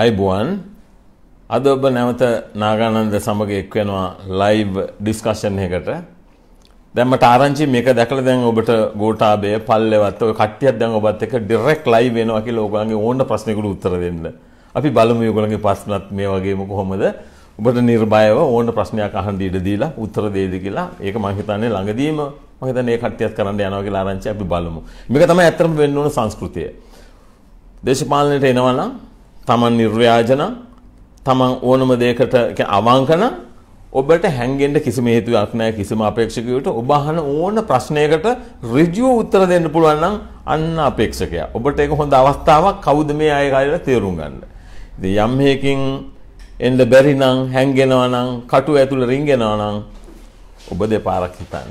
අයිබුවන් අද ඔබ නැවත නාගානන්ද සමග එක් වෙනවා ලයිව් ඩිස්කෂන් එකකට. දැන් මට ආරංචි මේක දැකලා දැන් ඔබට ගෝඨාභය පල්ලෙවත් ඔය කට්ටියක් දැන් ඔබත් එක්ක ඩිරෙක්ට් ලයිව් වෙනවා කියලා ඔයගොල්ලන්ගේ ඕන ප්‍රශ්නෙකට උත්තර දෙන්න. අපි බලමු ඔයගොල්ලන්ගේ ප්‍රශ්නත් මේ වගේම කොහොමද ඔබට නිර්භයව ඕන ප්‍රශ්නයක් අහන්න ඉඩ දීලා උත්තර දෙයිද කියලා. ඒක මම හිතන්නේ ළඟදීම මම හිතන්නේ මේ කට්ටියත් කරන්න යනවා කියලා ආරංචි අපි බලමු. මේක තමයි ඇත්තටම වෙන්න ඕන සංස්කෘතිය. දේශපාලනයට එනවා නම් තමන් නිර්ව්‍යාජන තමන් ඕනම දෙයකට අවංකන ඔබට හැංගෙන්න කිසිම හේතුවක් නැහැ කිසිම අපේක්ෂකයෙකුට ඔබ අහන ඕන ප්‍රශ්නයකට ඍජුව උත්තර දෙන්න පුළුවන් නම් අන්න අපේක්ෂකයා ඔබට ඒක හොඳ අවස්ථාවක් කවුද මේ අය කියලා තේරුම් ගන්න. ඉතින් යම් හේකින් එන්න බැරි නම් හැංගෙනවා නම් කටුව ඇතුළේ රිංගෙනවා නම් ඔබ දෙපාරක් හිතන්න.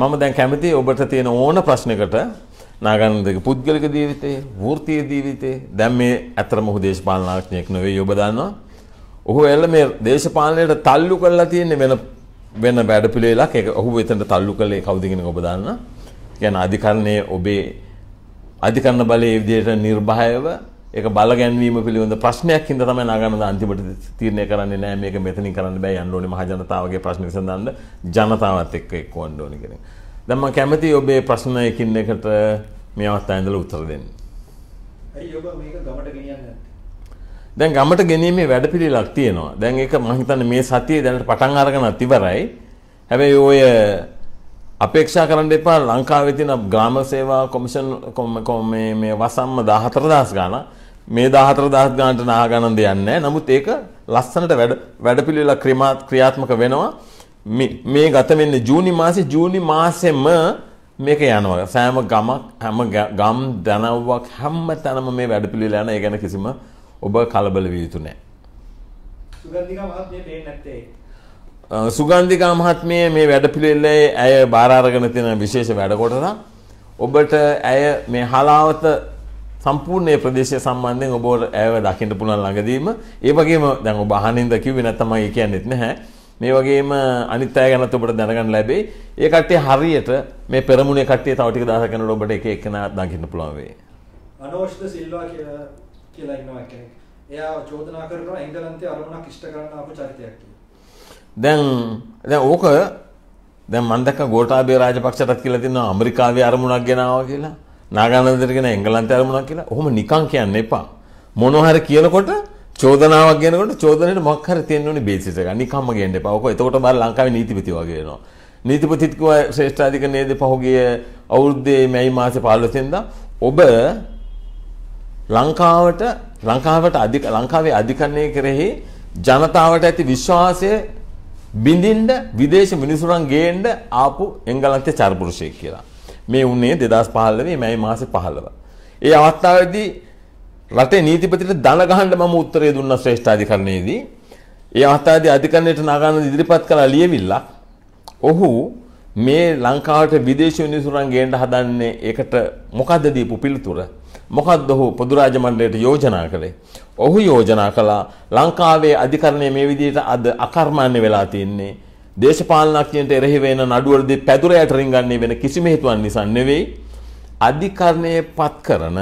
මම දැන් කැමතියි ඔබට තියෙන ඕන ප්‍රශ්නයකට නාගානන්දගේ පුද්ගලික ජීවිතේ වෘත්තීය ජීවිතේ දැන් මේ අතරම ඔහු දේශපාලනඥයෙක් නෙවෙයි ඔබ දන්නවා. ඔහු එළ මේ දේශපාලනයට තල්ලු කරලා තියෙන වෙන වැඩපිළිවෙලක්. ඒක ඔහු එතනට තල්ලු කළේ කවුද කියන එක ඔබ දන්නා. කියන්නේ අධිකරණයේ ඔබේ අධිකරණ බලයේ විදියට නිර්භයව ඒක බල ගැන්වීම පිළිබඳ ප්‍රශ්නයක් හින්දා තමයි නාගානන්ද අන්තිමට තීරණය කරන්නේ නෑ මේක මෙතනින් කරන්න බෑ යන්න ඕනේ මහ ජනතාවගේ ප්‍රශ්න විසඳන්න ජනතාවත් එක්ක එක්වන්න ඕනේ කියන එක. දැන් මම කැමතියි ඔබේ ප්‍රශ්න එකින් එකට මේ අවස්ථාවේ ඉඳලා උත්තර දෙන්න. ඇයි ඔබ මේක ගමට ගෙනියන්නේ නැත්තේ? දැන් ගමට ගෙනීමේ වැඩපිළිවෙලක් තියෙනවා. දැන් ඒක මම හිතන්නේ මේ සතියේ දැනට පටන් අරගෙනත් ඉවරයි. හැබැයි ඔය අපේක්ෂා කරන්න එපා ලංකාවේ තියෙන ග්‍රාම සේවා කොමිෂන් මේ වසම්ම 14000 ගාණක්. මේ 14000 ගාණට නාගානන්ද යන්නේ නැහැ. නමුත් ඒක ලස්සනට වැඩපිළිවෙලක් ක්‍රියාත්මක වෙනවා. මේ ගත වෙන්නේ ජූනි මාසෙම මේක යනවා. සෑම ගමක් හැම ගම් දනව්වක් හැම තැනම මේ වැඩපිළිවෙල යන ඒ ගැන කිසිම ඔබ කලබල විය යුතු නැහැ. සුගන්ධිකා මහත්මිය දෙන්නේ නැත්තේ. සුගන්ධිකා මහත්මිය මේ වැඩපිළිවෙලේ ඇය බාර අරගෙන තියෙන විශේෂ වැඩ කොටසක් ඔබට ඇය මේ හලාවත සම්පූර්ණ ප්‍රදේශය සම්බන්ධයෙන් ඔබ ඇයව දකින්න පුළුවන් ළඟදීම. ඒ වගේම දැන් ඔබ අහනින්ද කිව්වේ නැත්නම් මම කියන්නෙත් නැහැ. මේ වගේම අනිත් අය ගැනත් ඔබට දැනගන්න ලැබෙයි. ඒ කට්ටිය හරියට මේ පෙරමුණේ කට්ටිය තව ටික දවසක් යනකොට ඔබට එක එකනා දකින්න පුළුවන් වෙයි. අනෝෂ්ද සිල්වා කියලා ඉන්නවා කෙනෙක්. එයා චෝදනා කරනවා එංගලන්තයේ අරමුණක් ඉෂ්ට කරන්න ආපු චරිතයක් කියලා. දැන් ඕක දැන් මම දැක්ක ගෝඨාභය රාජපක්ෂටත් කියලා තියෙනවා ඇමරිකාවේ අරමුණක් ගෙනාවා කියලා. නාගානන්දට කියන එංගලන්තයේ අරමුණක් කියලා. ඔහොම නිකන් කියන්න එපා. මොනවා හරි කියනකොට චෝදනාවක් කියනකොට චෝදනෙට මොකක් හරි තියෙන්න ඕනේ බේසිස් එකක්. නිකම්ම ගේන්න එපා. ඔක එතකොට බාර ලංකාවේ නීතිපති වගේ වෙනවා. නීතිපතිත් කිව්වා ශ්‍රේෂ්ඨාධිකරණයේදී පහුගිය අවුරුද්දේ මැයි මාසේ 15 වෙනිදා ඔබ ලංකාවේ අධිකරණයේ කෙරෙහි ජනතාවට ඇති විශ්වාසය බිඳින්න විදේශ මිනිසුරන් ගේන්න ආපු එංගලන්තයේ චාරපුරුෂයෙක් කියලා. මේ උනේ 2015 මැයි මාසේ 15. ඒ අවස්ථාවේදී රටේ නීතිපතිට දන ගහන්න මම උත්තරය දුන්නා ශ්‍රේෂ්ඨාධිකරණයේදී. ඒ අවස්ථාවේදී අධිකරණයට නාගානන්ද ඉදිරිපත් කළ ලියවිල්ල ඔහු මේ ලංකාවට විදේශීය මිනිසුරන් ගේන්න හදන්නේ ඒකට මොකද්ද දීපු පිළිතුර? මොකද්ද ඔහු පොදු රාජ්‍ය මණ්ඩලයට යෝජනා කළේ? ඔහු යෝජනා කළා ලංකාවේ අධිකරණය මේ විදිහට අද අකර්මණ්‍ය වෙලා තින්නේ දේශපාලනඥයන්ට එරෙහි වෙන නඩුවලදී පැදුරයට රිංගන්නේ වෙන කිසිම හේතුවක් නිසා නෙවෙයි. අධිකරණයේ පත් කරන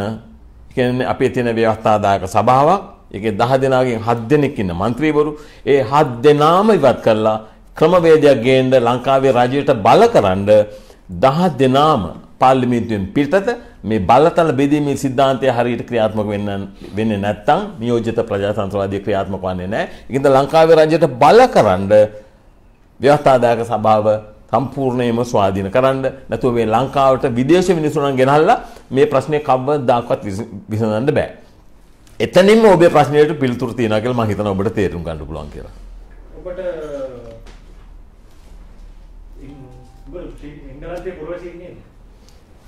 කියන්නේ අපේ තියෙන ව්‍යවස්ථාදායක සභාවක්. ඒකේ 10 දෙනාගෙන් 7 දෙනෙක් ඉන්න മന്ത്രിවරු. ඒ 7 දෙනාම ඉවත් කරලා ක්‍රමවේදයක් ගේන්න ලංකාවේ රජයට බලකරන 10 දෙනාම පාර්ලිමේන්තුවෙන් පිටත මේ බලතල බෙදීමේ સિદ્ધාන්තය හරියට ක්‍රියාත්මක වෙන්නේ නැත්නම් නියෝජිත ප්‍රජාතන්ත්‍රවාදී ක්‍රියාත්මක වන්නේ නැහැ. ඒකින්ද ලංකාවේ රජයට බලකරන ව්‍යවස්ථාදායක සභාව සම්පූර්ණයෙන්ම ස්වාධීන කරන්න. නැතුව මේ ලංකාවට විදේශ මිනිසුන් ගෙනල්ලා මේ ප්‍රශ්නේ කවදාවත් විසඳන්න බෑ. එතනින්ම ඔබේ ප්‍රශ්නෙට පිළිතුරු තියනවා කියලා මම හිතනවා ඔබට තේරුම් ගන්න පුළුවන් කියලා. ඔබට ඉංග්‍රීසි පුරවැසියෙක් නේද?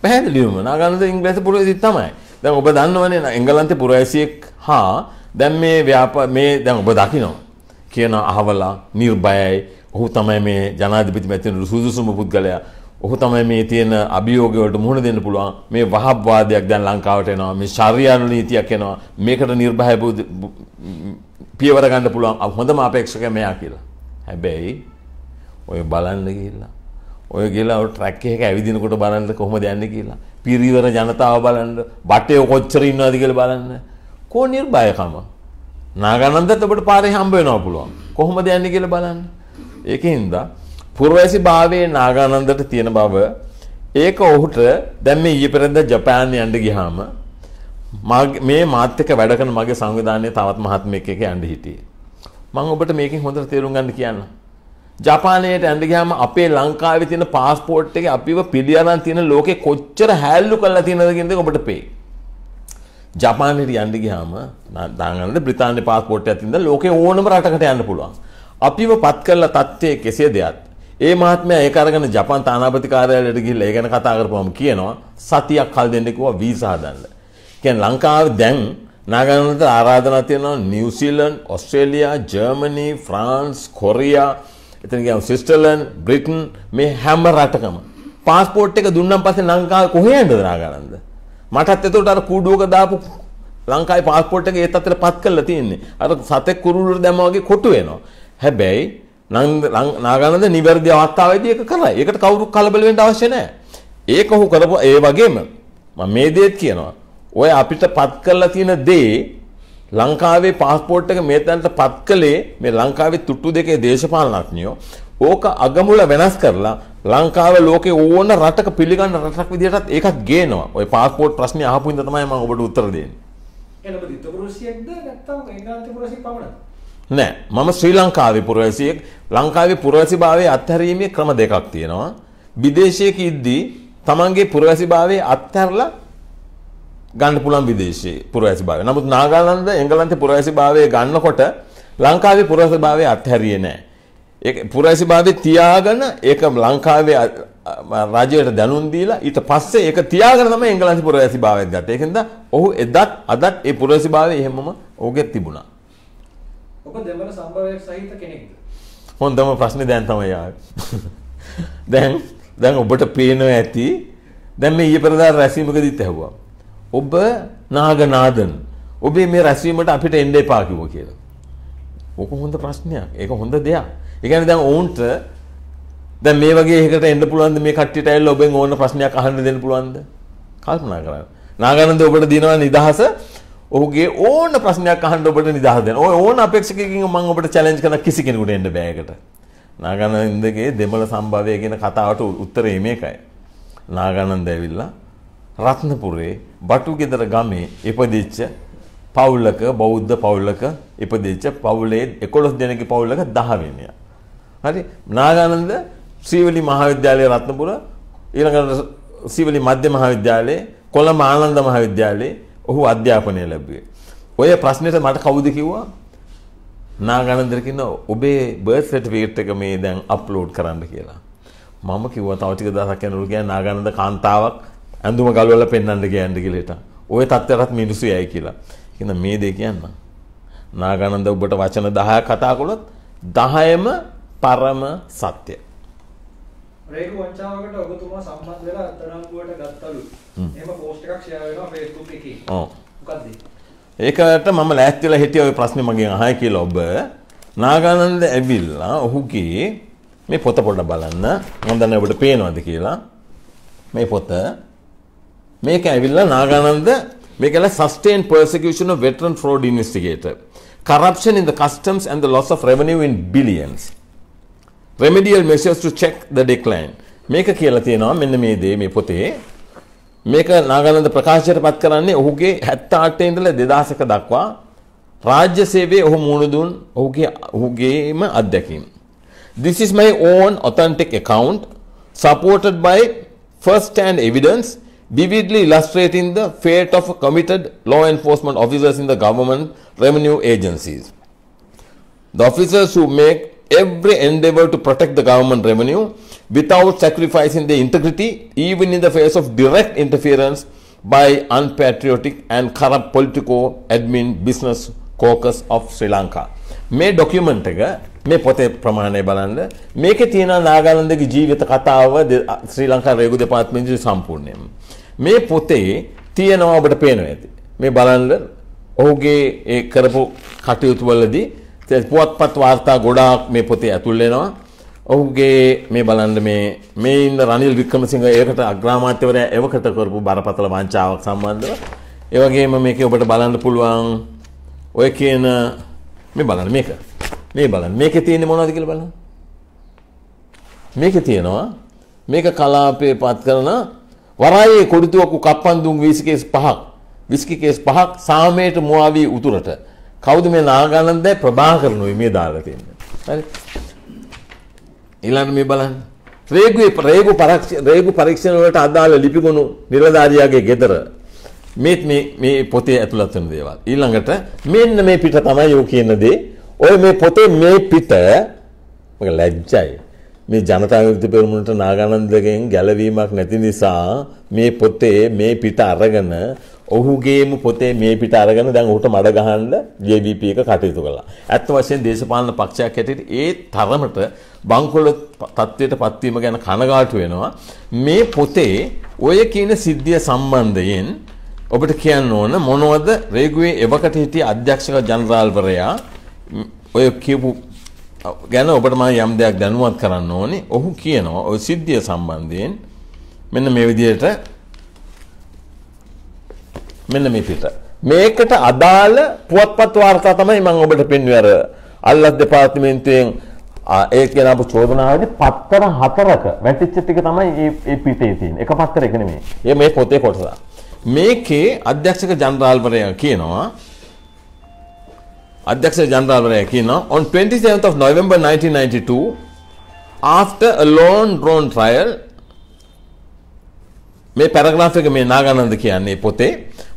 පැහැදිලිවම නාගානන්ද ඉංග්‍රීසි පුරවැසියෙක් තමයි. දැන් ඔබ දන්නවනේ එංගලන්තේ පුරවැසියෙක් හා දැන් මේ දැන් ඔබ දකිනවා කියන අහවලා නිර්භයයි ඔහු තමයි මේ ජනාධිපති මැතිවරණ සුදුසුම පුද්ගලයා. ඔහු තමයි මේ තියෙන අභියෝග වලට මුහුණ දෙන්න පුළුවන්. මේ වහබ්වාදයක් දැන් ලංකාවට එනවා. මේ ශාරියානු නීතියක් එනවා. මේකට නිර්භයව පියවර ගන්න පුළුවන් හොඳම අපේක්ෂකයා මෙයා කියලා. හැබැයි ඔය බලන්න ගිහිල්ලා ඔය ගිහලා ඔය ට්‍රැක් එකක ඇවිදිනකොට බලන්න කොහොමද යන්නේ කියලා. පිරිවර ජනතාව බලන්න, බටේ කොච්චර ඉන්නවද කියලා බලන්න. කොහොම නිර්භයකම නාගනන්දත් ඔබට පාරේ හම්බ වෙනවා පුළුවන්. කොහොමද යන්නේ කියලා බලන්න. ඒකෙන්ද පුරවැසි භාවයේ නාගනන්දට තියෙන බව ඒක ඔහුට දැන් මේ ඊයේ පෙරේද ජපාන් යන්න ගියාම මේ මාත් එක්ක වැඩ කරන මගේ සංවිධානයේ තවත් මහත්මයෙක් එක්ක යන්න හිටියේ. මම ඔබට මේකෙන් හොඳට තේරුම් ගන්න කියන්න. ජපානයට යන්න ගියාම අපේ ලංකාවේ තියෙන પાස්පෝර්ට් එකේ අපිව පිළිඅරන් තියෙන ලෝකේ කොච්චර හැල්ලු කරලා තියෙනවද කියන දේ ඔබට පේයි. ජපානයට යන්න ගියාම නාගනන්ද බ්‍රිතාන්‍ය પાස්පෝර්ට් එකක් තියෙන ලෝකේ ඕනම රටකට යන්න පුළුවන්. අපිව පත් කරලා තත්ත්වයේ කෙසේ දෙයක් ඒ මහත්මයා ඒක අරගෙන ජපාන් තානාපති කාර්යාලයට ගිහිල්ලා ඒ ගැන කතා කරපුවම කියනවා සතියක් කල් දෙන්න කිව්වා වීසා හදන්න. කියන්නේ ලංකාවේ දැන් නාගනන්දට ආරාධනා තියෙනවා New Zealand, Australia, Germany, France, Korea, එතන ගියාම ස්විට්සර්ලන්ඩ්, බ්‍රිටන් මේ හැම රටකම પાස්පෝර්ට් එක දුන්නාන් පස්සේ ලංකාවේ කොහේ යන්නද නාගනන්ද? මටත් එතකොට අර කූඩුවක දාපු ලංකාවේ પાස්පෝර්ට් එක ඒත් අතට පත් කරලා තියෙන්නේ. අර සතෙක් කුරුල්ලට දැම්මා වගේ කොටු වෙනවා. හැබැයි නාගනන්ද නිවැරදි අවස්ථාවේදී ඒක කරා. ඒකට කවුරු කලබල වෙන්න අවශ්‍ය නැහැ. ඒක ඔහු කරපු ඒ වගේම මම මේ දේත් කියනවා. ඔය අපිට පත් කරලා තියෙන දේ ලංකාවේ પાස්පෝර්ට් එක මේතනට පත් කළේ මේ ලංකාවේ තුට්ටු දෙකේ දේශපාලනඥයෝ ඕක අගමුල වෙනස් කරලා ලංකාව ලෝකේ ඕන රටක පිළිගන්න රටක් විදිහටත් ඒකත් ගේනවා. ඔය પાස්පෝර්ට් ප්‍රශ්නේ අහපු ඉඳන් තමයි මම ඔබට උත්තර දෙන්නේ. එළඹ දිත්පුරුෂයෙක්ද නැත්නම් එංගලන්තේ පුරවැසියෙක් පමණද? නෑ, මම ශ්‍රී ලංකාවේ පුරවැසියෙක්. ලංකාවේ පුරවැසිභාවයේ අත්හැරීමේ ක්‍රම දෙකක් තියෙනවා. විදේශයක ඉද්දී තමන්ගේ පුරවැසිභාවයේ අත්හැරලා ගන්න පුළුවන් විදේශයේ පුරවැසිභාවය. නමුත් නාගාලන්ද එංගලන්තේ පුරවැසිභාවයේ ගන්නකොට ලංකාවේ පුරවැසිභාවයේ අත්හැරියේ නෑ. ඒක පුරවැසිභාවයේ තියාගෙන ඒක ලංකාවේ රාජ්‍යයට දැනුම් දීලා ඊට පස්සේ ඒක තියාගෙන තමයි එංගලන්තේ පුරවැසිභාවයත් ගත්තේ. ඒකෙන්ද ඔහු එදත් අදත් ඒ පුරවැසිභාවය එහෙමම ඔහුගේ තිබුණා. ඔබ දෙමළ සම්භවයක් සහිත කෙනෙක්ද? හොඳම ප්‍රශ්නේ දැන් තමයි ආවේ. දැන් ඔබට පේනවා ඇති. දැන් මේ ඊයේ පෙරදා රැසීමකදීත් ඇහුවා. ඔබ නාගනාදන් ඔබේ මේ රැසීමට අපිට එන්න එපා කිව්වා කියලා. ඕක හොඳ ප්‍රශ්නයක්. ඒක හොඳ දෙයක්. ඒ කියන්නේ දැන් ඔවුන්ට දැන් මේ වගේ එකකට එන්න පුළුවන්ද? මේ කට්ටියට ඇවිල්ලා ඔබෙන් ඕන ප්‍රශ්නයක් අහන්න දෙන්න පුළුවන්ද? කල්පනා කරන්න. නාගනන්ද ඔබට දෙනවා නිදහස. ඔහුගේ ඕන ප්‍රශ්නයක් අහන්න ඔබට නිදහස දෙනවා. ඔය ඕන අපේක්ෂකකින් මම ඔබට චැලෙන්ජ් කරන කිසි කෙනෙකුට එන්න බෑ ඒකට. නාගනන්දගේ දෙමළ සම්භවය කියන කතාවට උත්තරේ මේකයි. නාගනන්ද ඇවිල්ලා රත්නපුරේ බටුගෙදර ගමේ ඉපදිච්ච පවුලක බෞද්ධ පවුලක ඉපදිච්ච පවුලේ 11 දෙනෙක්ගේ පවුලක 10 වෙනියා. හරි. නාගානන්ද ශ්‍රීවලි මහාවිද්‍යාලයේ රත්නපුර ඊළඟට ශ්‍රීවලි මධ්‍ය මහාවිද්‍යාලයේ කොළඹ ආනන්ද මහාවිද්‍යාලයේ ඔහු අධ්‍යාපනය ලැබුවේ. ඔය ප්‍රශ්නෙට මට කවුද කිව්වා? නාගානන්ද කියනවා ඔබේ බර්ත් සර්ටිෆිකේට් එක මේ දැන් අප්ලෝඩ් කරන්න කියලා. මම කිව්වා තව ටික දවසක් යනකොට ගියා නාගානන්ද කාන්තාවක් ඇඳුම ගලවලා පෙන්වන්න ගියන්න කියලා හිටා. ඔය තත්ත්වයටත් මිනිස්සු යයි කියලා. කියන මේ දෙය කියන්න. නාගානන්ද ඔබට වචන 10ක් කතා කළොත් 10ම පරම සත්‍ය. රේගු වංචාවකට ඔබතුමා සම්බන්ධ වෙලා අත්අඩංගුවට ගත්තලු. එහෙම පෝස්ට් එකක් ෂෙයා වෙනවා Facebook එකේ. ඔව්. මොකද්ද? ඒකට මම ලෑස්ති වෙලා හිටියා ඔය ප්‍රශ්නේ මගෙන් අහයි කියලා ඔබ. නාගානන්ද ඇවිල්ලා ඔහුගේ මේ පොත පොඩ්ඩක් බලන්න. මම දන්නේ ඔබට පේනවද කියලා. මේ පොත මේක ඇවිල්ලා Nagananda මේකල sustained persecution of veteran fraud investigator, corruption in the customs and the loss of revenue in billions, remedial measures to check the decline මේක කියලා තියෙනවා. මෙන්න මේ දේ මේ පොතේ. මේක නාගානන්ද ප්‍රකාශයටපත් කරන්නේ ඔහුගේ 78 ඉඳලා 2001 දක්වා රාජ්‍ය සේවයේ ඔහු මුහුණ දුන් ඔහුගේම අත්දැකීම්. This is my own authentic account supported by first-hand evidence vividly illustrating the fate of committed law enforcement officers in the government revenue agencies. The officers who make every endeavor to protect the government revenue without sacrificing their integrity, even in the face of direct interference by unpatriotic and corrupt politico-admin business caucus of Sri Lanka. මේ document එක මේ පොතේ ප්‍රමාණය බලන්න. මේකේ තියෙන නාගානන්දගේ ජීවිත කතාව ශ්‍රී ලංකා රේගු දෙපාර්තමේන්තුවේ සම්පූර්ණයෙන්ම මේ පොතේ තියෙනවා. ඔබට පේනවා ඇති. මේ බලන්න ඔහුගේ ඒ කරපු කටයුතු වලදී පුවත්පත් වාර්තා ගොඩාක් මේ පොතේ ඇතුල් වෙනවා. ඔහුගේ මේ බලන්න මේ ඉන්න රනිල් වික්‍රමසිංහ ඒකට අග්‍රාමාත්‍යවරයා එවකට කරපු බරපතල වංචාවක් සම්බන්ධව. ඒ වගේම මේකේ ඔබට බලන්න පුළුවන් ඔය කියන මේ බලන්න මේක. මේ බලන්න මේකේ තියෙන්නේ මොනවද කියලා බලන්න. මේකේ තියෙනවා මේක කලාපේ පත් කරන වරායේ කොඩිතුවක්කු කප්පන්දුන් විස්කි කේස් පහක් සාමයට මුවාවී උතුරට. කවුද මේ නාගානන්ද ප්‍රභාකරනෝයි මේ දාලා තින්නේ. හරි. ඊළඟ මේ බලන්න. රේගු පරීක්ෂණ වලට අදාළ ලිපිගොනු නිලධාරියාගේ ගෙදර මේ පොතේ ඇතුළත් වෙන දේවල්. ඊළඟට මෙන්න මේ පිට තමයි යෝ කියන දේ. ඔය මේ පොතේ මේ පිට මම ලැජ්ජයි. මේ ජනතා විමුක්ති පෙරමුණට නාගානන්දගෙන් ගැලවීමක් නැති නිසා මේ පොතේ මේ පිට අරගෙන ඔහුගේම පොතේ මේ පිට අරගෙන දැන් ඔහුට මඩ ගහන්න JVP එක කටයුතු කළා. ඇත්ත වශයෙන් දේශපාලන පක්ෂයක් හැටියට ඒ තරමට බංකොල තත්ත්වයට පත්වීම ගැන කනගාටු වෙනවා. මේ පොතේ ඔය කියන සිද්ධිය සම්බන්ධයෙන් ඔබට කියන්න ඕන මොනවද රේගුවේ එවකට හිටිය අධ්‍යක්ෂක ජනරාල්වරයා ඔය කියපු ගැන ඔබට මම යම් දෙයක් දැනුවත් කරන්න ඕනේ. ඔහු කියනවා ඔය සිද්ධිය සම්බන්ධයෙන් මෙන්න මේ විදිහට මෙන්න මේ පිට. මේකට අදාළ පුවත්පත් වාර්තා තමයි මම ඔබට පෙන්වුවේ අර අල්ලස් දෙපාර්තමේන්තුවෙන් ඒ කියන අපු චෝදනාවේදී පත්තර 4ක වැටිච්ච ටික තමයි මේ පිටේ තියෙන්නේ. එක පත්තරයක නෙමෙයි. මේ පොතේ කොටස. මේකේ අධ්‍යක්ෂක ජනරාල්වරයා කියනවා on 27th of November 1992, after a long drawn trial,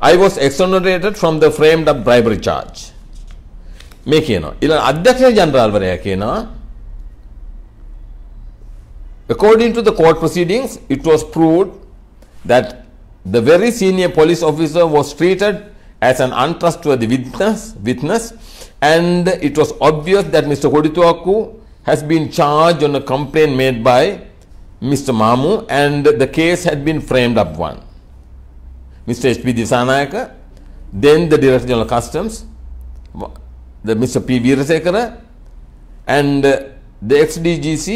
I was exonerated from the framed up bribery charge. According to the court proceedings, it was proved that the very senior police officer was treated as an untrustworthy witness and it was obvious that Mr. Kodituwaku has been charged on a complaint made by Mr. Mamu and the case had been framed up one. Mr. H.P. Disanayaka, then the Director General Customs, Mr. P. Veerasekara and the ex-DGC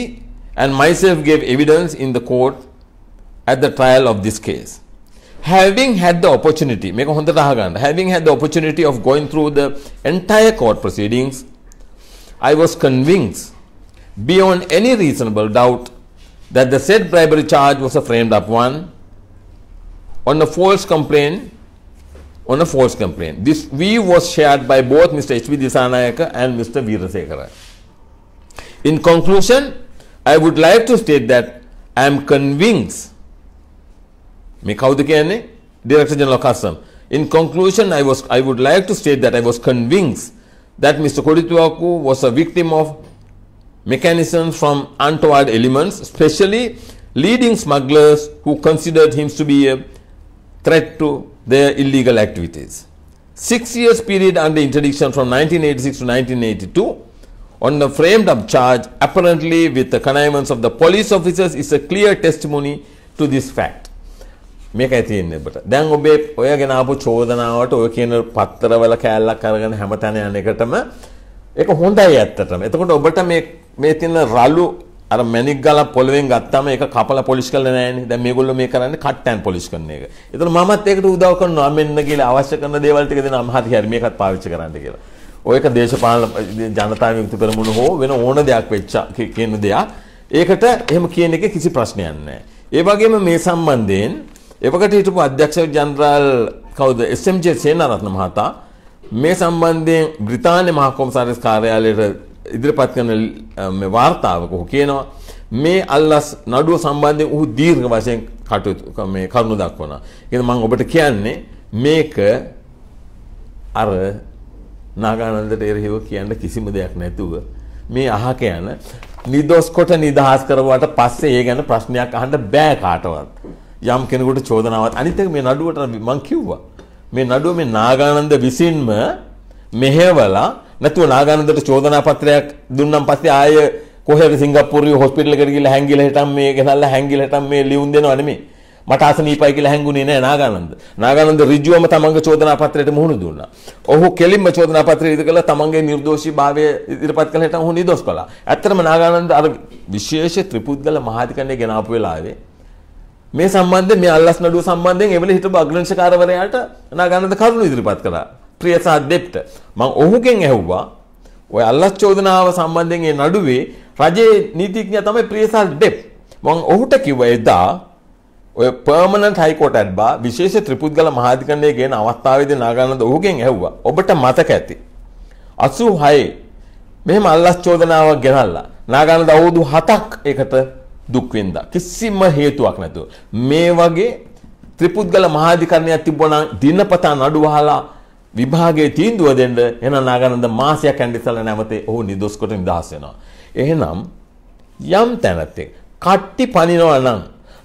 and myself gave evidence in the court at the trial of this case. Having had the opportunity of going through the entire court proceedings, I was convinced beyond any reasonable doubt that the said bribery charge was a framed up one on a false complaint. This view was shared by both Mr. H.V. Disanayaka and Mr. Veerasekara. In conclusion, I would like to state that I am convinced. Director General Customs. In conclusion, I would like to state that I was convinced that Mr. Kodituwaku was a victim of mechanisms from untoward elements, especially leading smugglers who considered him to be a threat to their illegal activities. 6 years period under interdiction from 1986 to 1982 on the framed up charge, apparently with the connivance of the police officers, is a clear testimony to this fact. මේකයි තියෙන්නේ ඔබට. දැන් ඔබේ ඔය ගැන ආපු චෝදනාවට ඔය කියන පත්තරවල කෑල්ලක් අරගෙන හැමතැන යන එකටම ඒක හොඳයි ඇත්තටම. එතකොට ඔබට මේ තියෙන රළු අර මැණික් ගාලා පොළවෙන් ගත්තාම ඒක කපලා පොලිෂ් කරලා නැහැනේ. දැන් මේගොල්ලෝ මේ කරන්නේ කට් ඇන් පොලිෂ් කරන එක. එතකොට මමත් ඒකට උදව් කරනවා මෙන්න කියලා අවශ්‍ය කරන දේවල් ටික දෙනවා. හරි මේකත් පාවිච්චි කරන්න කියලා. ඔයක දේශපාලන ජනතා විමුක්ති පෙරමුණ හෝ වෙන ඕන දෙයක් වෙච්ච කියන දෙයක්. ඒකට එහෙම කියන එකේ කිසි ප්‍රශ්නයක් නැහැ. ඒ වගේම මේ සම්බන්ධයෙන් එවකට හිටපු අධ්‍යක්ෂ ජනරාල් කවුද SMJ සේනාරත්න මහතා මේ සම්බන්ධයෙන් බ්‍රිතාන්‍ය මහා කොමසාරිස් කාර්යාලයට ඉදිරිපත් කරන මේ වාර්තාවක ඔහු කියනවා මේ අල්ලස් නඩුව සම්බන්ධයෙන් ඔහු දීර්ඝ වශයෙන් කටයුතු මේ කරුණු දක්වනවා. ඒක මම ඔබට කියන්නේ මේක අර නාගානන්දට එරෙහිව කියන්න කිසිම දෙයක් නැතුව මේ අහක යන නිදොස් කොට නිදහස් කරුවාට පස්සේ ඒ ගැන ප්‍රශ්නයක් අහන්න බෑ කාටවත්. යම් කෙනෙකුට චෝදනාවක් අනිත් එක මේ නඩුවට මම කිව්වා මේ නඩුව මේ නාගානන්ද විසින්ම මෙහෙවලා නැතුව නාගානන්දට චෝදනා පත්‍රයක් දුන්නම් පස්සේ ආයේ කොහෙද සිංගප්පූරුවේ හොස්පිටල් එකට ගිහලා හැංගිලා හිටන් මේ ගෙනල්ලා හැංගිලා හිටන් මේ ලියුම් දෙනවා නෙමෙයි මට අසනීපයි කියලා හැංගුනේ නෑ නාගානන්ද ඍජුවම තමන්ගේ චෝදනා පත්‍රයට මුහුණ දුන්නා. ඔහු කෙලින්ම චෝදනා පත්‍රය ඉදිරි කළා තමන්ගේ නිර්දෝෂීභාවය ඉදිරිපත් කළා හිටන් ඔහු නිදොස් කළා. ඇත්තටම නාගානන්ද අර විශේෂ ත්‍රිපුද්ගල මහාධිකරණය ගෙන ආපු වෙලාවේ මේ සම්බන්ධයෙන් මේ අල්ලස් නඩුව සම්බන්ධයෙන් එවල හිටපු අග්‍රාංශකාරවරයාට නාගානන්ද කරුණු ඉදිරිපත් කළා. ප්‍රියසාද් දෙප්ට මම ඔහුගෙන් ඇහුවා ඔය අල්ලස් චෝදනාව සම්බන්ධයෙන් නඩුවේ රජයේ නීතිඥයා තමයි ප්‍රියසල් ඩෙප්. මම ඔහුට කිව්වා එදා ඔය පර්මනන්ට් හයි කෝට් අඩ්බා විශේෂ ත්‍රිපුද්ගල මහාධිකරණයේ ගේන අවස්ථාවේදී නාගානන්ද ඔහුගෙන් ඇහුවා ඔබට මතක ඇති 86 මෙහෙම අල්ලස් චෝදනාවක් ගෙනල්ලා නාගානන්ද අවුරුදු 7ක් ඒකට දුක් විඳා කිසිම හේතුවක් නැතුව. මේ වගේ ත්‍රිපුද්ගල මහාධිකරණයක් තිබුණා නම් දිනපතා නඩු වහලා විභාගයේ තීන්දුව දෙන්න එන නාගානන්ද මාසයක් ඇඳිසලා නැවතේ ඔහු නිදොස් කොට නිදහස් වෙනවා. එහෙනම් යම් තැනක් කට්ටි පනිනවා නම්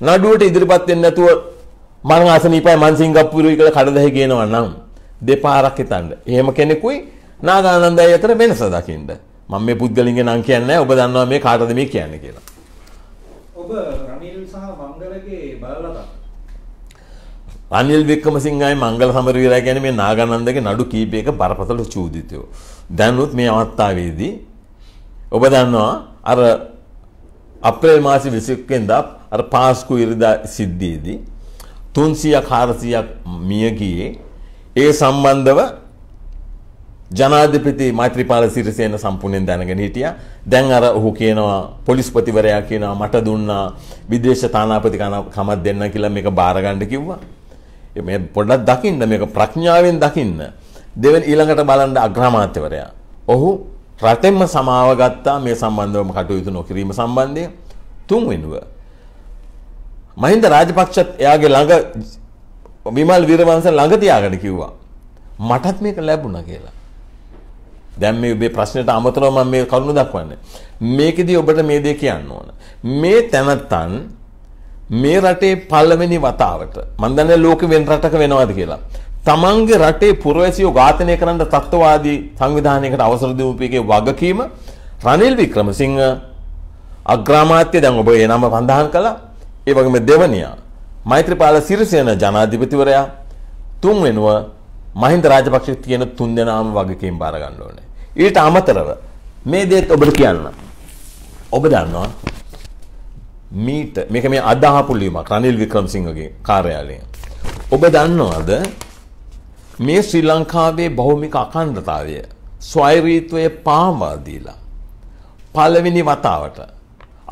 නඩුවට ඉදිරිපත් වෙන්නේ නැතුව මම අසනීපයි මං සිංගප්පූරුයි කියලා කඩදාහි කියනවා නම් දෙපාරක් හිතන්න. එහෙම කෙනෙකුයි නාගානන්දයි අතර වෙනස දකින්න. මම මේ පුද්ගලින්ගේ නම් කියන්නේ නැහැ. ඔබ දන්නවා මේ කාටද මේ කියන්නේ කියලා. ඔබ රනිල් සහ මංගලගේ බලලා අනිල් වික්‍රමසිංහයි මංගල සමරවීරය ගැන මේ නාගානන්දගේ නඩු කීපයක බරපතල චූදිතය. දැනුත් මේ අවස්ථාවේදී ඔබ දන්නවා අර අප්‍රේල් මාසෙ 21 වෙනිදා අර පාස්කු ඉරිදා සිද්ධියේදී 300ක් 400ක් මිය ගියේ. ඒ සම්බන්ධව ජනාධිපති මෛත්‍රීපාල සිරිසේන සම්පූර්ණයෙන් දැනගෙන හිටියා. දැන් අර ඔහු කියනවා පොලිස්පතිවරයා කියනවා මට දුන්නා විදේශ තානාපති කමක් දෙන්න කියලා මේක බාර ගන්න කිව්වා. මේ පොඩ්ඩක් දකින්න මේක ප්‍රඥාවෙන් දකින්න. දෙවෙනි ඊළඟට බලන්න අග්‍රාමාත්‍යවරයා. ඔහු රටෙන්ම සමාව ගත්තා මේ සම්බන්ධවම කටයුතු නොකිරීම සම්බන්ධයෙන්. තුන්වෙනුව මහින්ද රාජපක්ෂත් එයාගේ ළඟ විමල් වීරවංශ ළඟ තියාගෙන කිව්වා මටත් මේක ලැබුණා කියලා. දැන් මේ ඔබේ ප්‍රශ්නෙට අමතරව මම මේ කරුණ දක්වන්නේ. මේකෙදී ඔබට මේ දේ කියන්න ඕන. මේ තැනත්තන් මේ රටේ පළවෙනි වතාවට මම දන්නේ ලෝකෙ වෙන රටක වෙනවද කියලා. තමන්ගේ රටේ පුරවැසියෝ ඝාතනය කරන්න තත්ත්වවාදී සංවිධානයකට අවසර දීපේකේ වගකීම රනිල් වික්‍රමසිංහ අග්‍රාමාත්‍ය දැන් ඔබ ඒ නම වඳහන් කළා. ඒ වගේම දෙවනියා මෛත්‍රීපාල සිරිසේන ජනාධිපතිවරයා තුන්වෙනුව මහින්ද රාජපක්ෂ කියන තුන් දෙනාම වගකීම් බාර ගන්න ඕනේ. ඊට අමතරව මේ දේත් ඔබට කියන්න. ඔබ දන්නවා මීට මේක මේ අදාහපු ලියුමක් රනිල් වික්‍රමසිංහගේ කාර්යාලයෙන්. ඔබ දන්නවද මේ ශ්‍රී ලංකාවේ භෞමික අඛණ්ඩතාවය ස්වෛරීත්වය පාවා දීලා පළවෙනි වතාවට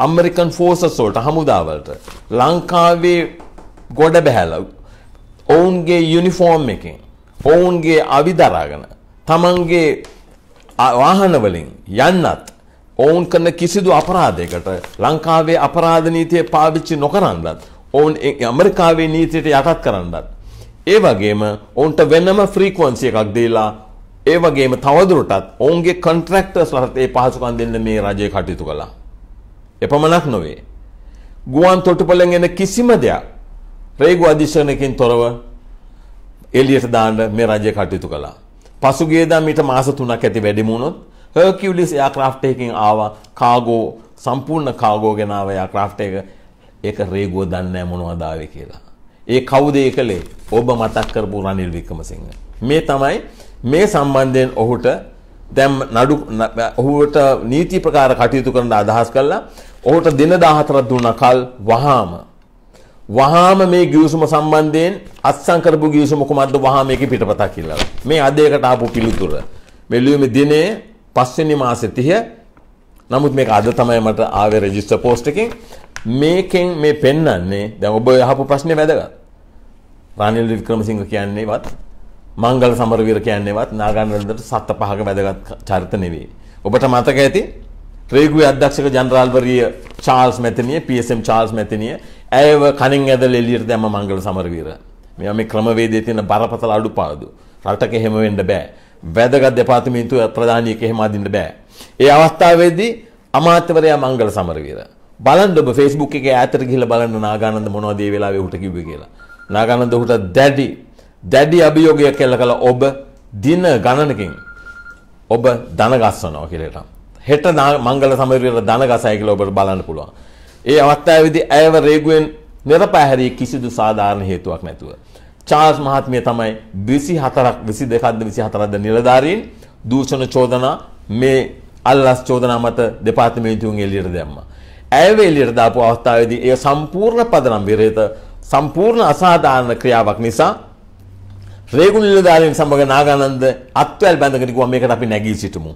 ඇමරිකන් ෆෝසස් වලට හමුදාවලට ලංකාවේ ගොඩ බැහැලා ඔවුන්ගේ යුනිෆෝම් එකකින් ඔවුන්ගේ අවිදරාගෙන තමන්ගේ වාහන වලින් යන්නත් ඔවුන් කරන කිසිදු අපරාධයකට ලංකාවේ අපරාධ නීතිය පාවිච්චි නොකරනවත් ඔවුන් ඇමරිකාවේ නීතියට යටත් කරනවත් ඒ වගේම ඔවුන්ට වෙනම ෆ්‍රීකවන්සි එකක් දීලා ඒ වගේම තවදුරටත් ඔවුන්ගේ කොන්ට්‍රැක්ටර්ස්ලට ඒ පහසුකම් දෙන්න මේ රජය කටයුතු කළා. එපමණක් නොවේ ගුවන් තොටුපළෙන් එන කිසිම දෙයක් රේගු අධිශනකින් තොරව එලියට දාන්න මේ රජය කටයුතු කළා. පසුගියදා මීට මාස 3ක් ඇති වැඩිම වුණොත් හර්කියුලිස් එයාක්‍රාෆ්ට් එකකින් ආවා කාගෝ සම්පූර්ණ කාගෝ ගෙනාව එයාක්‍රාෆ්ට් එක. ඒක රේගුව දන්නේ නැහැ මොනවද ආවේ කියලා. ඒ කවුද ඒකලේ? ඔබ මතක් කරපු රනිල් වික්‍රමසිංහ. මේ තමයි මේ සම්බන්ධයෙන් ඔහුට දැන් නඩු ඔහුට නීති ප්‍රකාර කටයුතු කරන්න අදහස් කළා. ඔහුට දින 14ක් දුන්නා කල් වහාම මේ ගිවිසුම සම්බන්ධයෙන් අත්සන් කරපු ගිවිසුම කොහොමද වහාම මේකේ පිටපතක් කියලා. මේ අදයකට ආපු පිළිතුර. මේ ලියුමේ දිනේ 5 වෙනි මාසේ 30. නමුත් මේක අද තමයි මට ආවේ රෙජිස්ටර් පෝස්ට් එකකින්. මේකෙන් මේ පෙන්නන්නේ දැන් ඔබ අහපු ප්‍රශ්නේ වැදගත්. රනිල් වික්‍රමසිංහ කියන්නේවත් මංගල සමරවීර කියන්නේවත් නාගානන්දට සත්ත පහක වැදගත් චරිත නෙවෙයි. ඔබට මතක ඇති රේගුවේ අධ්‍යක්ෂක ජනරාල්වරිය චාල්ස් මැතිනිය PSM චාල්ස් මැතිනිය ඇයව කණින් ඇදලා එළියට දැම්ම මංගල සමරවීර. මෙයා මේ ක්‍රමවේදයේ තියෙන බරපතල අඩුපාඩු. රටක එහෙම වෙන්න බෑ. වැදගත් දෙපාර්තමේන්තු ප්‍රධානියෙක් එහෙම අදින්න බෑ. ඒ අවස්ථාවේදී අමාත්‍යවරයා මංගල සමරවීර බලන්න ඔබ Facebook එකේ ඈතට ගිහිල්ලා බලන්න නාගානන්ද මොනවද මේ වෙලාවේ උට කිව්වේ කියලා. නාගානන්ද උට දැඩි අභියෝගයක් කළා ඔබ දින ගණනකින් ඔබ ධන ගස්සනවා කියලා. හෙට මංගල සමරවීර ධන ගසයි කියලා ඔබට බලන්න පුළුවන්. ඒ අවස්ථාවේදී ඇයව රේගුවෙන් නිරපහරී කිසිදු සාධාරණ හේතුවක් නැතුව චාල්ස් මහත්මිය තමයි 22ක්ද 24ක්ද නිලධාරීන් දූෂණ චෝදනා මේ අල්ලස් චෝදනා මත දෙපාර්තමේන්තුන් එළියට දැම්මා. ඇයව එළියට දාපු අවස්ථාවේදී ඒ සම්පූර්ණ පදනම් විරහිත සම්පූර්ණ අසාධාරණ ක්‍රියාවක් නිසා රේගු නිලධාරීන් සමග නාගානන්ද අත්වැල් බැඳගෙන ගියා මේකට අපි නැගී සිටමු.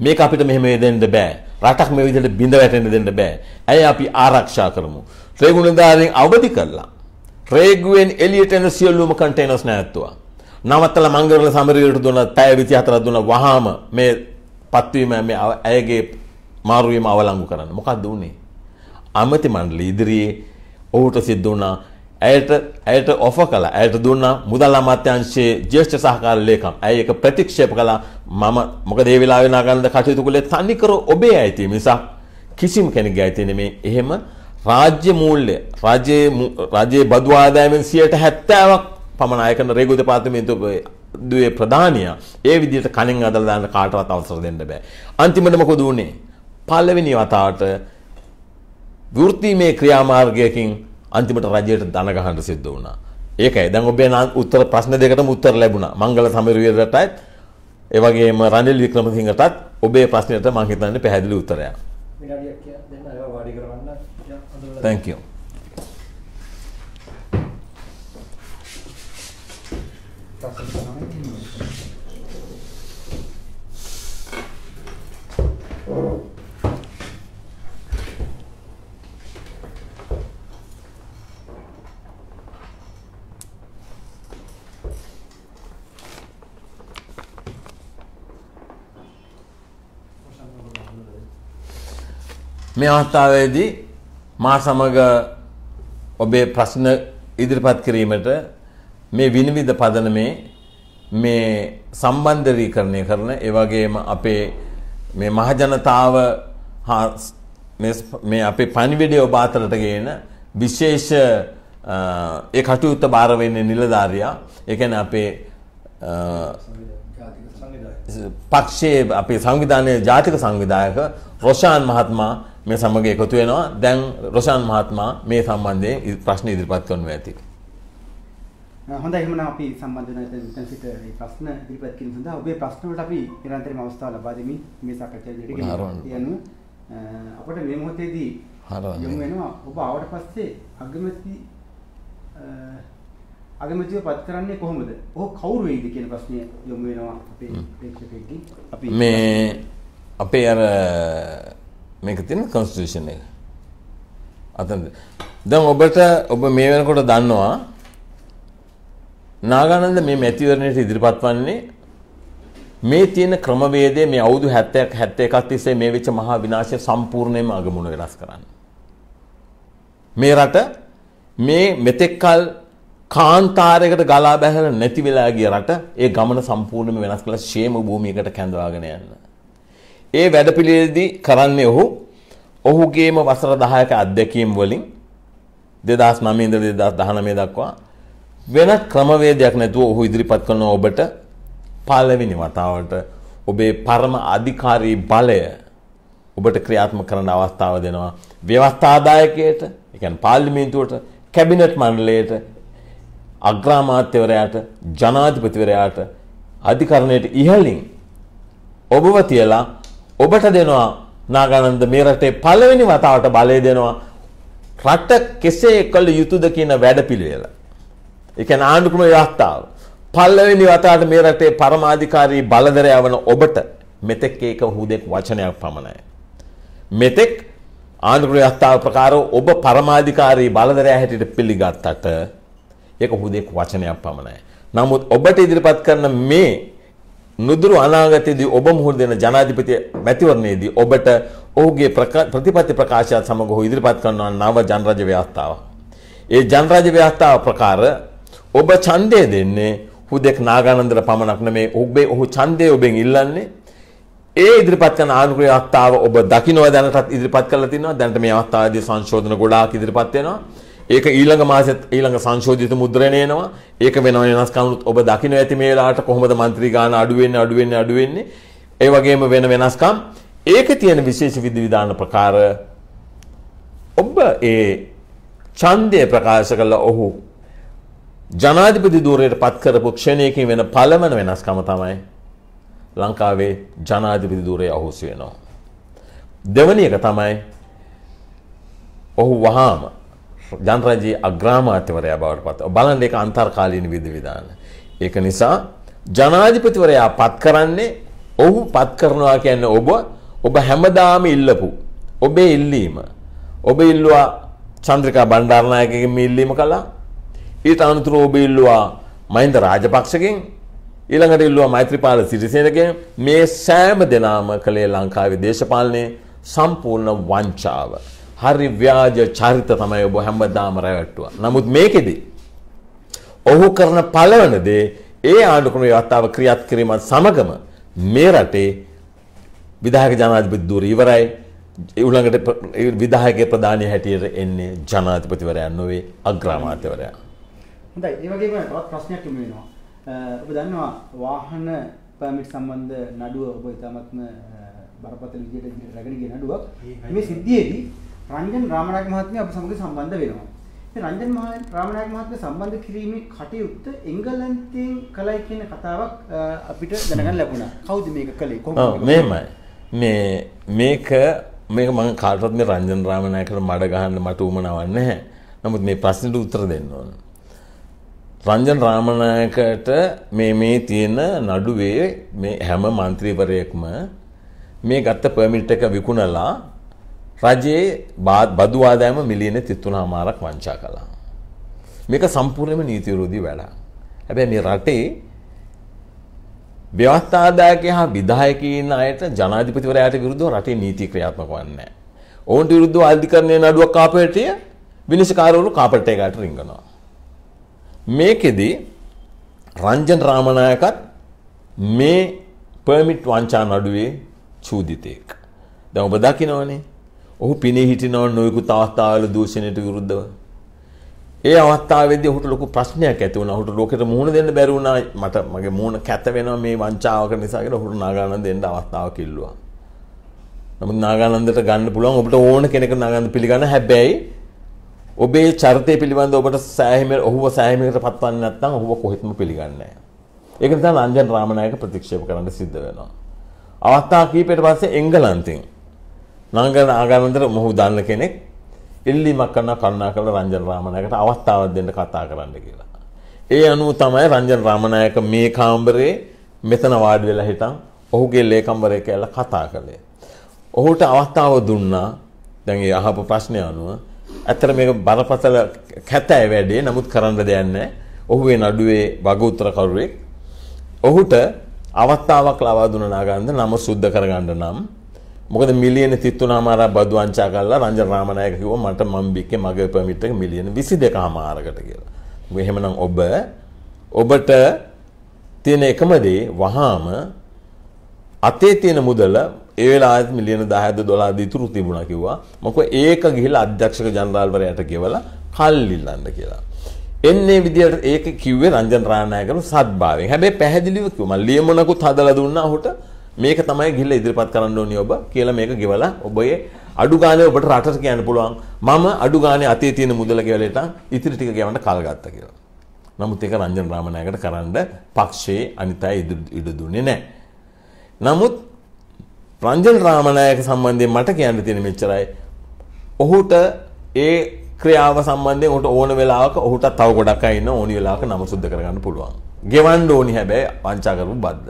මේක අපිට මෙහෙම දෙන්න බෑ. රටක් මේ විදිහට බිඳ වැටෙන්න දෙන්න බෑ. ඇයි අපි ආරක්ෂා කරමු? රේගුණදාරෙන් අවදි කළා. රේගුවෙන් එලියට එන සියලුම කන්ටේනර්ස් නැවතුවා. නවත්තලා මංගල සමරියට දුන්න පැය 24ක් දුන්න වහාම මේ පත්වීම මේ ඇයගේ මාරුවීම අවලංගු කරන්න. මොකක්ද උනේ? අමති මණ්ඩල ඉදිරියේ ඔහුට සිද්ධ වුණා ඇයට ඔෆර් කළා. ඇයට දුන්නා මුදල් අමාත්‍යාංශයේ ජ්‍යෙෂ්ඨ සහකාර ලේකම්. ඇය ඒක ප්‍රතික්ෂේප කළා. මම මොකද මේ වෙලාවේ නාගන්ද කටයුතු කළේ තනිකර ඔබේ අයිතිය මිසක් කිසිම කෙනෙක්ගේ අයිතිය නෙමෙයි. එහෙම රාජ්‍ය මූල්‍ය රාජ්‍ය බදු ආදායමෙන් 70% පමණ අය කරන රේගු දෙපාර්තමේන්තුවේ දුවේ ප්‍රධානියා ඒ විදිහට කණෙන් අදලා දාන්න කාටවත් අවසර දෙන්න බෑ. අන්තිමට මොකද වුනේ? පළවෙනි වතාවට වෘත්තීමේ ක්‍රියාමාර්ගයකින් අන්තිමට රජයට දන ගහන්න සිද්ධ වුණා. ඒකයි දැන් ඔබේ උත්තර ප්‍රශ්න දෙකටම උත්තර ලැබුණා. මංගල සමරිවීරටත් ඒ වගේම රනිල් වික්‍රමසිංහටත් ඔබේ ප්‍රශ්නෙට මම හිතන්නේ පැහැදිලි උත්තරයක්. විනාඩියක් දෙන්න ඒවා වාඩි කරවන්න. Thank you. මේ අවස්ථාවේදී මා සමග ඔබේ ප්‍රශ්න ඉදිරිපත් කිරීමට මේ විනිවිද පදනමේ මේ සම්බන්ධීකරණය කරන ඒ වගේම අපේ මේ මහජනතාව හා මේ අපේ පණිවිඩය ඔබ අතරට ගේන විශේෂ ඒ කටයුත්ත බාර වෙන්නේ නිලධාරියා. ඒ කියන්නේ අපේ පක්ෂයේ අපේ සංවිධානයේ ජාතික සංවිධායක රොෂාන් මහත්මයා මේ සමග එකතු වෙනවා. දැන් රොෂාන් මහත්මයා මේ සම්බන්ධයෙන් ප්‍රශ්න ඉදිරිපත් කරනු ඇති. හොඳයි, එහෙනම් අපි සම්බන්ධ වෙන සිට මේ ප්‍රශ්න ඉදිරිපත් කිරීම සඳහා ඔබේ ප්‍රශ්න වලට අපි නිරන්තරයෙන්ම අවස්ථාව ලබා දෙමින් මේ සාකච්ඡාවේදී කියනවා. අපිට මේ මොහොතේදී යොමු වෙනවා ඔබ ආවට පස්සේ අගමැතිව පත් කරන්නේ කොහොමද? ඔහු කවුරු වෙයිද කියන ප්‍රශ්නය යොමු වෙනවා අපේ ප්‍රේක්ෂකයන්ගෙන්. අපි මේ අපේ අර මේක තියෙන කොන්ස්ටිටියුෂන් එක අතන දැන් ඔබ මේ වෙනකොට දන්නවා නාගානන්ද මේ මැතිවරණයට ඉදිරිපත් වන්නේ මේ තියෙන ක්‍රමවේදයේ මේ අවුරුදු 70ක් 71ක් තිස්සේ මේ වෙච්ච මහා විනාශය සම්පූර්ණයෙන්ම අගමුණ වෙනස් කරන්න. මේ රට මේ මෙතෙක් කල කාන්තාරයකට ගලා බැහැලා නැති වෙලා ගිය රට ඒ ගමන සම්පූර්ණයෙන්ම වෙනස් කරලා ෂේම භූමියකට කැඳවාගෙන යන්න. ඒ වැඩපිළිවෙලදී කරන්නේ ඔහුගේම වසර 10ක අධ්‍යක්ීම් වලින් 2009 ඉඳලා 2019 දක්වා වෙන ක්‍රමවේදයක් නැතුව ඔහු ඉදිරිපත් කරන ඔබට පළවෙනි වතාවට ඔබේ පරම අධිකාරී බලය ඔබට ක්‍රියාත්මක කරන්න අවස්ථාව දෙනවා. ව්‍යවස්ථාදායකයට, ඒ කියන්නේ පාර්ලිමේන්තුවට, කැබිනට් මණ්ඩලයට, අග්‍රාමාත්‍යවරයාට, ජනාධිපතිවරයාට අධිකරණයට ඉහළින් ඔබව තියලා ඔබට දෙනවා නාගානන්ද මේ රටේ පළවෙනි වතාවට බලය දෙනවා රට කෙසේ කළ යුතුද කියන වැඩපිළිවෙල. ඒ කියන්නේ ආණ්ඩුක්‍රම ව්‍යවස්ථාව. පළවෙනි වතාවට මේ රටේ පරමාධිකාරී බලධරයා වන ඔබට මෙතෙක් ඒක හුදෙක් වචනයක් පමණයි. මෙතෙක් ආණ්ඩුක්‍රම ව්‍යවස්ථාව ප්‍රකාරව ඔබ පරමාධිකාරී බලධරයා හැටියට පිළිගත්තට ඒක හුදෙක් වචනයක් පමණයි. නමුත් ඔබට ඉදිරිපත් කරන මේ නුදුරු අනාගතයේදී ඔබ මුහුණ දෙන ජනාධිපති මැතිවරණයේදී ඔබට ඔහුගේ ප්‍රතිපත්ති ප්‍රකාශයත් සමග ඔහු ඉදිරිපත් කරනවා නව ජනරාජ්‍ය ව්‍යවස්ථාව. ඒ ජනරාජ්‍ය ව්‍යවස්ථාව ප්‍රකාර ඔබ ඡන්දය දෙන්නේ හුදෙක් නාගානන්දට පමණක් නෙමෙයි. ඔහු ඡන්දය ඔබෙන් ඉල්ලන්නේ. ඒ ඉදිරිපත් කරන ආණ්ඩුක්‍රම ව්‍යවස්ථාව ඔබ දකින්නවා දැනටත් ඉදිරිපත් කරලා තිනවා. දැනට මේ අවස්ථාවේදී සංශෝධන ගොඩාක් ඉදිරිපත් වෙනවා. ඒක ඊළඟ මාසෙත් ඊළඟ සංශෝධිත මුද්‍රණය එනවා. ඒක වෙනම වෙනස්කම්නුත් ඔබ දකින්න ඇති මේ වෙලාවට කොහොමද മന്ത്രി ගාන අඩු වෙන්නේ. ඒ වගේම වෙන වෙනස්කම්. ඒකේ තියෙන විශේෂ විධිවිධාන ප්‍රකාර ඔබ ඒ ඡන්දය ප්‍රකාශ කළ ඔහු ජනාධිපති ධූරයට පත් කරපු ක්ෂණයකින් වෙන පළවෙනි වෙනස්කම තමයි ලංකාවේ ජනාධිපති ධූරය අහෝසි වෙනවා. දෙවැනි එක තමයි ඔහු වහාම ජනරාජ්‍ය අග්‍රාමාත්‍යවරයා බවට පත් වෙනවා. බලන්න ඒක අන්තර්කාලීන විධිවිධාන. ඒක නිසා ජනාධිපතිවරයා පත් කරන්නේ ඔහු පත් කරනවා කියන්නේ ඔබ හැමදාම ඉල්ලපු ඔබේ ඉල්ලීම. ඔබ ඉල්ලුවා චන්ද්‍රිකා බණ්ඩාරනායකගෙන් මේ ඉල්ලීම කළා. ඊට අනුතුරු ඔබ ඉල්ලුවා මහින්ද රාජපක්ෂගෙන්. ඊළඟට ඉල්ලුවා මෛත්‍රීපාල සිරිසේනගෙන්. මේ සෑම දෙනාම කලේ ලංකාවේ දේශපාලනයේ සම්පූර්ණ වංචාව. හරි ව්‍යාජ චරිත තමයි ඔබ හැමදාම රැවට්ටුවා. නමුත් මේකෙදි ඔහු කරන පළවෙනි දේ ඒ ආණ්ඩුක්‍රම ව්‍යවස්ථාව ක්‍රියාත් කිරීමත් සමගම මේ රටේ විධායක ජනාධිපති ධූර ඉවරයි. ඊළඟට විධායකයේ ප්‍රධානී හැටියට එන්නේ ජනාධිපතිවරයා නොවේ අග්‍රාමාත්‍යවරයා. හොඳයි. ඒ වගේම තවත් ප්‍රශ්නයක් එමු වෙනවා. ඔබ දන්නවා වාහන පර්මිට් සම්බන්ධ නඩුව ඔබ ඉතාමත්ම බරපතල විදිහට රැගෙන ගිය නඩුවක්. මේ සිද්ධියේදී රංජන් රාමනායක මහත්මිය අප සමග සම්බන්ධ වෙනවා. ඉතින් රංජන් රාමනායක මහත්මිය සම්බන්ධ කිරීමේ කටයුත්ත එංගලන්තයෙන් කළයි කියන කතාවක් අපිට දැනගන්න ලැබුණා. කවුද මේක කළේ? කොහොමද? මේමය. මේක මම කාටවත් මේ රංජන් රාමනායකට මඩ ගහන්න මට උවමනාවක් නැහැ. නමුත් මේ ප්‍රශ්නෙට උත්තර දෙන්න ඕන. රංජන් රාමනායකට මේ තියෙන නඩුවේ මේ හැම മന്ത്രിවරයෙක්ම මේ ගත්ත පර්මිට් එක විකුණලා රජයේ බදු ආදායම මිලියන 33.5ක් වංචා කළා. මේක සම්පූර්ණයෙන්ම නීති විරෝධී වැඩක්. හැබැයි මේ රටේ ව්‍යවස්ථාදායකයා හා විධායකයින් අයට ජනාධිපතිවරයාට විරුද්ධව රටේ නීති ක්‍රියාත්මක වන්නේ නැහැ. ඔවුන්ට විරුද්ධව අධිකරණයේ නඩුවක් කාපටය විනිශ්චයකාරවරු කාපටේ ගාට රිංගනවා. මේකෙදි රංජන් රාමනායකත් මේ පර්මිට් වංචා නඩුවේ චූදිතෙක්. දැන් ඔබ දකිනවනේ. ඔහු පිනේ හිටිනව නොයෙකුත් අවස්ථාවල දූෂණයට විරුද්ධව. ඒ අවස්ථාවේදී ඔහුට ලොකු ප්‍රශ්නයක් ඇති වුණා. ඔහුට ලෝකෙට මුහුණ දෙන්න බැරි වුණා. මට මගේ මුහුණ කැත වෙනවා මේ වංචාවක නිසා කියලා ඔහුට නාගානන්ද දෙන්න අවස්ථාවක් ඉල්ලුවා. නමුත් නාගානන්දට ගන්න පුළුවන් ඔබට ඕන කෙනෙක් නාගානන්ද පිළිගන්න. හැබැයි ඔබේ චරිතය පිළිබඳ ඔබට ඔහුව සෑහීමකට පත්වන්නේ නැත්නම් ඔහුව කොහෙත්ම පිළිගන්නේ නැහැ. ඒක නිසා රංජන් රාමනායක ප්‍රතික්ෂේප කරන්න සිද්ධ වෙනවා. අවස්ථා කීපයකට පස්සේ එංගලන්තෙන් නාගානන්දට මොහු දාන්න කෙනෙක් ඉල්ලීමක් කරන කරුණාකරලා රංජන් රාමනායකට අවස්ථාවක් දෙන්න කතා කරන්න කියලා. ඒ අනුව තමයි රංජන් රාමනායක මේ කාමරේ මෙතන වාඩි වෙලා හිටන් ඔහුගේ ලේකම්වරයෙක් කියලා කතා කළේ. ඔහුට අවස්ථාව දුන්නා. දැන් ඒ අහපු ප්‍රශ්නය අනුව ඇත්තට මේක බරපතල කැතයි වැඩේ. නමුත් කරන්න දෙයක් නැහැ. ඔහු ඒ නඩුවේ වග උත්තරකරුවෙක්. ඔහුට අවස්ථාවක් ලබා දුන්න නාගන්ද නම සුද්ධ කරගන්න නම් මොකද මිලියන 33.5ක් බදු වංචා කළා. රංජන් රාමනායක කිව්වා මට මම්බික්කේ මගේ පර්මිට් එක මිලියන 22.5කට කියලා. මොකද එහෙමනම් ඔබට තියෙන එකම දේ වහාම අතේ තියෙන මුදල ඒ වෙලාවෙත් මිලියන 10ද 12ද ඉතුරු තිබුණා කිව්වා. මොකද ඒක ගිහිල්ලා අධ්‍යක්ෂක ජනරාල්වරයාට කියවලා කල් ඉල්ලන්න කියලා. එන්නේ විදියට ඒක කිව්වේ රංජන් රාමනායකගේ සත්භාවයෙන්. හැබැයි පැහැදිලිව කිව්වා මම ලියමනකුත් හදලා දුන්නා ඔහුට. මේක තමයි ගිහිල්ලා ඉදිරිපත් කරන්න ඕනේ ඔබ කියලා මේක ගෙවලා ඔබේ අඩු ගානේ ඔබට රටට කියන්න පුළුවන් මම අඩු ගානේ අතේ තියෙන මුදල ගෙවලට ඉතිරි ටික ගෙවන්න කල් ගත්තා කියලා. නමුත් ඒක රංජන් රාමනායකට කරන්න පක්ෂයේ අනිත් අය ඉඩ දුන්නේ නැහැ. නමුත් රංජන් රාමනායක සම්බන්ධයෙන් මට කියන්න තියෙන මෙච්චරයි. ඔහුට ඒ ක්‍රියාව සම්බන්ධයෙන් ඔහුට ඕන වෙලාවක ඔහුට තව ගොඩක් අය ඉන්න ඕනි වෙලාවක නම සුද්ධ කරගන්න පුළුවන්. ගෙවන්න ඕනි හැබැයි වංචා කරපු බද්ද.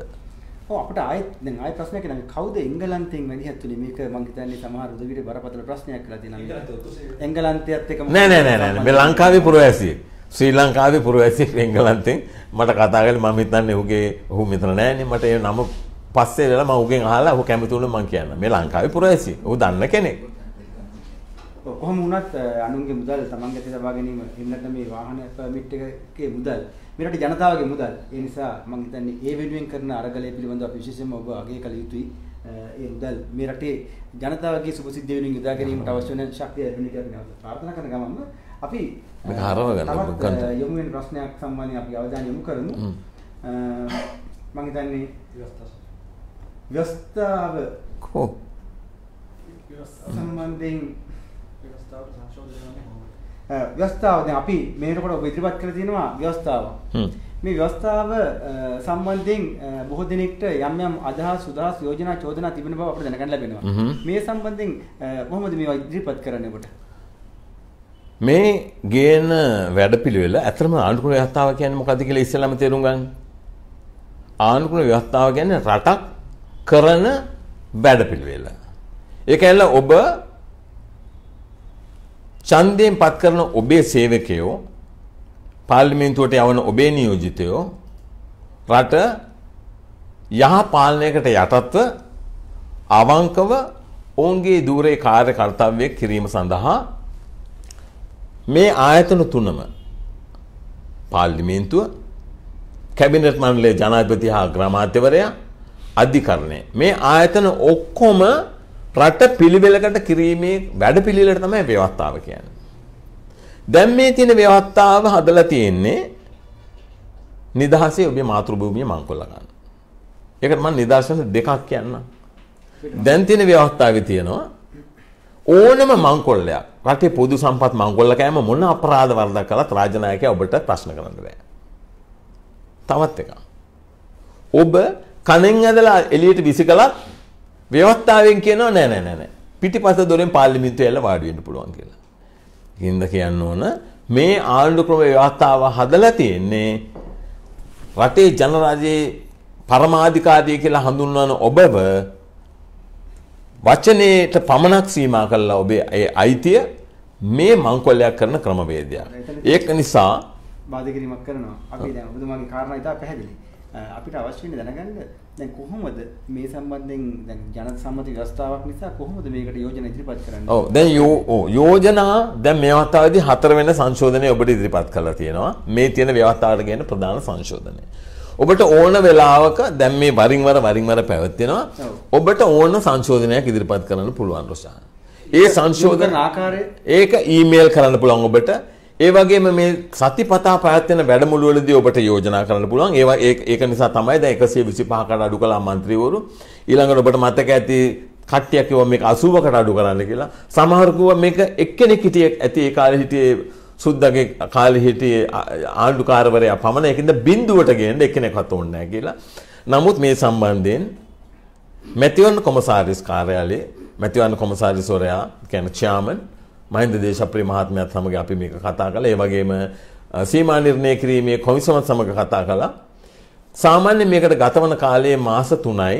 අපට ආයෙත් ප්‍රශ්නයක් නේද? කවුද එංගලන්තයෙන් වැඩිහත්තුනේ? මේක මම හිතන්නේ සමහර උදවිට බරපතල ප්‍රශ්නයක් කියලා තියෙනවා. එංගලන්තයත් එක්කම නෑ මේ ලංකාවේ පුරවැසියෙක්. ශ්‍රී ලංකාවේ පුරවැසියෙක් එංගලන්තෙන් මට කතා කරලා මම හිතන්නේ ඔහු මෙතන නෑනේ. මට ඒ නම පස්සේ වෙලා මම ඔහුගෙන් අහලා ඔහු කැමති වුණා මම කියන්න. මේ ලංකාවේ පුරවැසියෙක්. ඔහු දන්න කෙනෙක්. කොහොම වුණත් අනුන්ගේ මුදල් තමන්ගේ තේ ලබා ගැනීම හින්නට මේ වාහන පර්මිට් එකේ මුදල් මෙරට ජනතාවගේ මුදල්. ඒ නිසා මම හිතන්නේ ඒ වෙනුවෙන් කරන අරගලය පිළිබඳව අපි විශේෂයෙන්ම ඔබ අගය කළ යුතුයි. ඒ මුදල් මේ රටේ ජනතාවගේ සුබසිද්ධිය වෙනුවෙන් යොදා ගැනීමට අවශ්‍ය වෙන ශක්තිය ලැබෙන විදිහට නැවත ප්‍රාර්ථනා කරන ගමන්ම අපි මේක හරව ගන්න යොමු වෙන ප්‍රශ්නයක් සම්බන්ධයෙන් අපි අවධානය යොමු කරමු. මම හිතන්නේ ව්‍යවස්ථාව සම්බන්ධයෙන් ව්‍යවස්ථාව දැන් අපි මේකට ඔබ ඉදිරිපත් කරලා තියෙනවා ව්‍යවස්ථාව. මේ ව්‍යවස්ථාව සම්බන්ධයෙන් බොහෝ දිනෙකට යම් යම් අදහස් සුදාස් යෝජනා චෝදනා තිබෙන බව අපිට දැනගන්න ලැබෙනවා. මේ සම්බන්ධයෙන් කොහොමද මේවා ඉදිරිපත් කරන්නේ ඔබට? මේ ගේන වැඩපිළිවෙල අතරම ආණ්ඩුක්‍රම ව්‍යවස්ථාව කියන්නේ මොකද්ද කියලා ඉස්සෙල්ලාම තේරුම් ගන්න. ආණ්ඩුක්‍රම ව්‍යවස්ථාව කියන්නේ රටක් කරන වැඩපිළිවෙල. ඒක ඇල්ලා ඔබ ඡන්දයෙන් පත් කරන ඔබේ සේවකයෝ, පාර්ලිමේන්තුවට යවන ඔබේ නියෝජිතයෝ රට යහ පාලනයකට යටත්ව අවංකව ඔවුන්ගේ ධූරේ කාර්ය කර්තව්‍ය කිරීම සඳහා මේ ආයතන තුනම පාර්ලිමේන්තුව, කැබිනට් මණ්ඩලයේ ජනාධිපති හා ග්‍රාමාත්‍යවරයා, අධිකරණය, මේ ආයතන ඔක්කොම රට පිළිවෙලකට කිරීමේ වැඩපිළිවෙලට තමයි ව්‍යවස්ථාව කියන්නේ. දැන් මේ තියෙන ව්‍යවස්ථාව හදලා තියෙන්නේ නිදහසේ ඔබේ මාතෘභූමිය මංකොල්ල ගන්න. ඒකට මම නිදර්ශන දෙකක් කියන්නම්. දැන් තියෙන ව්‍යවස්ථාවේ තියෙනවා ඕනම මංකොල්ලයක් රටේ පොදු සම්පත් මංකොල්ල කෑම මොන අපරාධ වරදක් කළත් රාජ්‍ය නායකයා ඔබට ප්‍රශ්න කරන්න බෑ. තවත් එකක්. ඔබ කණෙන් ඇදලා එළියට විසිකලත් ව්‍යවස්ථාවෙන් කියනවා නෑ නෑ නෑ පිටිපස්ස දොරෙන් පාර්ලිමේන්තුවේ යලා වාඩි වෙන්න පුළුවන් කියලා. ඉතින්ද කියන්න ඕන මේ ආණ්ඩු ක්‍රම ව්‍යවස්ථාව හදලා තියෙන්නේ රටේ ජනරාජයේ පරමාධිකාරිය කියලා හඳුන්වන ඔබව වචනේට පමණක් සීමා කළා ඔබේ ඒ අයිතිය මේ මංකොල්ලයක් කරන ක්‍රමවේදයක්. ඒක නිසා බාධා කිරීමක් කරනවා. අපි දැන් ඔබතුමාගේ කාරණා ඉතා පැහැදිලි. අපිට අවශ්‍ය වෙන්නේ දැනගන්න දැන් කොහොමද මේ සම්බන්ධයෙන් දැන් ජන සම්මත ව්‍යවස්ථාවක් නිසා කොහොමද මේකට යෝජනා ඉදිරිපත් කරන්නේ? ඔව් දැන් යෝජනා දැන් මේ අවස්ථාවේදී 4 වෙනි සංශෝධනය ඔබට ඉදිරිපත් කරලා තියෙනවා. මේ තියෙන ව්‍යවස්ථාවට කියන ප්‍රධාන සංශෝධනය. ඔබට ඕන වෙලාවක දැන් මේ වරින් වර පැවැත්වෙනවා. ඔබට ඕන සංශෝධනයක් ඉදිරිපත් කරන්න පුළුවන් රොෂාන්. ඒ සංශෝධන ආකාරය ඒක ඊමේල් කරන්න පුළුවන් ඔබට. ඒ වගේම මේ සතිපතා පැවැත්වෙන වැඩමුළුවලදී ඔබට යෝජනා කරන්න පුළුවන්. ඒවා ඒක නිසා තමයි දැන් 125කට අඩු කළා മന്ത്രിවරු. ඊළඟට ඔබට මතක ඇති කට්ටියක් කිව්වා මේක 80කට අඩු කරන්න කියලා. සමහර කිව්වා මේක එක්කෙනෙක් හිටියේ ඇති ඒ කාලේ හිටියේ සුද්දගේ කාලේ හිටියේ ආණ්ඩුකාරවරයා පමණ ඒකින්ද බිඳුවට ගේන්න එක්කෙනෙක්වත් ඕනේ නැහැ කියලා. නමුත් මේ සම්බන්ධයෙන් මැතිවරණ කොමසාරිස් කාර්යාලයේ මැතිවරණ කොමසාරිස්වරයා කියන්නේ චෙයාමන් මහින්ද දේශප්‍රිය මහත්මයාත් සමග අපි මේක කතා කළා. ඒ වගේම සීමා නිර්ණය කිරීමේ කොමිසම සමග කතා කළා. සාමාන්‍යයෙන් මේකට ගතවන කාලයේ මාස 3යි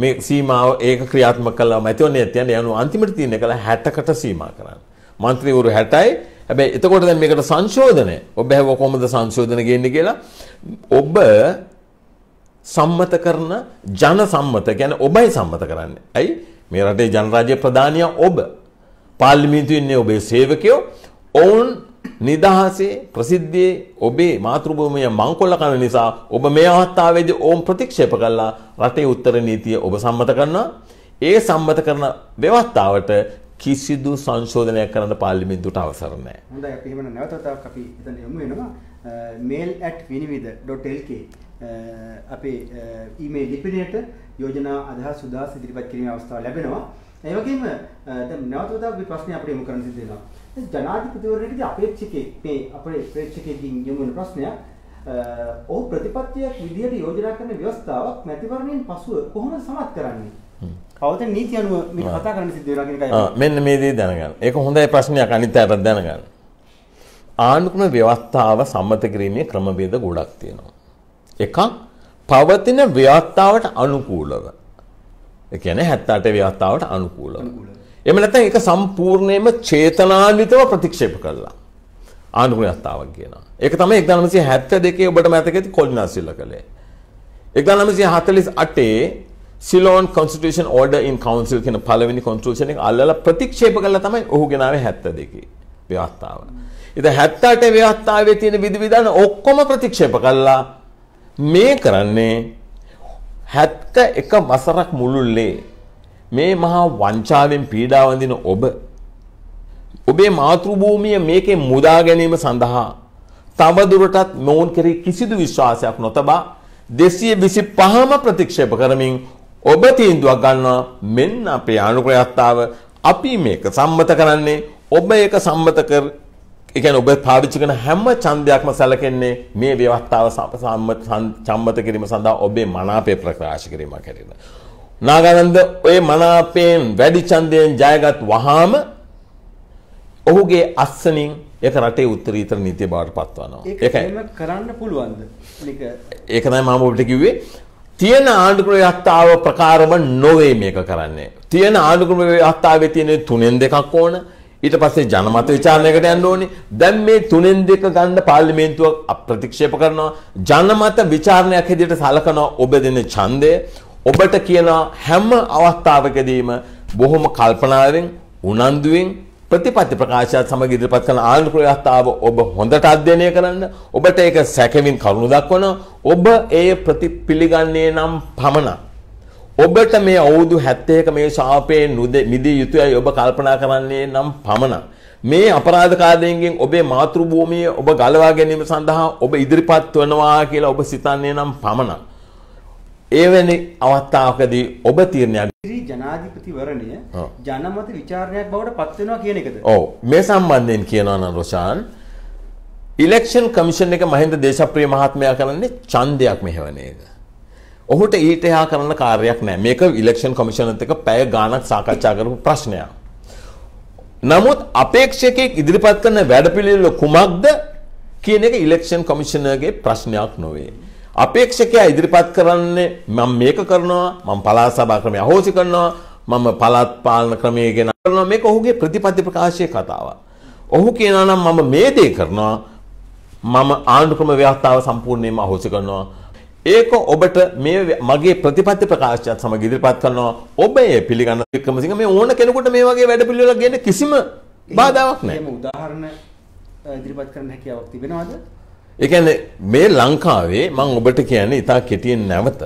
මේ සීමාව ඒක ක්‍රියාත්මක කළා මැතිවරණයත් කියන්නේ යනු අන්තිමට තියෙන එක 60කට සීමා කරන්නේ. මන්ත්‍රීවරු 60යි. හැබැයි එතකොට දැන් මේකට සංශෝධනය ඔබ හැව කොහොමද සංශෝධන ගේන්නේ කියලා ඔබ සම්මත කරන ජන සම්මත කියන්නේ ඔබයි සම්මත කරන්නේ. ඇයි මේ රටේ ජනරාජ්‍ය ප්‍රධානියා ඔබ. පාර්ලිමේන්තුවේ ඉන්නේ ඔබේ සේවකයෝ. ඔවුන් නිදහසේ ප්‍රසිද්ධියේ ඔබේ මාතෘභූමිය මංකොල්ල කරන නිසා ඔබ මේ අවස්ථාවේදී ඔවුන් ප්‍රතික්ෂේප කළා. රටේ උත්තර නීතිය ඔබ සම්මත කරනවා. ඒ සම්මත කරන ව්‍යවස්ථාවට කිසිදු සංශෝධනයක් කරන්න පාර්ලිමේන්තුවට අවසර නැහැ. හොඳයි අපි එහෙමනම් නැවත වතාවක් අපි එතන යමු වෙනවා. mail@winimida.lk අපේ ඊමේල් ලිපිණයට යෝජනා අදහස් සුදාස් ඉදිරිපත් කිරීමේ අවස්ථාව ලැබෙනවා. ඒ වගේම දැන් නැවත වතාවක් මේ ප්‍රශ්නේ අපිට යොමු කරන්න සිද්ධ වෙනවා. ජනාධිපතිවරයාගේ අපේක්ෂකෙක් මේ අපේ ප්‍රේක්ෂකෙකින් යොමු වෙන ප්‍රශ්නයක් ඔහු ප්‍රතිපත්තියක් විදියට යෝජනා කරන ව්‍යවස්ථාවක් මැතිවරණයෙන් පසුව කොහොමද සමත් කරන්නේ? පවතින නීති අනුව මේ කතා කරන්න සිද්ධ වෙනවා කියන එකයි. මෙන්න මේ දේ දැනගන්න. ඒක හොඳයි ප්‍රශ්නයක් අනිත් අයටත් දැනගන්න. ආණ්ඩුක්‍රම ව්‍යවස්ථාව සම්මත කිරීමේ ක්‍රමවේද ගොඩක් තියෙනවා. එකක් පවතින ව්‍යවස්ථාවට අනුකූලව. ඒ කියන්නේ 78 ව්‍යවස්ථාවට අනුකූලව. එහෙම නැත්නම් ඒක සම්පූර්ණයෙන්ම චේතනාන්විතව ප්‍රතික්ෂේප කළා. ආණ්ඩුක්‍රම ව්‍යවස්ථාවක් කියනවා. ඒක තමයි 1972 ඔබට මතක ඇති කොල්නාසිල්ල කළේ. 1948 Ceylon constitution order in council කියන පළවෙනි කොන්ස්ටිටියුෂන් එක අල්ලලා ප්‍රතික්ෂේප කළා තමයි ඔහු ගෙනාවේ 72 ව්‍යවස්ථාව. ඉතින් 78 ව්‍යවස්ථාවේ තියෙන විධිවිධාන ඔක්කොම ප්‍රතික්ෂේප කළා. මේ කරන්නේ 71 වසරක් මුළුල්ලේ මේ මහා වංචාවෙන් පීඩා වඳින ඔබ ඔබේ මාතෘභූමිය මේකේ මුදා ගැනීම සඳහා තවදුරටත් මොවුන් කෙරෙහි කිසිදු විශ්වාසයක් නොතබා 225ම ප්‍රතික්ෂේප කරමින් ඔබ තීන්දුවක් ගන්නවා මෙන්න අපේ ආණ්ඩුක්‍රයස්ථාව අපි මේක සම්මත කරන්නේ ඔබ ඒක සම්මත කර ඒ කියන්නේ ඔබ පාවිච්චි කරන හැම ඡන්දයක්ම සැලකෙන්නේ මේ ව්‍යවස්ථාව සම්මත කිරීම සඳහා ඔබේ මනාපය ප්‍රකාශ කිරීම කරන. නාගානන්ද ඔය මනාපයෙන් වැඩි ඡන්දයෙන් ජයගත් වහාම ඔහුගේ අස්සනින් ඒක රටේ උත්තරීතර නීතිය බවට පත්වනවා. ඒක එහෙම කරන්න පුළුවන්ද? ඒක තමයි මම ඔබට කිව්වේ තියෙන ආණ්ඩුක්‍රම ව්‍යවස්ථාව ප්‍රකාරම නොවේ මේක කරන්නේ. තියෙන ආණ්ඩුක්‍රම ව්‍යවස්ථාවේ තියෙන තුනෙන් දෙකක් ඕන. ඊට පස්සේ ජනමත විචාරණයකට යන්න ඕනේ. දැන් මේ තුනෙන් දෙක ගන්න පාර්ලිමේන්තුව අප්‍රතික්ෂේප කරනවා. ජනමත විචාරණයක් හැටියට සලකනවා ඔබ දෙන ඡන්දය. ඔබට කියනවා හැම අවස්ථාවකදීම බොහොම කල්පනාවෙන් උනන්දුවෙන් ප්‍රතිපත්ති ප්‍රකාශයත් සමග ඉදිරිපත් කරන ආණ්ඩුක්‍රම ව්‍යවස්ථාව ඔබ හොඳට අධ්‍යයනය කරන්න. ඔබට ඒක සැකෙමින් කරුණු දක්වනවා. ඔබ ඒ ප්‍රතිපිලිගන්නේ නම් පමණක්. ඔබට මේ අවුරුදු 71 මේ ශාපේ මිදිය යුතුයයි ඔබ කල්පනා කරන්නේ නම් පමණක්. මේ අපරාධකාරයන්ගෙන් ඔබේ මාතෘභූමිය ඔබ ගලවා ගැනීම සඳහා ඔබ ඉදිරිපත් වෙනවා කියලා ඔබ සිතන්නේ නම් පමණක්. එවැනි අවස්ථාවකදී ඔබ තීරණයක් ජනාධිපතිවරණය ජනමත විචාරණයක් බවට පත් වෙනවා කියන එකද? ඔව්. මේ සම්බන්ධයෙන් කියනවා නම් රොෂාන් ඉලෙක්ෂන් කමිෂන් එක මහින්ද දේශප්‍රිය මහත්මයා කරන්නේ ඡන්දයක් මෙහෙවන එක. ඔහුට ඊට එහා කරන්න කාර්යයක් නැහැ. මේක ඉලෙක්ෂන් කමිෂනත් එක්ක පැය ගාණක් සාකච්ඡා කරපු ප්‍රශ්නයක්. නමුත් අපේක්ෂකෙක් ඉදිරිපත් කරන වැඩපිළිවෙල කුමක්ද කියන එක ඉලෙක්ෂන් කමිෂනර්ගේ ප්‍රශ්නයක් නොවේ. අපේක්ෂකයා ඉදිරිපත් කරන්නේ මම මේක කරනවා මම පළාත් සභා ක්‍රමය අහෝසි කරනවා මම පළාත් පාලන ක්‍රමය ගැන කරනවා මේක ඔහුගේ ප්‍රතිපත්ති ප්‍රකාශයේ කතාව. ඔහු කියනවා නම් මම මේ දේ කරනවා මම ආණ්ඩුක්‍රම ව්‍යවස්ථාව සම්පූර්ණයෙන්ම අහෝසි කරනවා. ඒක ඔබට මේ මගේ ප්‍රතිපත්ති ප්‍රකාශයත් සමග ඉදිරිපත් කරනවා. ඔබ ඒ පිළිගන්න වික්‍රමසිංහ මේ ඕන කෙනෙකුට මේ වගේ වැඩපිළිවෙලක් ගන්න කිසිම බාධාවක් නැහැ. මේ උදාහරණ ඉදිරිපත් කරන්න හැකියාවක් තිබෙනවද? ඒ කියන්නේ මේ ලංකාවේ මම ඔබට කියන්නේ ඉතා කෙටියෙන් නැවත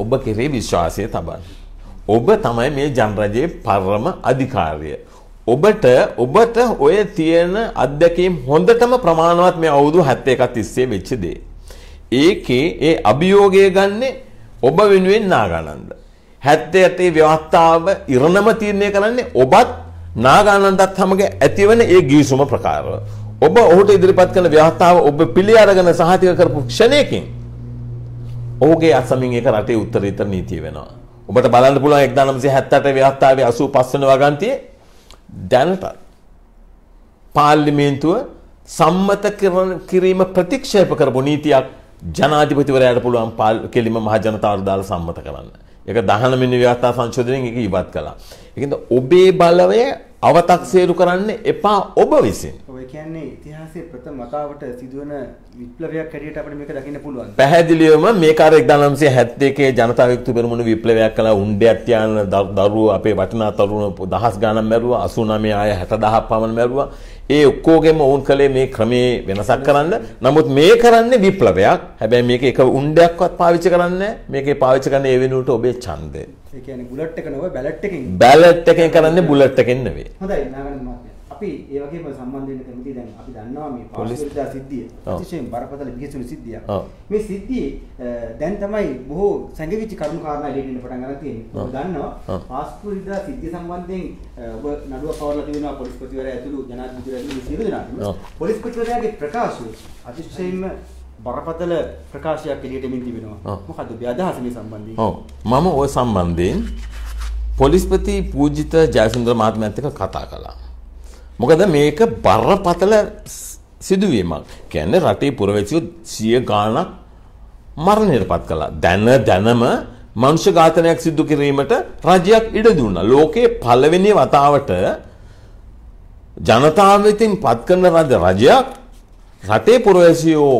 ඔබ කෙරේ විශ්වාසය තබන්න. ඔබ තමයි මේ ජනරජයේ පරම අධිකාරිය. ඔබට ඔය තියෙන අත්දැකීම් හොඳටම ප්‍රමාණවත් මේ අවුරුදු 71ක් ඉස්සේ වෙච්ච දේ. ඒකේ ඒ අභියෝගය ගන්නේ ඔබ වෙනුවෙන් නාගානන්ද. 78 ව්‍යවස්ථාව ඉරණම තීරණය කරන්නේ ඔබත් නාගානන්දත් සමග ඇතිවන ඒ ගිවිසුම ප්‍රකාරව. ඔබ ඔහුට ඉදිරිපත් කරන ව්‍යවස්ථාව ඔබ පිළි අරගෙන සහතික කරපු ක්ෂණයකින් ඔහුගේ අසමින් ඒක රටේ උත්තරීතර නීතිය වෙනවා. ඔබට බලන්න පුළුවන් 1978 ව්‍යවස්ථාවේ 85 වෙනි වගන්තියේ දැනට පාර්ලිමේන්තුව සම්මත කිරීම ප්‍රතික්ෂේප කරපු නීතියක් ජනාධිපතිවරයාට පුළුවන් කෙලිම මහ ජනතාවට දාලා සම්මත කරන්න. ඒක 19 වෙනි ව්‍යවස්ථා සංශෝධනයෙන් ඒක ඉවත් කළා. ඒකින්ද ඔබේ බලවය අවතක්සේරු කරන්න එපා ඔබ විසින්. ඔය කියන්නේ ඉතිහාසයේ ප්‍රථම වතාවට සිදුවන විප්ලවයක් හැටියට අපිට මේක දකින්න පුළුවන්. පැහැදිලිවම මේක 1971 ජනතා විමුක්ති පෙරමුණ විප්ලවයක් කළා. උණ්ඩයක් තියන දරුවෝ අපේ වටිනා තරුණ දහස් ගණන් මැරුවා. 89 ආය 60000ක් පමණ මැරුවා. ඒ ඔක්කොගෙම වුන් කලේ මේ ක්‍රමයේ වෙනසක් කරන්න. නමුත් මේ කරන්නේ විප්ලවයක්. හැබැයි මේක එක උණ්ඩයක්වත් පාවිච්චි කරන්නේ නැහැ. මේකේ පාවිච්චි කරන්නේ ඒ වෙනුවට ඔබේ ඡන්දය. ඒ කියන්නේ බුලට් එක නෙවෙයි බැලට් එකෙන් කරන්නේ බුලට් එකෙන් නෙවෙයි. හොඳයි නාගරන් මහත්මයා. අපි ඒ වගේම සම්බන්ධ වෙන්න කැමතියි. දැන් අපි දන්නවා මේ පාර්ලිමේන්තු සිද්ධිය අතිශයින් බරපතල විහිසුණු සිද්ධියක්. මේ සිද්ධියේ දැන් තමයි බොහෝ සංගවිච්ච කරුණු කාරණා එළියෙන් පටන් ගන්න තියෙන්නේ. ඔබ දන්නවා පාස්පුරිදා සිද්ධිය සම්බන්ධයෙන් ඔබ නඩුවක් පවරලා තිබෙනවා පොලිස්පතිවරයා ඇතුළු ජනාධිපතිවරයා ඇතුළු සියලු දෙනාට. පොලිස්පතිවරයාගේ ප්‍රකාශය අතිශයින්ම බරපතල ප්‍රකාශයක් එළියට එමින් තිබෙනවා. මොකද ඔබේ අදහස මේ සම්බන්ධයෙන්? ඔව්. මම ඔය සම්බන්ධයෙන් පොලිස්පති පූජිත ජයසුන්දර මහත්මයාත් එක්ක කතා කළා. මොකද මේක බරපතල සිදුවීමක්. කියන්නේ රටේ පුරවැසියෝ සිය ගාණක් මරණයටපත් කළා. දැනම මනුෂ්‍ය ඝාතනයක් සිදු කිරීමට රජයක් ඉඩ දුන්නා. ලෝකයේ පළවෙනි වතාවට ජනතාව විසින් පත් කරන රජයක් රටේ පුරවැසියෝ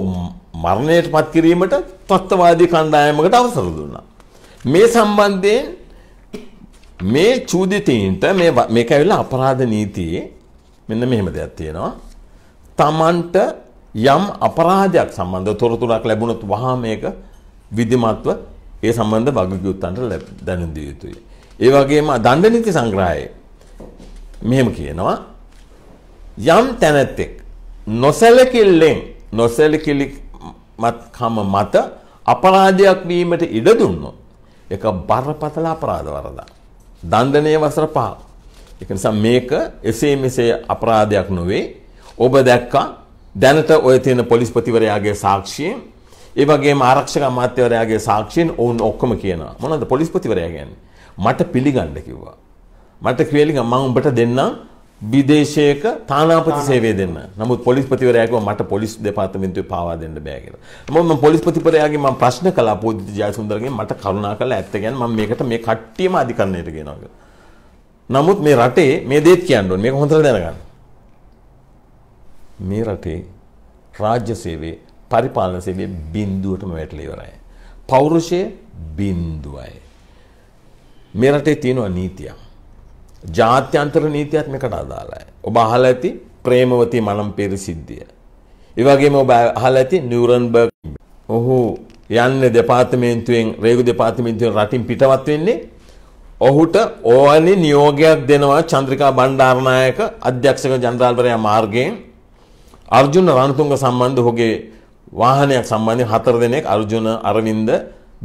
මරණයට පත් කිරීමට තත්ත්වවාදී කණ්ඩායමකට අවසර දුන්නා. මේ සම්බන්ධයෙන් මේ චූදිතීන්ට මේක ඇවිල්ලා අපරාධ නීතියේ මෙන්න මෙහෙම දෙයක් තියෙනවා. තමන්ට යම් අපරාධයක් සම්බන්ධව තොරතුරක් ලැබුණොත් වහා මේක විධිමත්ව ඒ සම්බන්ධ වගකීම්වන්ට දැනුම් දිය යුතුයි. ඒ වගේම දණ්ඩ නීති සංග්‍රහයේ මෙහෙම කියනවා යම් තැනැත්තෙක් නොසැලකිලි මත්කම මත අපරාධයක් වීමට ඉඩ දුන්නොත් ඒක බරපතල අපරාධ වරදක්. දණ්ඩනය වසර 5. ඒක නිසා මේක එසේ මෙසේ අපරාධයක් නොවේ. ඔබ දැක්කා දැනට ඔය තියෙන පොලිස්පතිවරයාගේ සාක්ෂියෙන් ඒ වගේම ආරක්ෂක අමාත්‍යවරයාගේ සාක්ෂියෙන් ඔවුන් ඔක්කොම කියනවා. මොනවද පොලිස්පතිවරයා කියන්නේ? මට පිළිගන්න කිව්වා. මට කියලා මම උඹට දෙන්නම් විදේශයක තානාපති සේවය දෙන්න. නමුත් පොලිස්පතිවරයා කිව්වා මට පොලිස් දෙපාර්තමේන්තුවේ පාවා දෙන්න බෑ කියලා. මොකද මම පොලිස්පතිවරයාගෙන් මම ප්‍රශ්න කළා පොඩි ජයසුන්දරගෙන් මට කරුණාකරලා ඇත්ත කියන්නේ මම මේකට මේ කට්ටියම අධිකරණයට ගෙනවා කියලා. නමුත් මේ රටේ මේ දේත් කියන්න ඕනේ මේක හොඳට දැනගන්න. මේ රටේ රාජ්‍ය සේවයේ පරිපාලන සේවයේ බිඳුවටම වැටලා ඉවරයි. පෞරුෂය බිඳුවයි. මේ රටේ තියෙනවා නීතියක්. ජාත්‍යන්තර නීතියත් මේකට අදාළයි. ඔබ අහලා ඇති ප්‍රේමවතී මනම්පේරි සිද්ධිය. ඒ වගේම ඔබ අහලා ඇති නියුරන්බර්ග්. ඔහු යන්නේ දෙපාර්තමේන්තුවෙන් රේගු දෙපාර්තමේන්තුවෙන් රටින් පිටවත් වෙන්නේ. ඔහුට ඕවනේ නියෝගයක් දෙනවා චන්ද්‍රිකා බණ්ඩාරනායක අධ්‍යක්ෂක ජනරාල්වරයා මාර්ගයෙන් අර්ජුන රණතුංග සම්බන්ධ ඔහුගේ වාහනයක් සම්බන්ධයෙන් 4 දෙනෙක් අර්ජුන අරවින්ද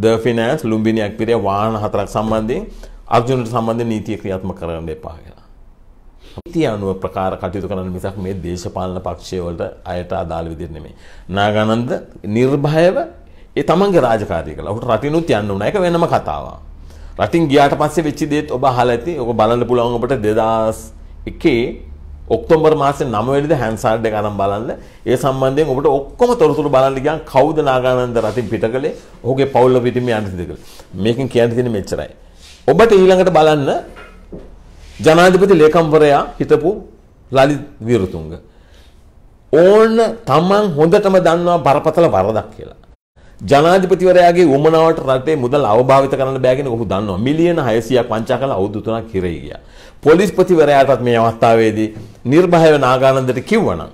ද ෆිනෑන්ස් ලුම්බිනි අක්පිරිය වාහන 4ක් සම්බන්ධයෙන් අර්ජුනට සම්බන්ධ නීතිය ක්‍රියාත්මක කරන්න එපා කියලා. නීතිය අනුව ප්‍රකාර කටයුතු කරන මිසක් මේ දේශපාලන පක්ෂය වලට අයට අදාළ විදිහට නෙමෙයි. නාගානන්ද නිර්භයව ඒ තමන්ගේ රාජකාරිය කළා. උහුට රටිනුත් යන්න උනා. ඒක වෙනම කතාවක්. රටින් ගියාට පස්සේ වෙච්ච දේත් ඔබ අහලා ඇති. ඔබ බලන්න පුළුවන් ඔබට 2001 ඔක්තෝබර් මාසේ 9 වෙනිදා හැන්සාඩ් එක අරන් බලන්න. ඒ සම්බන්ධයෙන් ඔබට ඔක්කොම තොරතුරු බලන්න ගියන් කවුද නාගානන්ද රටින් පිටකලේ? ඔහුගේ පවුල පිටින් යන්න සිදු කළේ. මේකෙන් කියන්න තියෙන්නේ මෙච්චරයි. ඔබට ඊළඟට බලන්න ජනාධිපති ලේකම්වරයා හිටපු ලලිත් වීරතුංග ඕන තමන් හොඳටම දන්නවා බරපතල වරදක් කියලා. ජනාධිපතිවරයාගේ උමනාවට රටේ මුදල් අවභාවිත කරන්න බෑ කියන ඔහු දන්නවා. මිලියන 600ක් වංචා කරලා අවුරුදු 3ක් හිරේ ගියා. පොලිස්පතිවරයාටත් මේ අවස්ථාවේදී නිර්භයව නාගානන්දට කිව්වනම්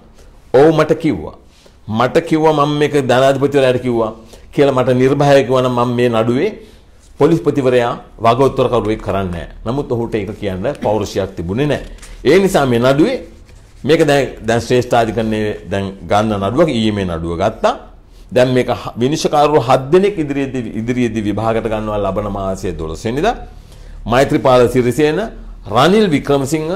ඔව් මට කිව්වා. මට කිව්වා මම මේක ජනාධිපතිවරයාට කිව්වා කියලා මට නිර්භයව කිව්වනම් මම මේ නඩුවේ පොලිස්පතිවරයා වගඋත්තරකරුවෙක් කරන්නේ නැහැ. නමුත් ඔහුට ඒක කියන්න පෞරුෂයක් තිබුණේ නැහැ. ඒ නිසා මේ නඩුවේ මේක දැන් ශ්‍රේෂ්ඨ අධිකරණයේ දැන් ගන්න නඩුවක ඊයේ නඩුව ගත්තා. දැන් මේක විනිශ්චයකාරවරු 7 දෙනෙක් ඉදිරියේදී විභාගයට ගන්නවා ලබන මාසයේ 12 වෙනිදා. මෛත්‍රීපාල සිරිසේන, රනිල් වික්‍රමසිංහ,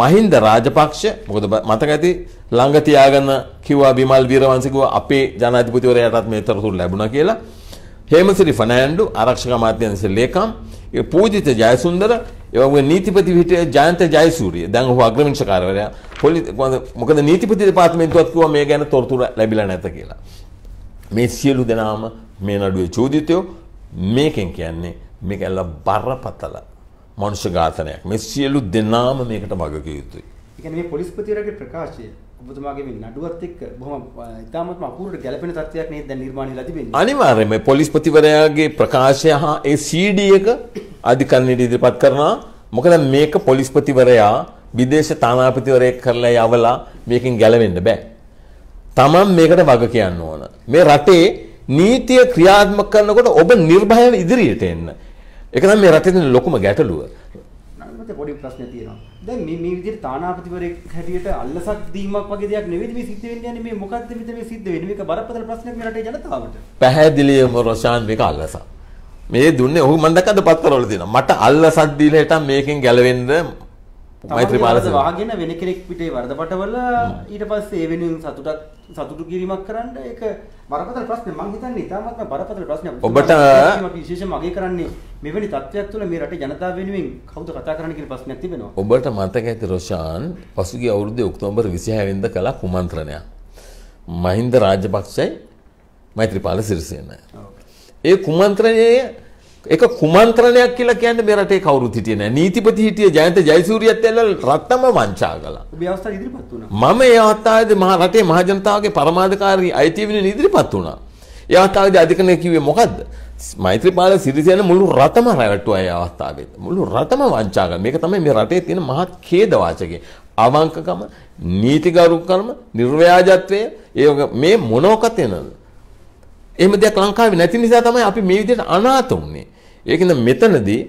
මහින්ද රාජපක්ෂ මොකද මතක ඇති ළඟ තියාගෙන කිව්වා බිමල් වීරවංශිකව අපේ ජනාධිපතිවරයාටත් මේ තරතුරු ලැබුණා කියලා. හේමසිරි ෆර්නෑන්ඩෝ ආරක්ෂක අමාත්‍යාංශ ලේකම් පූජිත ජයසුන්දර එවගේ නීතිපති හිටිය ජයන්ත ජයසූරිය දැන් ඔහු අග්‍රමිනිෂ්ඨකාරවරයා මොකද නීතිපති දෙපාර්තමේන්තුවත් කිව්වා මේ ගැන තොරතුරු ලැබිලා නැත කියලා. මේ සියලු දෙනාම මේ නඩුවේ චෝදිතයෝ. මේකෙන් කියන්නේ මේක ඇල්ල බරපතල මනුෂ්‍ය ඝාතනයක්. මේ සියලු දෙනාම මේකට වග කිය යුතුයි. ඒ කියන්නේ මේ පොලිස්පතිවරයාගේ ප්‍රකාශය ඔබතුමාගේ මේ නඩුවත් එක්ක බොහොම ඉතාමත්ම අපූර්වට ගැළපෙන තත්ත්වයක් නේද දැන් නිර්මාණය වෙලා තිබෙන්නේ. අනිවාර්යයෙන්ම පොලිස්පතිවරයාගේ ප්‍රකාශය හා ඒ CD එක අධිකරණයට ඉදිරිපත් කරනවා. මොකද මේක පොලිස්පතිවරයා විදේශ තානාපතිවරයෙක් කරලා යවලා මේකෙන් ගැලවෙන්න බෑ. Taman මේකට වග කියන්න ඕන. මේ රටේ නීතිය ක්‍රියාත්මක කරනකොට ඔබ නිර්භයව ඉදිරියට එන්න. ඒක තමයි මේ රටේ තියෙන ලොකුම ගැටලුව. පොඩි ප්‍රශ්න තියෙනවා. දැන් මේ විදිහට තානාපතිවරයෙක් හැටියට අල්ලසක් දීමක් වගේ දෙයක් නෙවෙයි මේ සිද්ධ වෙන්නේ. යන්නේ මේ මොකක්ද මේ සිද්ධ වෙන්නේ? මේක බරපතල ප්‍රශ්නයක් මේ රටේ ජනතාවට. පැහැදිලිවම රොෂාන් මේක අල්ලසක්. මේ දුන්නේ ඔහු මම දැක්කද පත්තරවල තියෙනවා. මට අල්ලසක් දීලා හිටන් මේකෙන් ගැලවෙන්න මෛත්‍රීපාල වහගෙන වෙන කෙනෙක් පිටේ වරදපටවල ඊට පස්සේ ඒ වෙනුවෙන් සතුටු කිරීමක් කරන්න ඒක බරපතල ප්‍රශ්නේ. මම හිතන්නේ ඉතාමත්ම බරපතල ප්‍රශ්නයක්. ඔබට විශේෂයෙන්ම අගය කරන්නේ මෙවැනි තත්ත්වයක් තුළ මේ රටේ ජනතාව වෙනුවෙන් කවුද කතා කරන්න කියන ප්‍රශ්නයක් තිබෙනවා. ඔබට මතක ඇති රොෂාන් පසුගිය අවුරුද්දේ ඔක්තෝබර් 26 වෙනිදා කළ කුමන්ත්‍රණයක්. මහින්ද රාජපක්ෂයි මෛත්‍රීපාල සිරිසේනයි. ඒ කුමන්ත්‍රණයේ ඒක කුමන්ත්‍රණයක් කියලා කියන්නේ මේ රටේ කවුරුත් හිටියේ නැහැ. නීතිපති හිටියේ ජයන්ත ජයසූරියත් එක්කලා රටම වංචා කළා. ඔබ අවස්ථාව ඉදිරිපත් වුණා. මම ඒ අවස්ථාවේදී මහ රටේ මහ ජනතාවගේ පරමාධිකාරී අයිතිවිනේ ඉදිරිපත් වුණා. ඒ අවස්ථාවේදී අධිකරණය කිව්වේ මොකද්ද? මෛත්‍රීපාල සිරිසේන මුළු රටම රැවටුවා ඒ අවස්ථාවේදී. මුළු රටම වංචා කළා. මේක තමයි මේ රටේ තියෙන මහත් ඛේදවාචකේ. අවංකකම, නීතිගරුකම, නිර්ව්‍යාජත්වය මේ මොනෝකත වෙනද? එහෙම දෙයක් ලංකාවේ නැති නිසා තමයි අපි මේ විදිහට අනාත වුනේ. ඒකින්ද මෙතනදී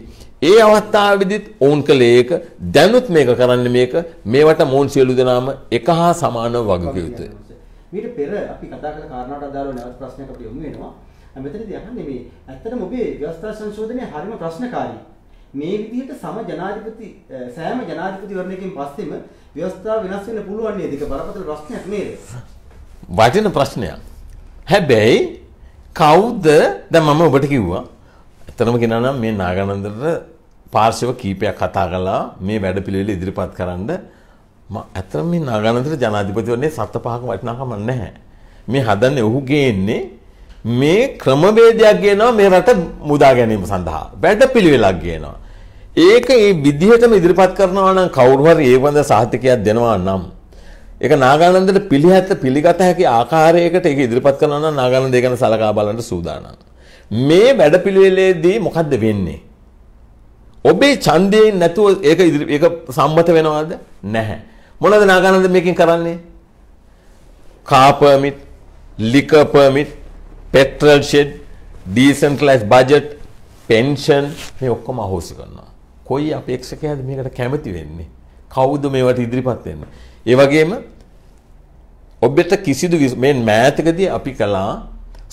ඒ අවස්ථාවේදීත් ඕන් කළේ ඒක දැනුත් මේක කරන්න මේක මේවට මොන් සියලු දෙනාම එක හා සමානව වගකීම් යුතුයි. මීට පෙර අපි කතා කළ කාරණාවට අදාළව නැවත ප්‍රශ්නයක් අපිට යොමු වෙනවා. මෙතනදී අහන්නේ මේ ඇත්තටම ඔබේ ව්‍යවස්ථා සංශෝධනයේ හරිම ප්‍රශ්නකාරී. මේ විදිහට සෑම ජනාධිපතිවරණයකින් පස්සෙම ව්‍යවස්ථා වෙනස් වෙන්න පුළුවන් නේද? ඒක බරපතල ප්‍රශ්නයක් නේද? වටින ප්‍රශ්නයක්. හැබැයි කවුද දැන් මම ඔබට කිව්වා ඇත්තම කියනවා නම් මේ නාගානන්දට පාර්ශව කීපයක් කතා කළා මේ වැඩපිළිවෙල ඉදිරිපත් කරන්න ඇත්තම මේ නාගානන්දට ජනාධිපතිවරණේ සත්ත පහක වටිනාකම නැහැ. මේ හදන්නේ ඔහු ගේන්නේ මේ ක්‍රමවේදයක් ගේනවා මේ රට මුදා ගැනීම සඳහා. වැඩපිළිවෙලක් ගේනවා. ඒක මේ විදිහටම ඉදිරිපත් කරනවා නම් කවුරු හරි ඒ වඳ සාහිත්‍යයක් දෙනවා නම් ඒක නාගානන්දට පිළිගත හැකි ආකාරයකට ඒක ඉදිරිපත් කරනවා නම් නාගානන්ද ඒ ගැන සලකා බලන්න සූදානම්. මේ වැඩපිළිවෙලේදී මොකද්ද වෙන්නේ? ඔබේ ඡන්දයෙන් නැතුව ඒක සම්මත වෙනවද? නැහැ. මොනවද නාගානන්ද මේකෙන් කරන්නේ? Car permit, liquor permit, petrol shed, decentralise budget, pension මේ ඔක්කොම අහෝසි කරනවා. කොයි අපේක්ෂකයාද මේකට කැමති වෙන්නේ? කවුද මේවට ඉදිරිපත් වෙන්නේ? ඒ වගේම ඔබට කිසිදු මේ මෑතකදී අපි කළා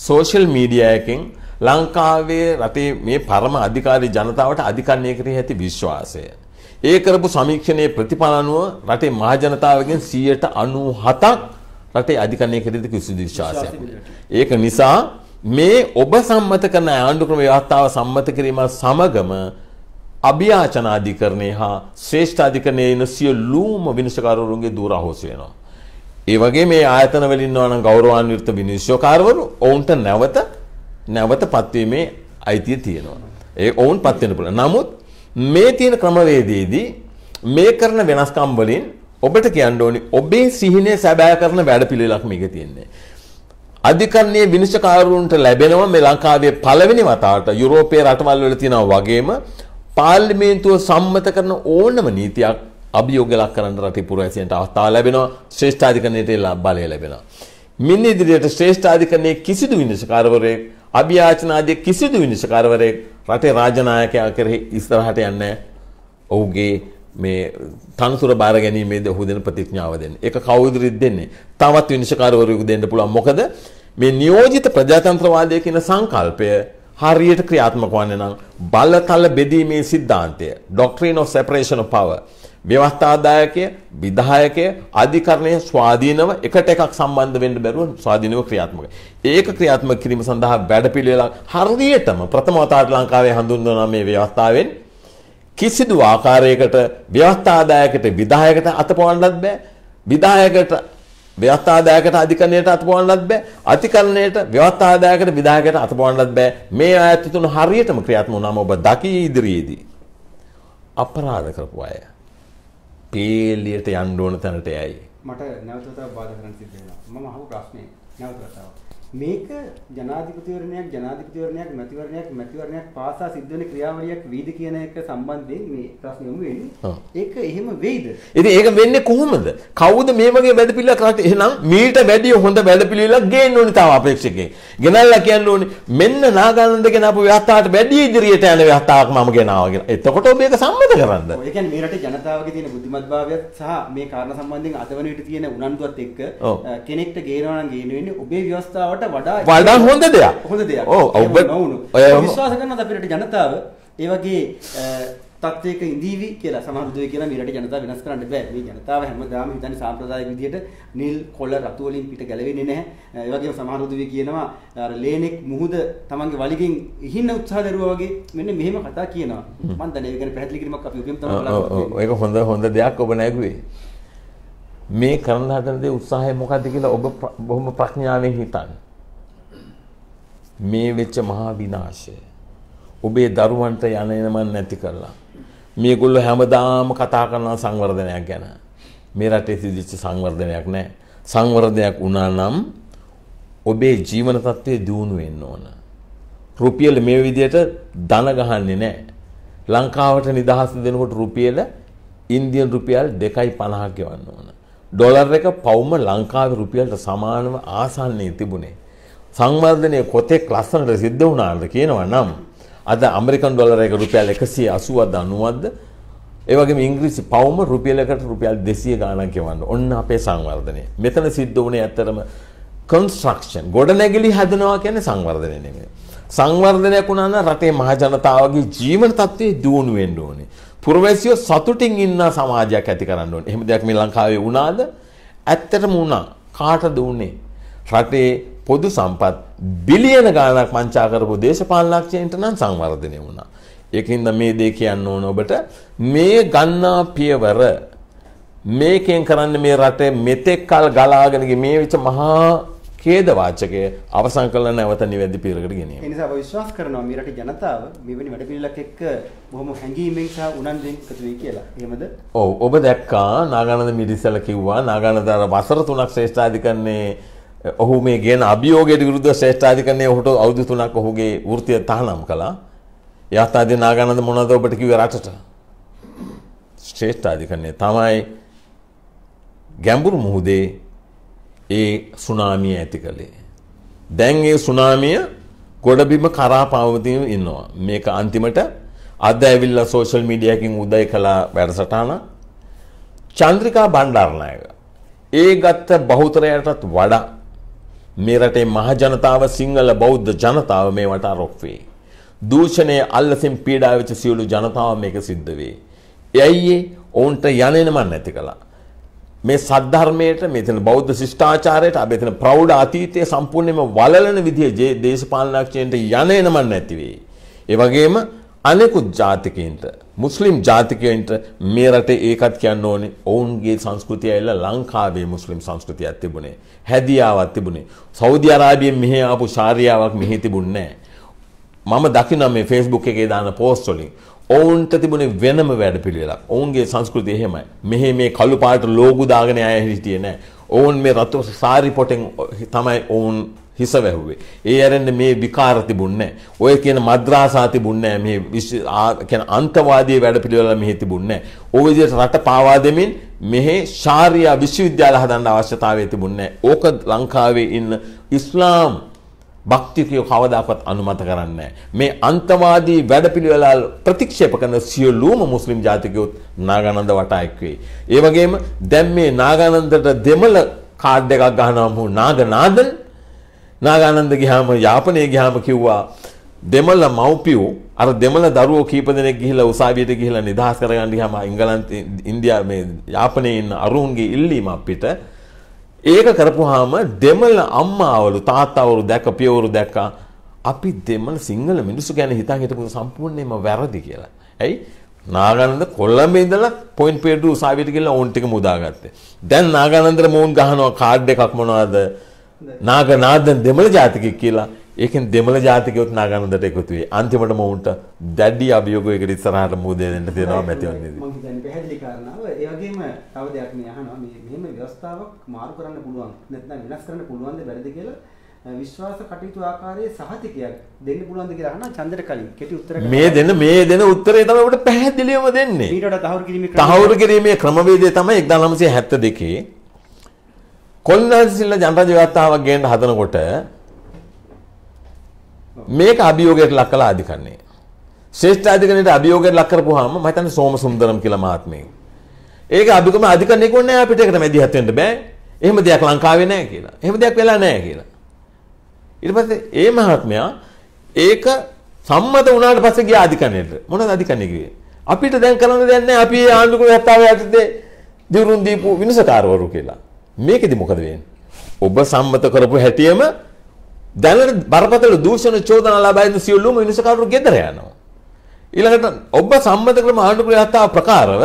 සෝෂල් මීඩියා එකෙන් ලංකාවේ රටේ මේ පරම අධිකාරී ජනතාවට අධිකරණය කරේ ඇති විශ්වාසය. ඒ කරපු සමීක්ෂණයේ ප්‍රතිඵල අනුව රටේ මහ ජනතාවගෙන් 97% රටේ අධිකරණය කරේ කිසිදු විශ්වාසයක්. ඒක නිසා මේ ඔබ සම්මත කරන ආණ්ඩු ක්‍රම ව්‍යවස්ථාව සම්මත කිරීම සමගම අභියාචන අධිකරණය හා ශ්‍රේෂ්ඨ අධිකරණයේ ඉන්න සියලුම විනිශ්චයකාරවරුන්ගේ දූර අහෝසි වෙනවා. ඒ වගේ මේ ආයතන වල ඉන්නවා නම් ගෞරවාන්විත විනිශ්චයකාරවරු ඔවුන්ට නැවත පත්වීමේ අයිතිය තියෙනවා. ඒ ඔවුන් පත් වෙන්න පුළුවන්. නමුත් මේ තියෙන ක්‍රමවේදයේදී මේ කරන වෙනස්කම් වලින් ඔබට කියන්න ඕනි ඔබේ සිහිනේ සැබෑ කරන වැඩපිළිවෙලක් මේක තියෙන්නේ. අධිකරණයේ විනිශ්චයකාරවරුන්ට ලැබෙනවා මේ ලංකාවේ පළවෙනි වතාවට යුරෝපයේ රටවල් වල තියෙනා වගේම පාර්ලිමේන්තුව සම්මත කරන ඕනම නීතියක් අභියෝග ලක් කරන්න රටේ පුරවැසියන්ට අවස්ථාව ලැබෙනවා. ශ්‍රේෂ්ඨාධිකරණයට බලය ලැබෙනවා. මින් ඉදිරියට ශ්‍රේෂ්ඨාධිකරණයේ කිසිදු විනිශ්චයකාරවරයෙක් අභියාචන ආදී කිසිදු විනිශ්චයකාරවරයෙක් රටේ රාජනායකයා කෙරෙහි ඉස්සරහට යන්නේ නැහැ. ඔහුගේ මේ තනතුර බාර ගැනීමේදී ඔහු දෙන ප්‍රතිඥාව දෙන්නේ. ඒක කවුද දෙන්නේ? තවත් විනිශ්චයකාරවරයෙකු දෙන්න පුළුවන්. මොකද මේ නියෝජිත ප්‍රජාතන්ත්‍රවාදය කියන සංකල්පය හරියට ක්‍රියාත්මක වන්නේ නම් බලතල බෙදීමේ සිද්ධාන්තය doctrine of separation of power ව්‍යවස්ථාදායකය විධායකය අධිකරණයේ ස්වාධීනව එකට එකක් සම්බන්ධ වෙන්න බැරුව ස්වාධීනව ක්‍රියාත්මකයි. ඒක ක්‍රියාත්මක කිරීම සඳහා වැඩපිළිවෙලක් හරියටම ප්‍රථම වතාවට ලංකාවේ හඳුන්වනවා. මේ ව්‍යවස්ථාවෙන් කිසිදු ආකාරයකට ව්‍යවස්ථාදායකට විධායකට අතපොවන්නත් බෑ. විධායකට ව්‍යවස්ථාදායකට අධිකරණයට අතපොවන්නත් බෑ. අධිකරණයට ව්‍යවස්ථාදායකට විධායකට අතපොවන්නත් බෑ. මේ ආයතන තුන හරියටම ක්‍රියාත්මක වුණාම ඔබ දකී ඉදිරියේදී අපරාධ කරපු අය පේලියට යන්න ඕන තැනට යයි. මට නැවතත් බාධා කරන්න සිද්ධ වෙනවා. මම අහපු ප්‍රශ්නේ නැවතත් මේක ජනාධිපතිවරණයක් මැතිවරණයක් පාසා සිද්ධ වෙන ක්‍රියාවලියක් වේද කියන එක සම්බන්ධයෙන් මේ ප්‍රශ්නේ යොමු වෙන්නේ. ඒක එහෙම වෙයිද? ඉතින් ඒක වෙන්නේ කොහොමද? කවුද මේ වගේ වැඩපිළිවෙලක් කරන්නේ? එහෙනම් මීට වැඩිය හොඳ වැඩපිළිවෙලක් ගේන්න ඕනේ තාම අපේක්ෂකෙන්. ගෙනල්ලා කියන්න ඕනේ මෙන්න නාගානන්ද කියන අපේ ව්‍යවස්ථාවට වැඩි ඉදිරියට යන ව්‍යවස්ථාවක් මම ගෙනාවා කියලා. එතකොට ඔබ ඒක සම්මත කරන්නද? ඒ කියන්නේ මේ රටේ ජනතාවගේ තියෙන බුද්ධිමත්භාවයත් සහ මේ කාරණා සම්බන්ධයෙන් අදවන විට තියෙන උනන්දුවත් එක්ක කෙනෙක්ට ගේනවා නම් ගේන වෙන්නේ ඔබේ ව්‍යවස්ථාවට වඩා හොඳ දෙයක්. විශ්වාස කරනවා අපේ රටේ ජනතාව ඒ වගේ තත්ත්වයක ඉඳීවි කියලා සමහර දුවේ කියලා මේ රටේ ජනතාව වෙනස් කරන්න බෑ. මේ ජනතාව හැමදාම හිතන්නේ සාම්ප්‍රදායික විදිහට නිල් කොළ රතු වලින් පිට ගැලවෙන්නේ නැහැ. ඒ වගේම සමහර දුවේ කියනවා අර ලේනෙක් මුහුද තමන්ගේ වලිගෙන් ඉහින්න උත්සාහ දරුවා වගේ මෙන්න මෙහෙම කතා කියනවා. මම දැන් ඒක ගැන පැහැදිලි කිරීමක් අපි උගෙන් තමයි බලාපොරොත්තු. ඒක හොඳ දෙයක් ඔබ නැගුවේ. මේ කරන හදන දේ උත්සාහය මොකද්ද කියලා ඔබ බොහොම ප්‍රඥාවෙන් හිතන්න. මේ වෙච්ච මහා විනාශය ඔබේ දරුවන්ට යන්නම නැති කරලා මේගොල්ලෝ හැමදාම කතා කරන සංවර්ධනයක් ගැන මේ රටේ සිදුවෙච්ච සංවර්ධනයක් නැහැ. සංවර්ධනයක් වුණා නම් ඔබේ ජීවන තත්ත්වය දියුණු වෙන්න ඕන. රුපියල මේ විදිහට ධන ගහන්නේ නැහැ. ලංකාවට නිදහස දෙනකොට රුපියල ඉන්දියන් රුපියල් 2.50 ගෙවන්න ඕන. ඩොලර් එක පවුම ලංකාවේ රුපියලට සමානව ආසන්නයේ තිබුණේ. සංවර්ධනය කොතෙක් ලස්සනට සිද්ධ වුණාද කියනවා නම් අද ඇමරිකන් ඩොලර් එක රුපියල් 180ද 90ද ඒ වගේම ඉංග්‍රීසි පවුම රුපියලකට රුපියල් 200 ගාණක් ගෙවන්න. ඔන්න අපේ සංවර්ධනය. මෙතන සිද්ධ වුණේ ඇත්තටම කන්ස්ට්‍රක්ෂන් ගොඩනැගිලි හදනවා කියන්නේ සංවර්ධනය නෙමෙයි. සංවර්ධනයක් වුණා නම් රටේ මහ ජනතාවගේ ජීවන තත්ත්වය දියුණු වෙන්න ඕනේ. පුරවැසියෝ සතුටින් ඉන්න සමාජයක් ඇති කරන්න ඕනේ. එහෙම දෙයක් මේ ලංකාවේ වුණාද? ඇත්තටම වුණා. කාටද වුණේ? රටේ පොදු සම්පත් බිලියන ගාණක් වංචා කරපු දේශපාලනඥයන්ට නම් සංවර්ධනය වුණා. ඒකින්ද මේ දේ කියන්න ඕන ඔබට මේ ගන්නා පියවර මේකෙන් කරන්න මේ රටේ මෙතෙක් කල් ගලාගෙන ගිය මේ විච මහා ඛේද වාචකය අවසන් කළ නැවත නිවැරදි පියවරකට ගෙනීම. ඒ නිසා අපි විශ්වාස කරනවා මේ රටේ ජනතාව මෙවැනි වැඩ පිළිලක් එක්ක බොහොම හැඟීමෙන් සහ උනන්දුවෙන් එකතු වෙයි කියලා. එහෙමද? ඔව්. ඔබ දැක්කා නාගානන්ද මිරිසල කිව්වා නාගානන්ද වසර 3ක් ශ්‍රේෂ්ඨාධිකරණයේ ඔහු මේ ගෙන අභියෝගයට විරුද්ධ ශ්‍රේෂ්ඨාධිකරණයේ ඔහුට අවුරුදු 3ක් ඔහුගේ වෘත්තිය තහනම් කළා. යථාදී නාගානන්ද මොනවද ඔබට කිව්වේ රටට? ශ්‍රේෂ්ඨාධිකරණයේ තමයි ගැඹුරු මුහුදේ ඒ සුනාමිය ඇති කළේ. දැන් ඒ සුනාමිය ගොඩබිම කරා පාවමින් ඉන්නවා. මේක අන්තිමට අද ඇවිල්ලා සෝෂල් මීඩියා එකකින් උදය කළා වැඩසටහන. චන්ද්‍රිකා බණ්ඩාරනායක ඒ ගත්ත බහුතරයටත් වඩා මේ රටේ මහ ජනතාව සිංහල බෞද්ධ ජනතාව මේ වට රොක් වේ. දූෂණයේ අල්ලසින් පීඩා වෙච්ච සියලු ජනතාව මේක සිද්ධ වේ. එයි ඔවුන්ට යන්නේ මන් නැති කළා. මේ සද්ධර්මයට මෙතන බෞද්ධ ශිෂ්ටාචාරයට අපි එතන ප්‍රෞඩ අතීතයේ සම්පූර්ණයෙන්ම වලලන විදිය දේශපාලනඥයන්ට යන්නේ නම නැති වෙයි. ඒ වගේම අනෙකුත් ජාතිකයන්ට මුස්ලිම් ජාතිකයන්ට මේ රටේ ඒකත් කියන්න ඕනේ. ඔවුන්ගේ සංස්කෘතිය ඇවිල්ලා ලංකාවේ මුස්ලිම් සංස්කෘතියක් තිබුණේ. හැදියාවක් තිබුණේ. සෞදි අරාබියෙන් මෙහි ආපු ශාරියාවක් මෙහි තිබුණේ නැහැ. මම දකිනවා මේ Facebook එකේ දාන post වලින් ඔවුන්ට තිබුණේ වෙනම වැඩපිළිවෙලක්. ඔවුන්ගේ සංස්කෘතිය එහෙමයි. මෙහි මේ කළු පාට ලෝගු දාගෙන ආයෙ හිටියේ නැහැ. ඔවුන් මේ රතු සාරි පොටෙන් තමයි ඔවුන් හිස වැහුවේ. ඒ ඇරෙන්න මේ විකාර තිබුණේ නැහැ. ඔය කියන මද්‍රාසා තිබුණේ නැහැ. මේ කියන අන්තවාදී වැඩපිළිවෙල මෙහි තිබුණේ නැහැ. ඔය විදිහට රට පාවා දෙමින් මෙහි ශාරියා විශ්වවිද්‍යාල හදන්න අවශ්‍යතාවය තිබුණේ නැහැ. ඕක ලංකාවේ ඉන්න ඉස්ලාම් භක්තිකයෝ කවදාකවත් අනුමත කරන්නේ නැහැ. මේ අන්තවාදී වැඩපිළිවෙළ ප්‍රතික්ෂේප කරන සියලුම මුස්ලිම් ජාතිකයොත් නාගානන්ද වටා එක් වෙයි. ඒ වගේම දැන් මේ නාගානන්දට දෙමළ කාඩ් එකක් ගහනවා නාගනාදන්. නාගානන්ද ගියාම යාපනයේ ගියාම කිව්වා දෙමළ මව්පියෝ අර දෙමළ දරුවෝ කීප දෙනෙක් ගිහිලා උසාවියට ගිහිලා නිදහස් කරගන්න ගියාම ඉංගලන්තේ ඉන්දියාවේ මේ යාපනයේ ඉන්න අරුන්ගේ ඉල්ලීම අපිට ඒක කරපුවාම දෙමළ අම්මාවලු තාත්තවරු දැක්ක පියවරු දැක්කා අපි දෙමළ සිංහල මිනිස්සු ගැන හිතන් හිටපු සම්පූර්ණයෙන්ම වැරදි කියලා. ඇයි? නාගානන්ද කොළඹ ඉඳලා පොයින්ට් පේඩු උසාවියට ගිහලා ඕන් ටික මුදාගත්තේ. දැන් නාගානන්දට මොවුන් ගහනවා කාඩ් එකක් මොනවද? නාගනාදන් දෙමළ ජාතිකෙක් කියලා. ඒකෙන් දෙමළ ජාතිකයොත් නාගානන්දට එකතු වෙයි. අන්තිමට මොවුන්ට දැඩි අභියෝගයකට ඉස්සරහට මුහුදේ දෙන්න තියෙනවා මැතිවන්නේදී. මම දැන් පැහැදිලි කරනවා. ඒ වගේම තව දෙයක් මේ අහනවා. මෙහෙම ව්‍යවස්ථාවක් මාරු කරන්න පුළුවන්. නැත්නම් වෙනස් කරන්න පුළුවන්ද බැරිද කියලා විශ්වාස කටයුතු ආකාරයේ සහතිකයක් දෙන්න පුළුවන්ද කියලා අහනවා චන්දර කලින්. කෙටි උත්තර මේ දෙන උත්තරේ තමයි ඔබට පැහැදිලිවම දෙන්නේ. ඊට වඩා තහවුරු කිරීමේ ක්‍රමවේදය තමයි 1972 කොල්ලාසිල්ල ජනරජ ව්‍යවස්ථාවක් ගේන්න හදනකොට මේක අභියෝගයට ලක් කළ අධිකරණය. ශ්‍රේෂ්ඨාධිකරණයට අභියෝගයට ලක් කරපුවාම මම හිතන්නේ සෝමසුන්දරම් කියලා මහත්මයෙක්. ඒක අභිකම අධිකරණයක් වුණේ නැහැ අපිට. ඒකට මැදිහත් වෙන්න බෑ. එහෙම දෙයක් ලංකාවේ නැහැ කියලා. එහෙම දෙයක් වෙලා නැහැ කියලා. ඊට පස්සේ ඒ මහත්මයා ඒක සම්මත වුණාට පස්සේ ගියා අධිකරණයට. මොනවද අධිකරණය කිව්වේ? අපිට දැන් කරන්න දෙයක් නැහැ. අපි ආණ්ඩුවේ හත්තාවේ යටතේ දිරුන් දීපු විනිසකාරවරු කියලා. මේකෙදි මොකද වෙන්නේ? ඔබ සම්මත කරපු හැටියෙම දැනට බරපතල දූෂණ චෝදනා ලබාගෙන සියලුම මිනිස්කවරු ගෙදර යනවා. ඊළඟට ඔබ සම්මත ක්‍රම ආණ්ඩුක්‍රියාත්තා ප්‍රකාරව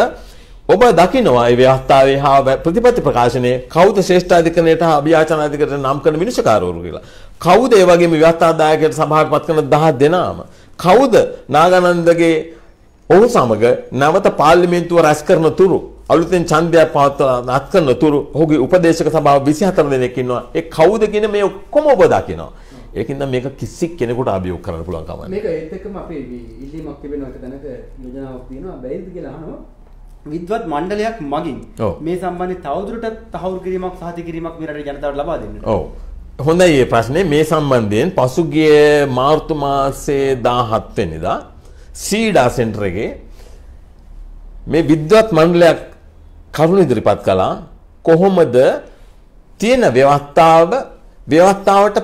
ඔබ දකිනවා මේ ව්‍යවස්ථාවේ හා ප්‍රතිපත්ති ප්‍රකාශනයේ කවුද ශ්‍රේෂ්ඨාධිකරණයට හා අභියාචනාධිකරණයට නම් කරන මිනිස්කවරු කියලා. කවුද ඒ වගේම ව්‍යවස්ථාදායකයට සභාවපත් කරන 10 දෙනාම? කවුද නාගානන්දගේ ඔහු සමග නැවත පාර්ලිමේන්තුව රැස් කරන තුරු අලුතෙන් ඡන්දයක් පවත්වලා නැත් කරන තුරු ඔහුගේ උපදේශක සභාව 24 දෙනෙක් ඉන්නවා. ඒ කවුද කියන මේ ඔක්කොම ඔබ දකිනවා. ඒකින්ද මේක කිසි කෙනෙකුට අභියෝග කරන්න පුළුවන් කම නැහැ. මේක ඒත් එක්කම අපේ ඉල්ලීමක් තිබෙනවා එක දැනක යෝජනාවක් තියෙනවා. බැයිද කියලා අහනවා. විද්වත් මණ්ඩලයක් මගින් මේ සම්බන්ධව තවදුරටත් තහවුරු කිරීමක් සහතික කිරීමක් මේ රටේ ජනතාවට ලබා දෙන්න. ඔව්. හොඳයි මේ ප්‍රශ්නේ මේ සම්බන්ධයෙන් පසුගිය මාර්තු මාසයේ 17 වෙනිදා සීඩා සෙන්ටර් එකේ මේ විද්වත් මණ්ඩලයක් කරුණු ඉදිරිපත් කළා කොහොමද තියෙන ව්‍යවස්ථාවට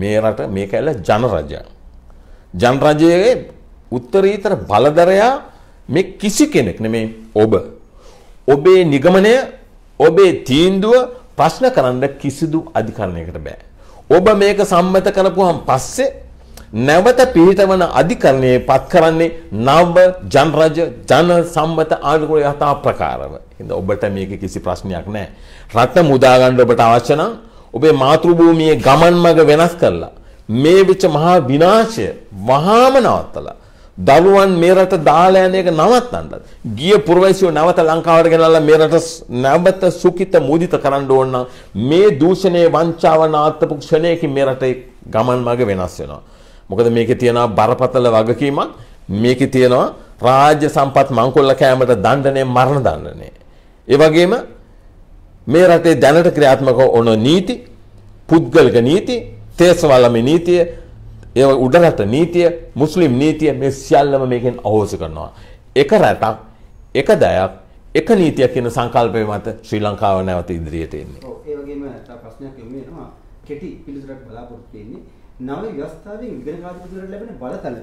මේ රට මේක ඇල ජනරජයේ උත්තරීතර බලධරයා මේ කිසි කෙනෙක් නෙමේ ඔබ. ඔබේ නිගමනය ඔබේ තීන්දුව ප්‍රශ්න කරන්න කිසිදු අධිකරණයකට බෑ. ඔබ මේක සම්මත කරපුවාන් පස්සේ නැවත පිළිතවන අධිකරණයේ පත් කරන්නේ නව ජනරජ ජන සම්මත ආණ්ඩුවේ යථා ප්‍රකාරව. හින්දා ඔබට මේක කිසි ප්‍රශ්නයක් නැහැ. රට මුදා ගන්න ඔබට අවශ්‍ය නම් ඔබේ මාතෘභූමියේ ගමන් මඟ වෙනස් කළා. මේ විච මහා විනාශය වහාම නවත්තලා දරුවන් මේ රට දාලා යන එක නවත්තන්නද? ගිය පුරවැසියෝ නැවත ලංකාවට ගෙනල්ලා මේ රට නැවත සුඛිත මුදිත කරන්න ඕන නම් මේ දූෂණයේ වංචාවනාත්මක ක්ෂණයකින් මේ රටේ ගමන් මඟ වෙනස් වෙනවා. මොකද මේකේ තියෙනවා බරපතල වගකීමක්. මේකේ තියෙනවා රාජ්‍ය සම්පත් මංකොල්ල කෑමට දඬනේ මරණ දඬනේ. ඒ වගේම මේ රටේ දැනට ක්‍රියාත්මක වන නීති, පුද්ගලික නීති, තේසවලමේ නීතිය, ඒ උඩරට නීතිය, මුස්ලිම් නීතිය මේ සියල්ලම මේකෙන් අහෝසි කරනවා. එක රටක්, එක දයක්, එක නීතියක් කියන සංකල්පය මත ශ්‍රී ලංකාව නැවත ඉදිරියට එන්නේ. ඔව් ඒ වගේම තව ප්‍රශ්නයක් යොමු වෙනවා. කෙටි පිළිතුරක් බලාපොරොත්තු වෙන්නේ නව ව්‍යවස්ථාවෙන් විගණකාධිපතිවරට ලැබෙන බලතල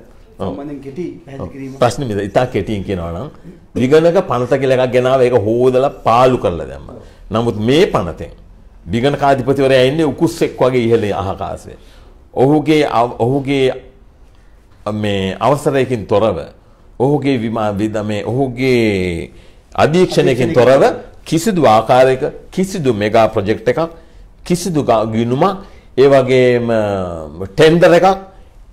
සම්බන්ධයෙන් කෙටි පැහැදිලි කිරීමක්. ප්‍රශ්නේ මෙතන ඉතා කෙටියෙන් කියනවා නම් විගණක පනත කියලා එකක් ගෙනාවා ඒක හොදලා පාලු කරලා දැම්මා. නමුත් මේ පනතෙන් විගණකාධිපතිවරයා ඉන්නේ උකුස්සෙක් වගේ ඉහළ ආකාශයේ. ඔහුගේ මේ අවසරයකින් තොරව ඔහුගේ විමේ ඔහුගේ අධීක්ෂණයකින් තොරව කිසිදු ආකාරයක කිසිදු මෙගා ප්‍රොජෙක්ට් එකක් කිසිදු ගිණුමක් ඒ වගේම ටෙන්ඩර් එකක්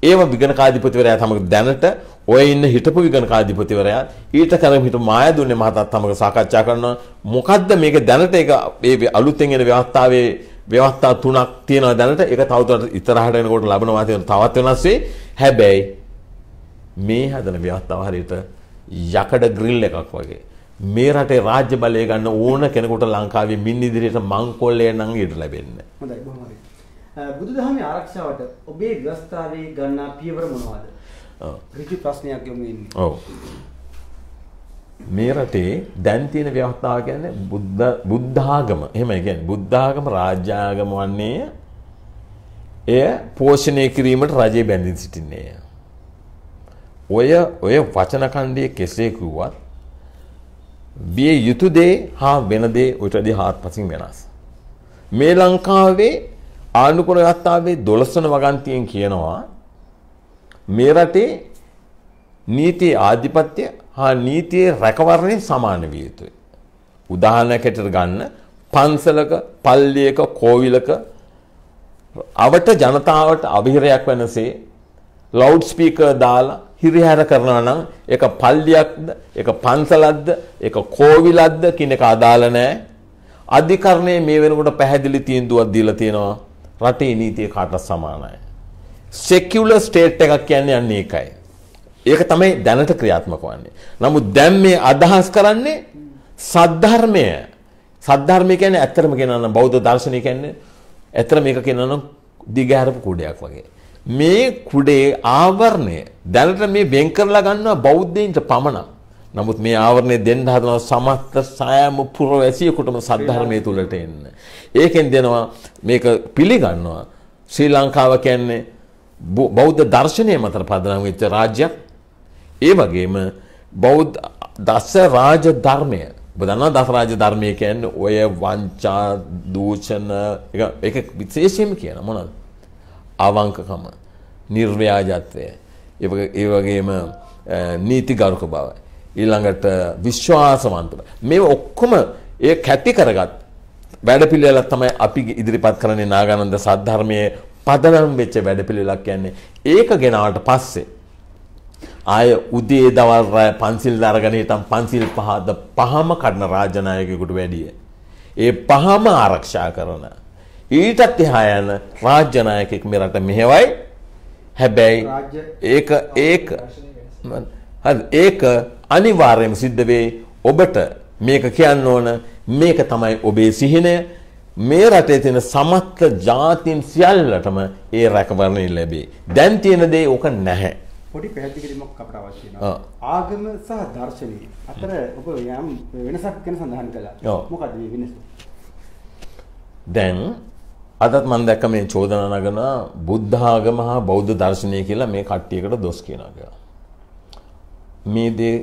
ඒව විගණකාධිපතිවරයා තමයි දැනට ඔය ඉන්න හිටපු විගණකාධිපතිවරයා ඊට කලින් හිටපු මායදුන්නේ මහතාත් තමයි සාකච්ඡා කරනවා මොකද්ද මේක දැනට ඒක මේ අලුතෙන් එන ව්‍යවස්ථාවේ ව්‍යවස්ථා තුනක් තියෙනවා දැනට ඒක තවදුරටත් ඉතරහට යනකොට ලැබෙනවා තවත් වෙනස් වෙයි හැබැයි මේ හදන ව්‍යවස්ථාව හරියට යකඩ ග්‍රිල් එකක් වගේ මේ රටේ රාජ්‍ය බලය ගන්න ඕන කෙනෙකුට ලංකාවේ මින් ඉදිරියට මංකොල්ලේ නම් ඊට ලැබෙන්නේ හොඳයි බොහොම හරි බුදුදහමේ ආරක්ෂාවට ඔබේ ව්‍යවස්ථාවේ ගන්නා පියවර මොනවාද? ඍජු ප්‍රශ්නයක් යොමු වෙන්නේ. ඔව්. මේ රටේ දැන් තියෙන ව්‍යවස්ථාව කියන්නේ බුද්ධාගම. එහෙමයි කියන්නේ. බුද්ධාගම රාජ්‍යාගම වන්නේ එය පෝෂණය කිරීමට රජය බැඳින් සිටින්නේ. ඔය වචන කණ්ඩයේ කෙසේ කිව්වත් විය යුතු දේ හා වෙන දේ උටදී හාත්පසින් වෙනස්. මේ ලංකාවේ ආණ්ඩුක්‍රම ව්‍යවස්ථාවේ 12 වන වගන්තියෙන් කියනවා මේ රටේ නීති ආධිපත්‍ය හා නීතියේ රැකවරණය සමාන විය යුතුයි. උදාහරණයකට ගන්න පන්සලක, පල්ලියක, කෝවිලක අවට ජනතාවට අභිහිරයක් වෙනසේ ලවුඩ් ස්පීකර් දාලා හිරිහැර කරනවා නම් ඒක පල්ලියක්ද, ඒක පන්සලක්ද, ඒක කෝවිලක්ද කියන එක අදාළ නැහැ. අධිකරණයේ මේ වෙනකොට පැහැදිලි තීන්දුවක් දීලා තියෙනවා. රටේ නීතිය කාටත් සමානයි. secular state එකක් කියන්නේ අන්න ඒකයි. ඒක තමයි දැනට ක්‍රියාත්මක වන්නේ. නමුත් දැන් මේ අදහස් කරන්නේ සද්ධර්මය. සද්ධර්මය කියන්නේ ඇත්තම කියනවා නම් බෞද්ධ දර්ශනය කියන්නේ ඇත්තම මේක කියනවා නම් දිගහැරපු කුඩයක් වගේ. මේ කුඩේ ආවරණය දැනට මේ වෙන් කරලා ගන්නවා බෞද්ධයින්ට පමණක්. නමුත් මේ ආවරණය දෙන්න හදනවා සමස්ත සෑම පුරවැසියෙකුටම සද්ධර්මයේ තුලට එන්න. ඒකෙන් දෙනවා මේක පිළිගන්නවා ශ්‍රී ලංකාව කියන්නේ බෞද්ධ දර්ශනය මත පදනම් වෙච්ච රාජ්‍යයක්. ඒ වගේම බෞද්ධ දස රාජ ධර්මය. ඔබ දන්නවා දස රාජ ධර්මය කියන්නේ ඔය වංචා, දූෂණ ඒක විශේෂයෙන්ම කියන මොනවද? අවංකකම, නිර්ව්‍යාජත්වය. ඒ වගේම නීතිගරුක බවයි. ඊළඟට විශ්වාසවන්තව මේ ඔක්කොම ඒ කැටි කරගත් වැඩපිළිවෙලක් තමයි අපි ඉදිරිපත් කරන්නේ නාගානන්ද සද්ධර්මයේ පදනම් වෙච්ච වැඩපිළිවෙලක් කියන්නේ ඒක ගෙනාවට පස්සේ ආය උදේ දවල් රාය පන්සිල් දරගෙන හිටන් පන්සිල් පහද පහම කඩන රාජනායකයෙකුට වැඩිය ඒ පහම ආරක්ෂා කරන ඊටත් එහා යන රාජනායකෙක් මෙරට මෙහෙවයි හැබැයි ඒක හරි ඒක අනිවාර්යයෙන්ම සිද්ධ වෙයි ඔබට මේක කියන්න ඕන මේක තමයි ඔබේ සිහිනය මේ රටේ තියෙන සමස්ත ජාතීන් සියල්ලටම ඒ රැකවරණය ලැබේ දැන් තියෙන දේ ඕක නැහැ පොඩි පැහැදිලි කිරීමක් අපට අවශ්‍ය වෙනවා ආගම සහ දර්ශනය අතර ඔබ යම් වෙනසක් ගැන සඳහන් කළා මොකද මේ වෙනස දැන් අදත් මම දැක්ක මේ චෝදනා නගන බුද්ධ ආගම හා බෞද්ධ දර්ශනය කියලා මේ කට්ටියකට දොස් කියනවා කියලා මේ දේ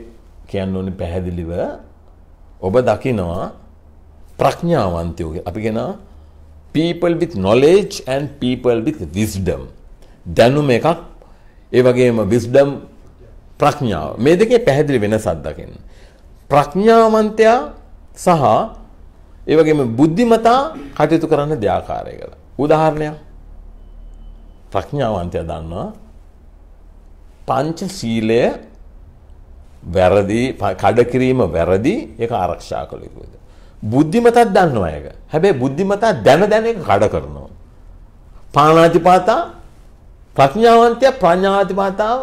කියන්න ඕනේ පැහැදිලිව ඔබ දකිනවා ප්‍රඥාවන්තයෝගේ අපි කියන people with knowledge and people with wisdom දැනුම එකක් ඒ වගේම විස්ඩම් ප්‍රඥාව. මේ දෙකේ පැහැදිලි වෙනසක් දකින්න. ප්‍රඥාවන්තයා සහ ඒ වගේම බුද්ධිමතා කටයුතු කරන දෙආකාරයකට. උදාහරණයක්. ප්‍රඥාවන්තයා දන්නවා පංචශීලය වැරදි, කඩකිරීම වැරදි, ඒක ආරක්ෂා කළ යුතුද. බුද්ධිමතත් දන්නවා ඒක. හැබැයි බුද්ධිමතා දැන ඒක කඩ කරනවා. පාණාතිපාතා ප්‍රඥාවන්තය ප්‍රඥාතිපාතාව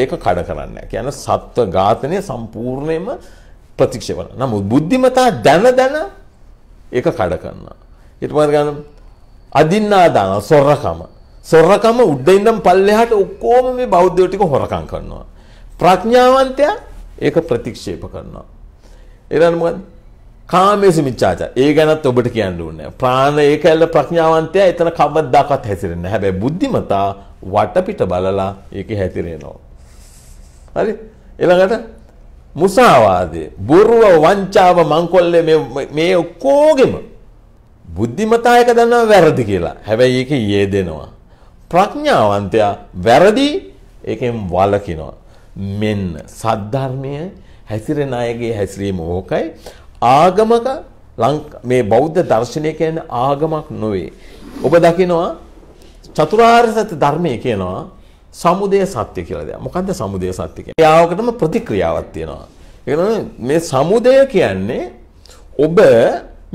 ඒක කඩ කරන්නේ. කියන්නේ සත්ව ඝාතනය සම්පූර්ණයෙන්ම ප්‍රතික්ෂේප කරනවා. නමුත් බුද්ධිමතා දැන ඒක කඩ කරනවා. ඊට පස්සේ ගන්න අදින්නාදාන සොරකම උඩින්නම් පල්ලෙහාට ඔක්කොම මේ බෞද්ධයෝ ටික හොරකම් කරනවා. ප්‍රඥාවන්තයා ඒක ප්‍රතික්ෂේප කරනවා. ඊළඟ මොකද? කාමයේ මිච්ඡාචාර. ඒ ගැනත් ඔබට කියන්න ඕනේ. ප්‍රාණ ඒකල්ල ප්‍රඥාවන්තයා එතන කවදාවත් හැසිරෙන්නේ නැහැ. හැබැයි බුද්ධිමතා වටපිට බලලා ඒකේ හැතිරෙනවා. හරි? ඊළඟට මුසාවාදේ, බොරුව, වංචාව, මංකොල්ලේ මේ ඔක්කොගෙම බුද්ධිමතා එක දන්නවා වැරදි කියලා. හැබැයි ඒකේ යෙදෙනවා. ප්‍රඥාවන්තයා වැරදි ඒකෙන් වළකිනවා. මෙන්න සද්ධර්මයේ හැසිරෙන අයගේ හැසිරීම ඕකයි. ආගමක මේ බෞද්ධ දර්ශනය කියන්නේ ආගමක් නොවේ. ඔබ දකිනවා චතුරාර්ය සත්‍ය ධර්මයේ කියනවා සමුදය සත්‍ය කියලා දෙයක්. මොකද්ද සමුදය සත්‍ය කියන්නේ? යාවකටම ප්‍රතික්‍රියාවක් තියෙනවා. ඒ කියන්නේ මේ සමුදය කියන්නේ ඔබ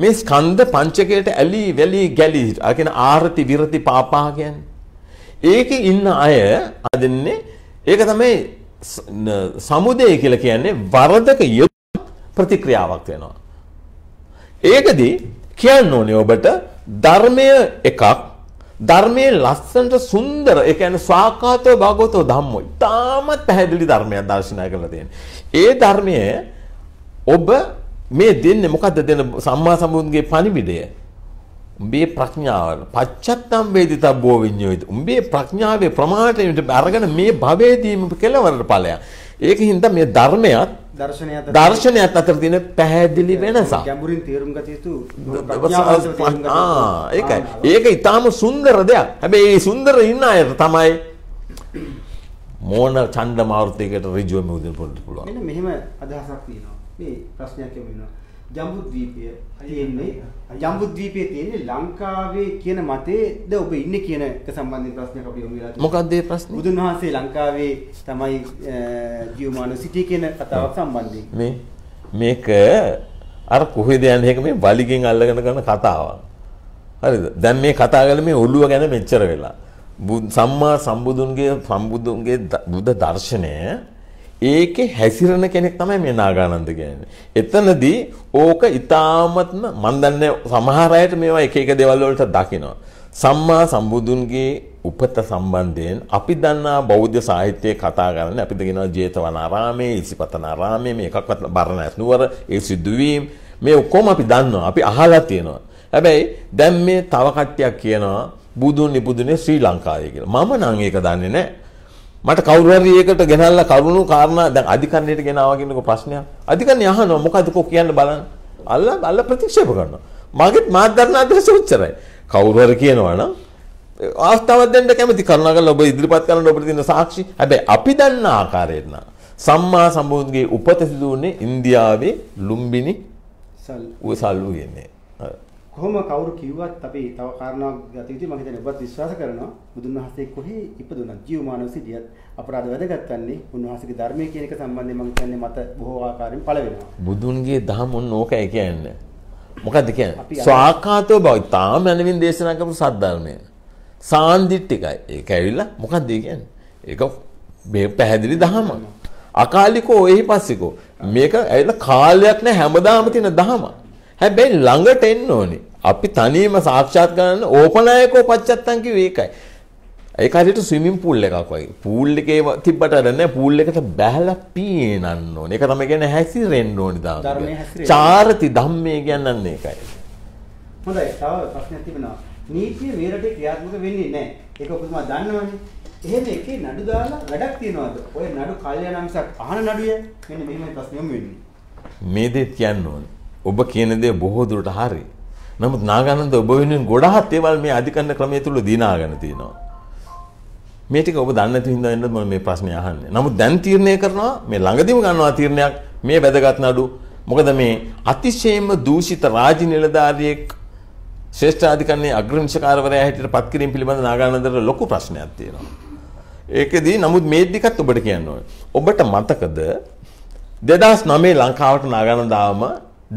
මේ ස්කන්ධ පංචකයට ඇලි වැලි ගැලි. ඒ කියන්නේ ආර්ති විරති පාපා කියන්නේ. ඒකේ ඉන්න අය අදින්නේ ඒක තමයි සමුදය කියලා කියන්නේ වරදක ප්‍රතික්‍රියාවක් වෙනවා. ඒකදී කියන්න ඕනේ ඔබට ධර්මය එකක්, ධර්මයේ ලස්සනට සුන්දර, ඒ කියන්නේ ස්වාකාතෝ භගවතෝ ධම්මෝ. ඊටමත් පැහැදිලි ධර්මයක් දර්ශනා කරලා තියෙනවා. ඒ ධර්මයේ ඔබ මේ දෙන්නේ මොකද්ද දෙන සම්මා සම්බුද්ගේ පණිවිඩය? උඹේ ප්‍රඥාව පච්චත්තම් වේදිතබ්බෝ විඤ්ඤෝයිත. උඹේ ප්‍රඥාවේ ප්‍රමාණයට අරගෙන මේ භවයේදීම කෙලවරට ඵලයක්. ඒකින් හින්දා මේ ධර්මයත් දර්ශනයත් අතර තියෙන පැහැදිලි වෙනසක්. ගැඹුරින් තේරුම් ගත යුතු ප්‍රඥාව. ඒකයි. ඒක ඊටාම සුන්දර දෙයක්. හැබැයි මේ සුන්දර ඉන්න අය තමයි මෝන ඡන්ද මාර්ථයකට ඍජුවම උදින පුළුවන්. මෙන්න මෙහෙම අදහසක් තියෙනවා. මේ ප්‍රශ්නයක් කියවෙනවා. ජම්බුද්වීපයේ තියෙන ලංකාවේ කියන මතේද ඔබ ඉන්නේ කියන එක සම්බන්ධයෙන් ප්‍රශ්නයක් අපි යොමු වෙලා තියෙනවා. මොකක්ද ඒ ප්‍රශ්නේ? බුදුන් වහන්සේ ලංකාවේ තමයි ජීවමාන සිටි කියන කතාවක් සම්බන්ධයෙන්. මේක අර කොහෙද යන්නේ? මේක මේ වලිගෙන් අල්ලගෙන කරන කතාවක්. හරිද? දැන් මේ කතා කරලා මේ ඔළුව ගැන මෙච්චර වෙලා. සම්මා සම්බුදුන්ගේ බුද්ධ දර්ශනය ඒකේ හැසිරෙන කෙනෙක් තමයි මේ නාගානන්ද කියන්නේ. එතනදී ඕක ඊටාමත්ම මන් දන්නේ සමහර අයට මේවා එක එක දේවල් වලට දකිනවා. සම්මා සම්බුදුන්ගේ උපත සම්බන්ධයෙන් අපි දන්නා බෞද්ධ සාහිත්‍යයේ කතා කරන්නේ අපිට කියනවා ජේතවනාරාමේ, ඉසිපතනාරාමේ මේ එකක්වත් බරණැස් නුවර ඒ සිදුවීම් මේ ඔක්කොම අපි දන්නවා. අපි අහලා තියෙනවා. හැබැයි දැන් මේ තව කට්ටියක් කියනවා බුදුන් ඉපදුනේ ශ්‍රී ලංකාවේ කියලා. මම නම් ඒක දන්නේ නැහැ. මට කවුරු හරි ඒකට ගෙනල්ලා කරුණු කාරණා දැන් අධිකරණයට ගෙනාවා කියනක ප්‍රශ්නයක්. අධිකරණය අහනවා මොකද්ද කො කියන්න බලන්න. අල්ල ප්‍රතික්ෂේප කරනවා. මගේත් මාත් දරන අදහස උච්චරයි. කවුරු හරි කියනවා නම් ආස්තාවක් දෙන්න කැමති කරුණාකරලා ඔබ ඉදිරිපත් කරන්න ඔබට තියෙන සාක්ෂි. හැබැයි අපි දන්න ආකාරයට නම් සම්මා සම්බුද්ගේ උපත සිදු වුණේ ඉන්දියාවේ ලුම්බිනි සල්ලු කියන්නේ. කොහොම කවුරු කිව්වත් අපි තව කාරණාවක් ගත යුතුයි. මම හිතන්නේ ඔබත් විශ්වාස කරනවා බුදුන් වහන්සේ කොහේ ඉපදුණත් ජීවමානව සිටියත් අපරාධ වැඩගත් වන්නේ උන්වහන්සේගේ ධර්මයේ කියන එක සම්බන්ධයෙන් මම කියන්නේ මත බොහෝ ආකාරයෙන් පළ වෙනවා. බුදුන්ගේ ධම උන් ඕකයි කියන්නේ. මොකද්ද කියන්නේ? ස්වාකාතෝ භව. තාම යනවින් දේශනා කරපු සද්ධර්මය. සාන්දිටිකයි. ඒක ඇවිල්ලා මොකද්ද කියන්නේ? ඒක මේ පැහැදිලි ධමයක්. අකාලිකෝ එහි පස්සිකෝ. මේක ඇවිල්ලා කාලයක් නැ හැමදාම තියෙන ධමයක්. හැබැයි ළඟට එන්න ඕනේ. අපි තනියම සාක්ෂාත් කරන්න ඕපනායකෝ පච්චත්තන් කිව්වේ ඒකයි. ඒක හරියට ස්විමින් pool එකක් වගේ. pool එකේ තිබ්බට නෑ pool එකට බැහැලා පීනන්න ඕනේ. ඒක තමයි කියන්නේ හැසිරෙන්න ඕනේ දාන්න. ධර්මයේ හැසිරෙන්න. චාරති ධම්මේ කියන්නේ ඒකයි. හොඳයි. තව ප්‍රශ්නයක් තිබෙනවා. නීතිය මේ රටේ ක්‍රියාත්මක වෙන්නේ නැහැ. ඒක ඔබතුමා දන්නවනේ. එහෙම එකේ නඩු දාලා වැඩක් තියනවාද? ඔය නඩු කල්යනාංශක් අහන නඩුවේ මෙන්න මෙහෙමයි ප්‍රශ්නෙම වෙන්නේ. මේ දෙත් කියන්න ඕනේ. ඔබ කියන දේ බොහෝ දුරට හරි. නමුත් නාගානන්ද ඔබ වෙනුවෙන් ගොඩාක් දේවල් මේ අධිකරණ ක්‍රමයේ තුල දිනාගෙන තිනවා. මේ ටික ඔබ දන්නේ නැති හින්දා වෙන්නත් මම මේ ප්‍රශ්නේ අහන්නේ. නමුත් දැන් තීරණය කරනවා මේ ළඟදීම ගන්නවා තීරණයක් මේ වැදගත් නඩු. මොකද මේ අතිශයින්ම දූෂිත රාජ්‍ය නිලධාරියෙක් ශ්‍රේෂ්ඨ අධිකරණයේ අග්‍රනිෂ්කාරවරයා හැටියට පත් කිරීම පිළිබඳ නාගානන්දට ලොකු ප්‍රශ්නයක් තියෙනවා. ඒකෙදී නමුත් මේ දෙකත් ඔබට කියන්න ඕනේ. ඔබට මතකද 2009 ලංකාවට නාගානන්ද ආවම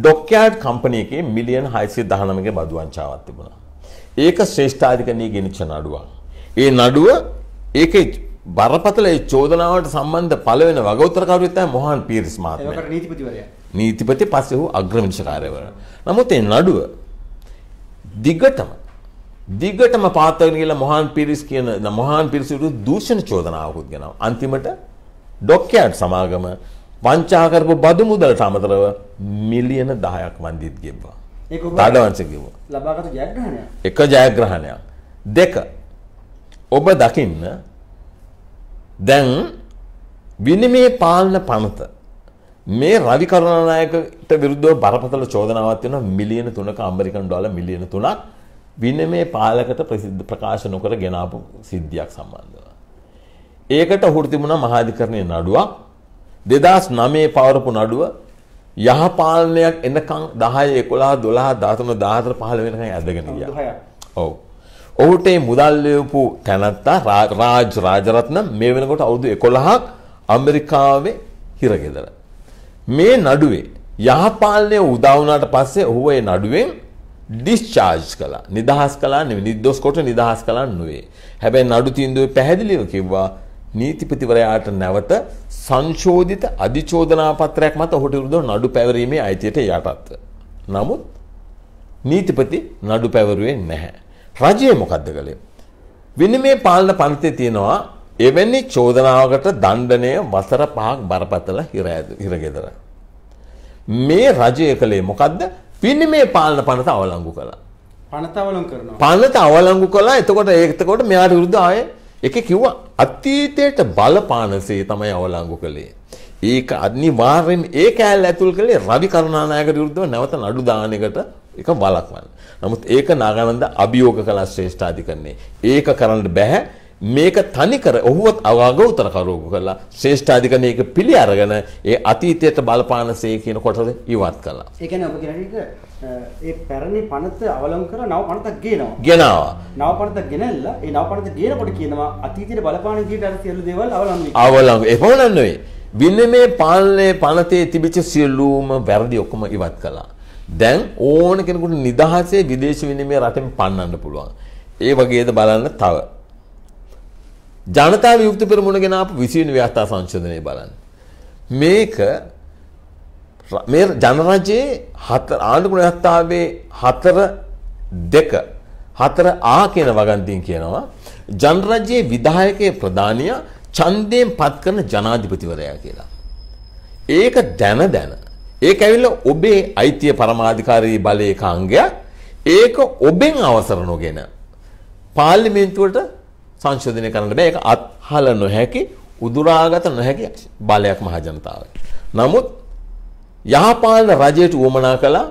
ඩොක්යාඩ් කම්පැනි එකේ මිලියන් 619ක බදු වංචාවක් තිබුණා. ඒක ශ්‍රේෂ්ඨ අධිකරණයේ ගෙනිච්ච නඩුවක්. ඒ නඩුව ඒකේ බරපතල ඒ චෝදනාවට සම්බන්ධ පළවෙනි වගඋත්තරකරුවෙක් තමයි මොහාන් පීරිස් මහත්මයා. ඒකට නීතිපතිවරයා. නීතිපති පස්සේ ඔහු අග්‍රමිනිෂකාරයවරයා. නමුත් මේ නඩුව දිගටම පාත්වගෙන ගිහලා මොහාන් පීරිස් විරුද්ධ දූෂණ චෝදනාවකුත් ගෙනාවා. අන්තිමට ඩොක්යාඩ් සමාගම වංචා කරපු බදු මුදලට අමතරව මිලියන 10ක් වන්දිත් ගෙව්වා. ඒක ඔබ ආඩවංශ ගෙව්වා. ලබාගත් ජයග්‍රහණයක්. එක ජයග්‍රහණයක්. දෙක ඔබ දකින්න දැන් විනිමය පාලන පනත මේ රවි කරුණානායකට විරුද්ධව බරපතල චෝදනාවක් තියෙනවා මිලියන 3ක ඇමරිකන් ඩොලර් මිලියන 3ක් විනිමය පාලකට ප්‍රසිද්ධ ප්‍රකාශ නොකර ගෙනාපු සිද්ධියක් සම්බන්ධව. ඒකට හුරු තිබුණා මහාධිකරණයේ නඩුවක් 2009 පවරපු නඩුව යහ පාලනයක් එනකන් 10 11 12 13 14 15 වෙනකන් ඇදගෙන ගියා. ඔව්. ඔහුට මේ මුදල් ලැබපු තැනත්තා රාජ් රාජරත්න මේ වෙනකොට අවුරුදු 11ක් ඇමරිකාවේ හිරගෙදර. මේ නඩුවේ යහපාලනය උදා වුණාට පස්සේ ඔහු ඒ නඩුවෙන් ඩිස්චාර්ජ් කළා. නිදහස් කළා නෙවෙයි නිද්දොස් කොට නිදහස් කළා නෙවෙයි. හැබැයි නඩු තීන්දුවේ පැහැදිලිව කිව්වා නීතිපතිවරයාට නැවත සංශෝධිත අධිචෝදනා පත්‍රයක් මත ඔහුට විරුද්ධව නඩු පැවරීමේ අයිතියට යටත්ව. නමුත් නීතිපති නඩු පැවරුවේ නැහැ. රජය මොකද්ද කළේ? විනිමය පාලන පන්තියේ තියෙනවා එවැනි චෝදනාවකට දණ්ඩනය වසර 5ක් බරපතල හිරගෙදර. මේ රජය කළේ මොකද්ද? විනිමය පාලන පනත අවලංගු කළා. පනත අවලංගු කරනවා. පනත අවලංගු කළා. එතකොට මෙයාට විරුද්ධ ආයේ ඒකේ කිව්වා අතීතයට බලපානසේ තමයි අවලංගු කළේ. ඒක අනිවාර්යෙන් ඒ කැලේ ඇතුල් කළේ රවි කරුණානායකට විරුද්ධව නැවත නඩු දාන එකට ඒක වළක්වන්න. නමුත් ඒක නාගානන්ද අභියෝග කළා ශ්‍රේෂ්ඨ අධිකරණේ. ඒක කරන්න බෑ. මේක තනිකර ඔහුවත් අවගෞතර කරවු කළා. ශ්‍රේෂ්ඨ අධිකරණේ ඒක පිළි අරගෙන ඒ අතීතයට බලපානසේ කියන කොටස ඉවත් කළා. ඒ කියන්නේ ඔබ කියන්නේ ඒ පැරණි පනත අවලංගු කරන නව පනතක් ගේනවා. ගෙනාවා. නව පනතක් ගෙනල්ලා ඒ නව පනත ගේනකොට කියනවා අතීතයට බලපාන විදිහට අර සියලු දේවල් අවලංගු කරනවා. අවලංගු. ඒ පොළන්නේ නෙවෙයි. විනිමය පාලනයේ පනතේ තිබිච්ච සියලුම වැරදි ඔක්කොම ඉවත් කළා. දැන් ඕන කෙනෙකුට නිදහසේ විදේශ විනිමය රටෙන් පන්නන්න පුළුවන්. ඒ වගේද බලන්න තව. ජනතා විමුක්ති පෙරමුණගෙන ආපු 20 වෙනි ව්‍යවස්ථා සංශෝධනය බලන්න. මේක මේ ජනරජයේ 4 ආණ්ඩු ව්‍යවස්ථාවේ 4 කියන වගන්තියෙන් කියනවා ජනරජයේ විධායකයේ ප්‍රධානියා ඡන්දයෙන් පත් කරන ජනාධිපතිවරයා කියලා. ඒක දැන ඒක ඇවිල්ලා ඔබේ අයිතිය පරමාධිකාරී බලයේ කාංගයක් ඒක ඔබෙන් අවසර නොගෙන පාර්ලිමේන්තුවට සංශෝධනය කරන්න බෑ ඒක අත්හල නොහැකි උදුරාගත නොහැකි බලයක් මහජනතාවට. නමුත් යහපාලන රජයට උවමනා කළා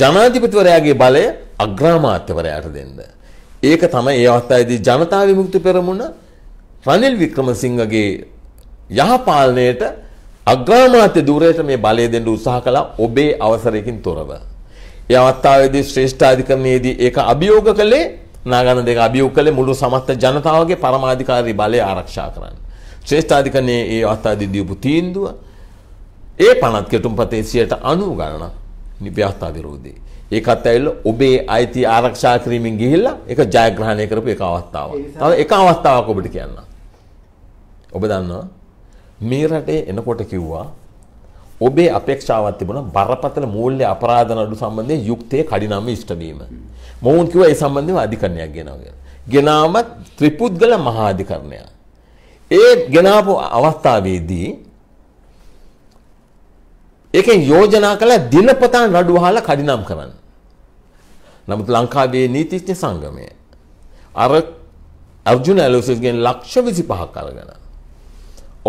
ජනාධිපතිවරයාගේ බලය අග්‍රාමාත්‍යවරයාට දෙන්න. ඒක තමයි ඒ අවස්ථාවේදී ජනතා විමුක්ති පෙරමුණ රනිල් වික්‍රමසිංහගේ යහපාලනයට අග්‍රාමාත්‍ය ධුරයට මේ බලය දෙන්න උත්සාහ කළා ඔබේ අවසරයකින් තොරව. ඒ අවස්ථාවේදී ශ්‍රේෂ්ඨ අධිකරණයේදී ඒක අභියෝග කළේ නාගානන්ද ඒක අභියෝග කළේ මුළු සමස්ත ජනතාවගේ පරමාධිකාරී බලය ආරක්ෂා කරන්න. ශ්‍රේෂ්ඨ අධිකරණයේ ඒ අවස්ථාවේදී දීපු තීන්දුව ඒ පනත් කෙටුම්පතේ 90 ගණන ව්‍යවස්ථා විරෝධී. ඒකත් ඇවිල්ලා ඔබේ අයිතිය ආරක්ෂා කිරීමෙන් ගිහිල්ලා ඒක ජයග්‍රහණය කරපු එක අවස්ථාවක්. තව එක අවස්ථාවක් ඔබට කියන්න. ඔබ දන්නවා මේ රටේ එනකොට කිව්වා ඔබේ අපේක්ෂාවක් තිබුණා බරපතල මූල්‍ය අපරාධ නඩු සම්බන්ධයෙන් යුක්තයේ කඩිනම ඉෂ්ට වීම. මොවුන් කිව්වා ඒ සම්බන්ධව අධිකරණයක් ගෙනවා කියලා. ගෙනාම ත්‍රිපුද්ගල මහා අධිකරණය. ඒ ගෙනාපු අවස්ථාවේදී ඒකෙන් යෝජනා කළ දිනපතා නඩු අහලා කඩිනම් කරන්න. නමුත් ලංකාවේ නීතිඥ සංගමය අර අර්ජුන ඇලෝසිස්ගෙන් ලක්ෂ 25ක් අරගෙන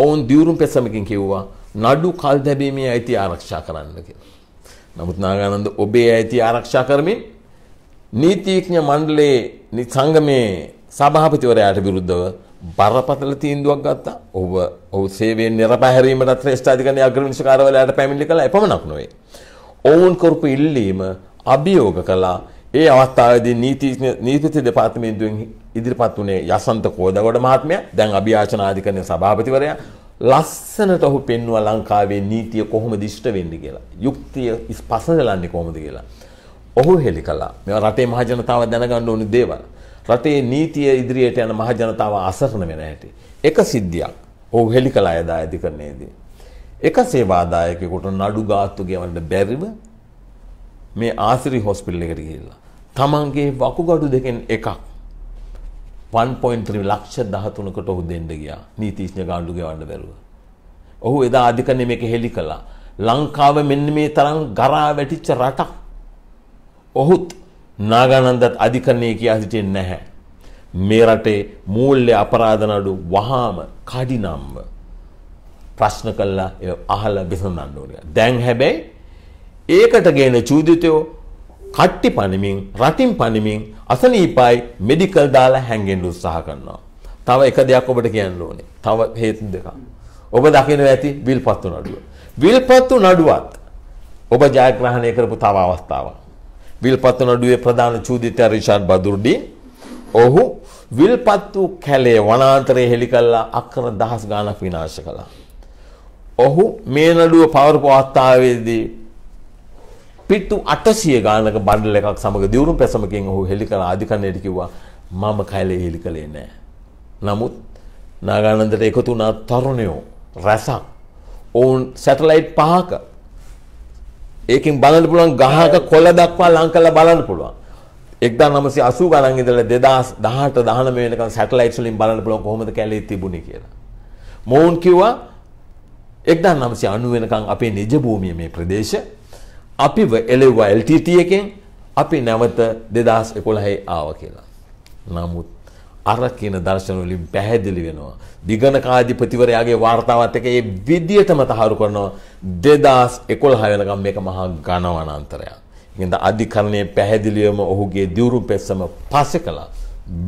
ඔවුන් දියුරුම් පෙසමකින් කිව්වා නඩු කල් දැබීමේ අයිතිය ආරක්ෂා කරන්න කියලා. නමුත් නාගානන්ද ඔබේ අයිතිය ආරක්ෂා කරමින් නීතිඥ මණ්ඩලයේ සංගමේ සභාපතිවරයාට විරුද්ධව බරපතල තීන්දුවක් ගත්තා. ඔව් සේවයෙන් නිරපහැරීමට ශ්‍රේෂ්ඨාධිකරණයේ අග්‍රවිනිශ්චයකාරවලට පැමිණිලි කළා. එපමණක් නොවේ. ඔවුන් කරපු ඉල්ලීම අභියෝග කළා. ඒ අවස්ථාවේදී නීති දෙපාර්තමේන්තුවෙන් ඉදිරිපත් වුණේ යසන්ත කෝදගොඩ මහත්මයා, දැන් අභියාචන අධිකරණයේ සභාපතිවරයා. ලස්සනට ඔහු පෙන්වුවා ලංකාවේ නීතිය කොහොමද ඉෂ්ට වෙන්නේ කියලා. යුක්තිය ඉස්පසලන්නේ කොහොමද කියලා. ඔහු හෙළි කළා. මේවා රටේ මහ ජනතාව දැනගන්න ඕනේ දේවල්. රටේ නීතිය ඉදිරියට යන මහ ජනතාව අසරණ වෙන හැටි. එක සිද්ධියක් ඔහු හෙළි කළා ආදාය අධිකරණයේදී. එක සේවාදායකයෙකුට නඩු ගාස්තු ගෙවන්න බැරිව මේ ආසිරි හොස්පිටල් එකට ගිහිල්ලා තමන්ගේ වකුගඩු දෙකෙන් එකක් 1.3 ලක්ෂ 13කට ඔහු දෙන්න ගියා. නීතිඥ ගාඩු ගෙවන්න බැරුව. ඔහු එදා අධිකරණයේ මේක හෙළි කළා. ලංකාව මෙන්න මේ තරම් ගරා වැටිච්ච රටක්. ඔහුත් නාගානන්දත් අධිකරණයේ කියා සිටින්නේ නැහැ. මේ රටේ මූල්‍ය අපරාධ නඩු වහාම කඩිනම්ව ප්‍රශ්න කළා, ඒ අහලා විසඳන්න ඕනේ. දැන් හැබැයි ඒකට ගේන චූදිතයෝ කට්ටි පණමින් රටින් පණමින් අසනීපයි මෙඩිකල් දාලා හැංගෙන්න උත්සාහ කරනවා. තව එක දෙයක් ඔබට කියන්න ඕනේ. තව හේතු දෙකක්. ඔබ දකිනවා ඇති විල්පත්තු නඩුව. විල්පත්තු නඩුවත් ඔබ ජයග්‍රහණය කරපු තව අවස්ථාවක්. විල්පත්තු නඩුවේ ප්‍රධාන චූදිතයා රිෂාඩ් බදුර්ඩි, ඔහු විල්පත්තු කැලේ වනාන්තරයේ හෙළි කළා, අක්කර දහස් ගාණක් විනාශ කළා. ඔහු මේ නඩුව පවරපු අවස්ථාවේදී පිටු 800 ගානක බණ්ඩල එකක් සමග දියුණු පැසමකින් ඔහු හෙළි කළ අධිකරණයට කිව්වා මම කැලේ හෙළි කළේ නැහැ. නමුත් නාගානන්දට එකතු වුණා තරුණයෝ රසක්. ඔවුන් සැටලයිට් 5ක ඒකෙන් බලන්න පුළුවන් ගහක කොළ දක්වා ලං කරලා බලන්න පුළුවන්. 1980 ගණන් ඉඳලා 2018 19 වෙනකන් සැටලයිට්ස් වලින් බලන්න පුළුවන් කොහොමද කැලේ තිබුණේ කියලා. මොවුන් කිව්වා 1990 වෙනකන් අපේ නිජ භූමිය මේ ප්‍රදේශය අපිව එළෙව්වා LTT එකෙන්, අපි නැවත 2011 ආවා කියලා. නමුත් අර කියන දර්ශන වලින් පැහැදිලි වෙනවා දිගණකාධිපතිවරයාගේ වார்த்தාවත් එක ඒ විදියටම තහවුරු කරනවා 2011 වෙනකම් මේක මහා ඝනවනාන්තරයක්. ඉතින් අධිකරණයේ පැහැදිලිවම ඔහුගේ දියුරු පෙස්සම පස්සේ කළා,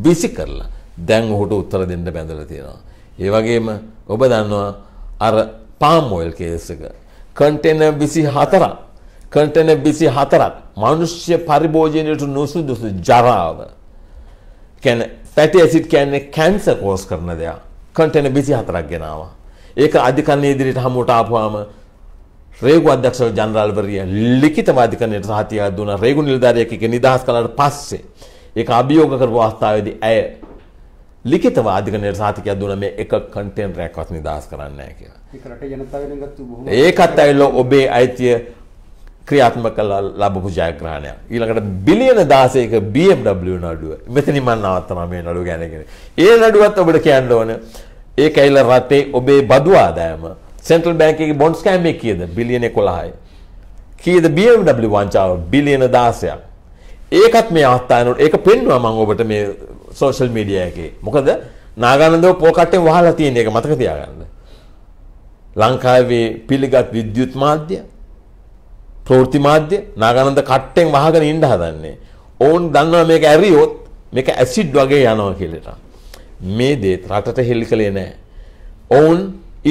බිසි කරලා දැන් ඔහුට උත්තර දෙන්න බැඳලා තියෙනවා. ඒ වගේම ඔබ දන්නවා අර පාම් ඔයිල් කේස් එක කන්ටේනර් 24ක් මනුෂ්‍ය පරිභෝජනයට නුසුදුසු ජරාව. කියන්නේ ෆැටි ඇසිඩ් කියන්නේ කැන්සර් කෝස් කරන දෙයක්. කන්ටේනර් 24ක් ගෙනාවා. ඒක අධිකරණයේ ඉදිරියට හමුවට ආපුවාම රේගු අධ්‍යක්ෂ ජනරාල්වරිය ලිඛිතව අධිකරණයට සහතිකයක් දුන්නා. රේගු නිලධාරියෙක් එක නිදහස් කළාට පස්සේ ඒක අභියෝග කරපු අවස්ථාවේදී ඇය ලිඛිතව අධිකරණයට සහතිකයක් දුන්නා මේ එක කන්ටේනරයක්වත් නිදහස් කරන්නේ නැහැ කියලා. ඒක රටේ ජනතාවෙන් ගත්ත බොහොම ඒකත් ඇවිල්ලා ඔබේ අයිතිය ක්‍රියාත්මක කළා ලැබපු ජයග්‍රහණයක්. ඊළඟට බිලියන 16ක BMW නඩුව. මෙතනින් මම නවත්තනවා මේ නඩුව ගැන. ඒ නඩුවත් ඔබට කියන්න ඕන. ඒක ඇවිල්ලා රටේ ඔබේ බදු ආදායම සෙන්ට්‍රල් බැංකුවේ බොන්ඩ් ස්කෑම් එක කීයද? බිලියන 11යි. කීයද BMW වංචාව? බිලියන 16ක්. ඒකත් මේ අවස්ථාවේ ඒක පෙන්නවා මම ඔබට මේ සෝෂල් මීඩියා එකේ. මොකද නාගානන්දව පොකට්ටෙන් වහලා තියෙන එක මතක තියාගන්න. ලංකාවේ පිළිගත් විද්‍යුත් මාධ්‍ය ප්‍රවෘත්ති මාධ්‍ය නාගානන්ද කට්ටෙන් වහගෙන ඉන්න හදන්නේ. ඕන් දන්නවා මේක ඇරියොත් මේක ඇසිඩ් වගේ යනවා කියලා. මේ දේ රටට හෙලිකලේ නැහැ. ඕන්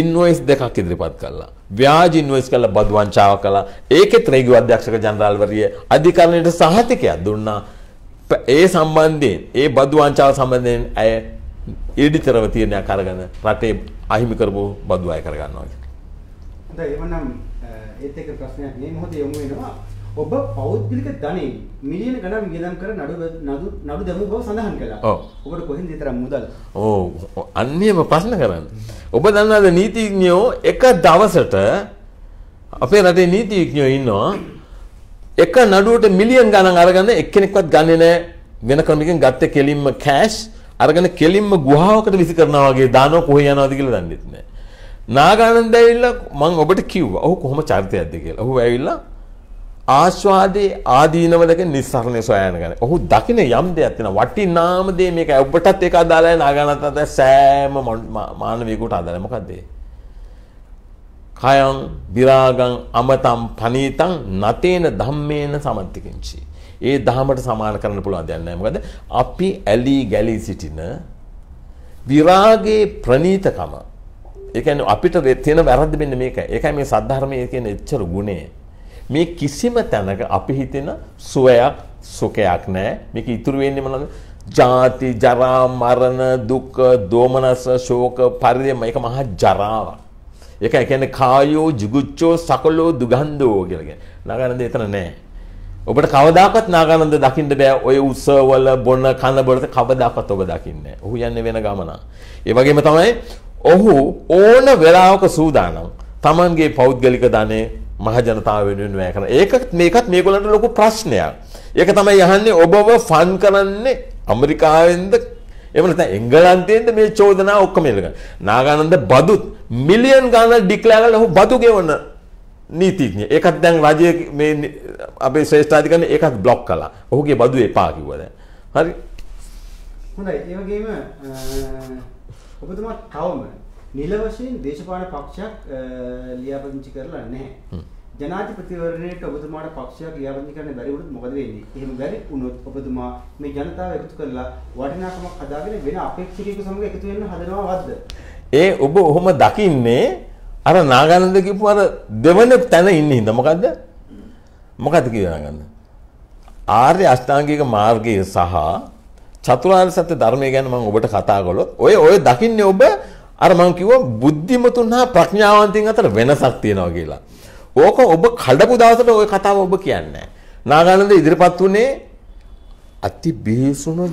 ඉන්වොයිස් දෙකක් ඉදිරිපත් කළා. ව්‍යාජ ඉන්වොයිස් කළා, බදු වංචාව කළා. ඒකෙත් රේගු අධ්‍යක්ෂක ජනරාල්වරිය අධිකරණයට සහතිකයක් දුන්නා. ඒ සම්බන්ධයෙන් ඒ බදු වංචාව සම්බන්ධයෙන් ඇය ඊඩිතරව තීරණයක් අරගෙන රටේ අහිමි කරපු බදු අය කරගන්නවා කියලා. හොඳයි, එවනම් ඒත් එක ප්‍රශ්නයක් නේ මොහොතේ යමු වෙනවා. ඔබ පෞද්ගලික ධනෙ මිලියන ගණන් වියදම් කර නඩු දැමුව බව සඳහන් කළා. ඔව්. ඔබට කොහෙන්ද ඒ තරම් මුදල්? ඔව්. අන්නේම ප්‍රශ්න කරන්නේ. ඔබ දන්නවද නීතිඥයෝ එක දවසට අපේ රටේ නීතිඥයෝ ඉන්නවා එක නඩුවට මිලියන් ගණන් අරගෙන එක්කෙනෙක්වත් ගන්නේ නැහැ. වෙන කෙනෙක්ගෙන් ගත්තේ කෙලින්ම කෑෂ් අරගෙන කෙලින්ම ගුහාවකට විසි කරනවා වගේ දානවා. කොහේ යනවද කියලා දන්නේ නැහැ. නාගානන්ද ඇවිල්ලා මම ඔබට කිව්වා ඔහු කොහොම චරිතයක්ද කියලා. ඔහු ඇවිල්ලා ආස්වාදයේ ආදීනවලක නිස්සාරණය සොයාගෙන ගන්නේ. ඔහු දකින්න යම් දෙයක් තියෙනවා වටිනාම දේ මේක ඔබටත් ඒක අදාළයි නාගානන්දට සෑම මානවයෙකුට අදාළයි. මොකද්ද ඒ? කයං විරාගං අමතං පනීතං නතේන ධම්මේන සමත්තිකින්චි. ඒ ධහමට සමාන කරන්න පුළුවන් දෙයක් නැහැ. මොකද අපි ඇලි ගැලී සිටින විරාගේ ප්‍රනීතකම. ඒ කියන්නේ අපිට තියෙන වැරද්ද මෙන්න මේකයි. ඒකයි මේ සද්ධර්මයේ තියෙන එච්චර ගුණය. මේ කිසිම තැනක අපි හිතෙන සුවයක් සුඛයක් නැහැ. මේක ඉතුරු වෙන්නේ මොනවද? ජාති, ජරා, මරණ, දුක්, දෝමනස, ශෝක, පරිදේම. මේක මහා ජරාවක්. ඒකයි කියන්නේ කායෝ ජිගුච්ඡෝ සකලෝ දුගන්ධෝ කියලා කියන්නේ. නාගානන්ද එතන නැහැ. ඔබට කවදාකවත් නාගානන්ද දකින්න බෑ. ඔය උසවල බොන කන බොන කවදාකවත් ඔබ දකින්නේ නැහැ. ඔහු යන්නේ වෙන ගමන. ඒ වගේම තමයි ඔහු ඕන වෙලාවක සූදානම්. Tamanගේ පෞද්ගලික ධනෙ මහජනතාව වෙනුවෙන් වැය කරන. ඒකත් මේකත් මේගොල්ලන්ට ලොකු ප්‍රශ්නයක්. ඒක තමයි යහන්නේ ඔබව ෆන් කරන්නේ ඇමරිකාවෙන්ද එහෙම නැත්නම් එංගලන්තයෙන්ද මේ චෝදනාව ඔක්කොම එළගන්න. නාගානන්ද බදුත් මිලියන් ගාණක් ඩික්ලෙයාර් කරලා ඔහු බදු ගෙවන නීතිඥ. ඒකත් දැන් රජයේ මේ අපේ ශ්‍රේෂ්ඨාධිකරණය ඒකත් බ්ලොක් කළා. ඔහුගේ බදු එපා කිව්වා දැන්. හරි. හොඳයි. ඒ වගේම ඔබතුමා තවම නිල වශයෙන් දේශපාලන පක්ෂයක් ලියාපදිංචි කරලා නැහැ. ජනාධිපතිවරණයට ඔබතුමාට පක්ෂයක් ලියාපදිංචි කරන්න බැරි වුණොත් මොකද වෙන්නේ? එහෙම බැරි වුණොත් ඔබතුමා මේ ජනතාව එකතු කරලා වටිනාකමක් හදාගෙන වෙන අපේක්ෂකයෙකු සමග එකතු වෙන්න හදනවා වද්ද? ඒ ඔබ ඔහොම දකින්නේ අර නාගානන්ද කියපු අර දෙවන තැන ඉන්නේ හින්දා මොකද්ද? මොකද්ද කියලා ගන්න. ආර්ය අෂ්ටාංගික මාර්ගය සහ චතුරාර්ය සත්‍ය ධර්මය ගැන මම ඔබට කතා කළොත් ඔය දකින්නේ ඔබ අර මම කිව්වා බුද්ධිමතුන් හා ප්‍රඥාවන්තයින් අතර වෙනසක් තියෙනවා කියලා. ඕක ඔබ කඩපු දවසට ඔය කතාව ඔබ කියන්නේ නාගානන්ද ඉදිරිපත් වුණේ අති බිහිසුණු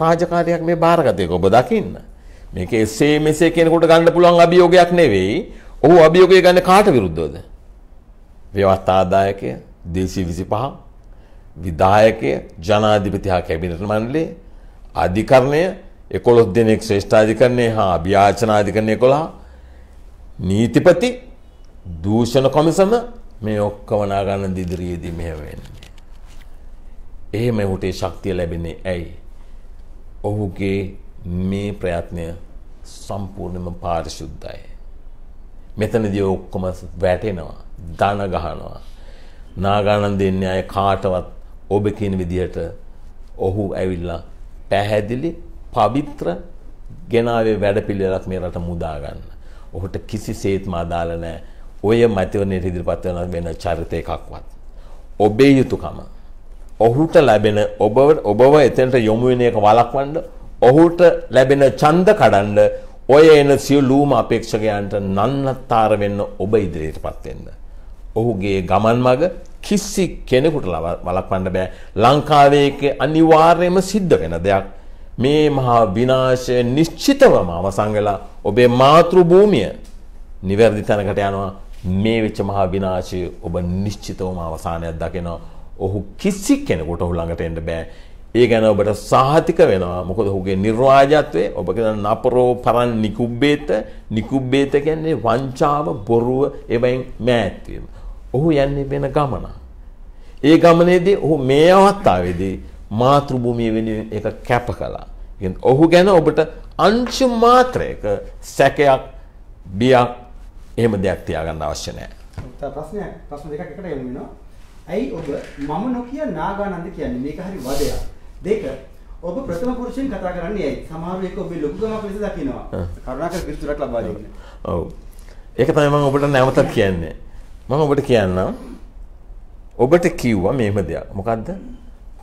රාජකාරියක් මේ බාරගතයක ඔබ දකින්න. මේක එසේ මෙසේ කෙනෙකුට ගන්න පුළුවන් අභියෝගයක් නෙවෙයි. ඔහු අභියෝගය ගන්න කාට විරුද්ධවද? ව්‍යවස්ථ ආදායකය 225 විධායකය ජනාධිපති හා කැබිනට් මණ්ඩලය අධිකරණය 11 දෙනෙක් ශ්‍රේෂ්ඨාධිකරණය හා අභියාචනාධිකරණය 11 නීතිපති දූෂණ කොමිසම මේ ඔක්කොම නාගන්න දිදිරියේදී මෙහෙම වෙන්නේ. එහෙම උටේ ශක්තිය ලැබෙන්නේ ඇයි? ඔහුගේ මේ ප්‍රයත්නය සම්පූර්ණයෙන්ම පාරිශුද්ධයි. මෙතනදී ඔක්කොම වැටෙනවා, ධන ගහනවා. නාගානන්දේ න්‍යාය කාටවත් ඔබ කියන විදිහට ඔහු ඇවිල්ලා පැහැදිලි පවිත්‍ර ගෙනාවේ වැඩපිළිවෙලක් මේ රට මුදා ගන්න. ඔහුට කිසිසේත්ම අදාළ නැහැ. ඔය මැතිවරණයට ඉදිරිපත් වෙන වෙන චරිත එකක්වත්. ඔබේ යුතුයකම. ඔහුට ලැබෙන ඔබව එතනට යොමු වෙන එක වළක්වන්න, ඔහුට ලැබෙන ඡන්ද කඩන්න ඔය එන සියලුම අපේක්ෂකයන්ට නන්නතර වෙන්න ඔබ ඉදිරියටපත් වෙන්න. ඔහුගේ ගමන් මඟ කිසි කෙනෙකුට වළක්වන්න බෑ. ලංකාවේ එක අනිවාර්යයෙන්ම සිද්ධ වෙන දෙයක්. මේ මහා විනාශය නිශ්චිතවම අවසන් වෙලා ඔබේ මාතෘ භූමිය නිවැරදි තැනකට යනවා. මේ වෙච්ච මහා විනාශය ඔබ නිශ්චිතවම අවසානයක් දකිනවා. ඔහු කිසි කෙනෙකුට ඔහු ළඟට එන්න බෑ. ඒ ගැන ඔබට සාහතික වෙනවා. මොකද ඔහුගේ නිර්වාජත්වයේ ඔබ කියන නපරෝ පරන් නිකුබ්බේත කියන්නේ වංචාව, බොරුව, ඒවෙන් මෑත් වීම. ඔහු යන්නේ වෙන ගමන. ඒ ගමනේදී ඔහු මේ අවස්ථාවේදී මාතෘ භූමිය වෙනුවෙන් ඒක කැප කළා. කියන්නේ ඔහු ගැන ඔබට අංශු මාත්‍රයක සැකයක්, බියක් එහෙම දෙයක් තියාගන්න අවශ්‍ය නැහැ. ප්‍රශ්න දෙකක් එකට යොමු වෙනවා. ඇයි ඔබ මම නොකිය නාගානන්ද කියන්නේ? මේක හරි වදයක්. දෙක, ඔබ ප්‍රථම පුරුෂයෙන් කතා කරන්නේ ඇයි? සමහර එක ඔබේ ලොකු ගමක් ලෙස දකිනවා. කරුණාකර පිළිතුරක් ලබා දෙන්න. ඔව්. ඒක තමයි මම ඔබට නැවතත් කියන්නේ. මම ඔබට කියන්නම්. ඔබට කිව්වා මේම දෙයක්. මොකද්ද?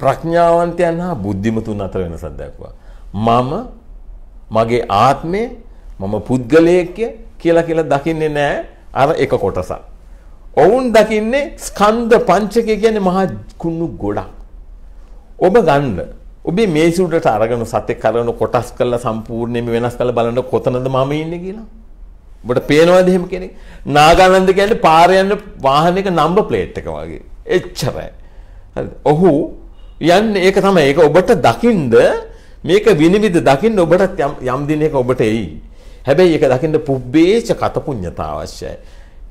ප්‍රඥාවන්තයන් හා බුද්ධිමතුන් අතර වෙනසක් දක්වා. මම මගේ ආත්මය මම පුද්ගලයෙක් කියලා දකින්නේ නැහැ අර එක කොටසක්. ඔවුන් දකින්නේ ස්කන්ධ පංචකය කියන්නේ මහා කුණු ගොඩක්. ඔබ ගන්න ඔබේ මේසුඩට අරගෙන සතෙක් කරන කොටස් කරලා සම්පූර්ණයෙන්ම වෙනස් කරලා බලන්න කොතනද මම ඉන්නේ කියලා. ඔබට පේනවද එහෙම කෙනෙක්? නාගානන්ද කියන්නේ පාර යන වාහනයක නම්බර් ප්ලේට් එක වගේ. එච්චරයි. හරිද? ඔහු යන්නේ ඒක තමයි. ඒක ඔබට දකින්ද මේක විනිවිද දකින්න ඔබට යම් දිනයක ඔබට එයි. හැබැයි ඒක දකින්න පුබ්බේච කත පුඤ්ඤතාව අවශ්‍යයි.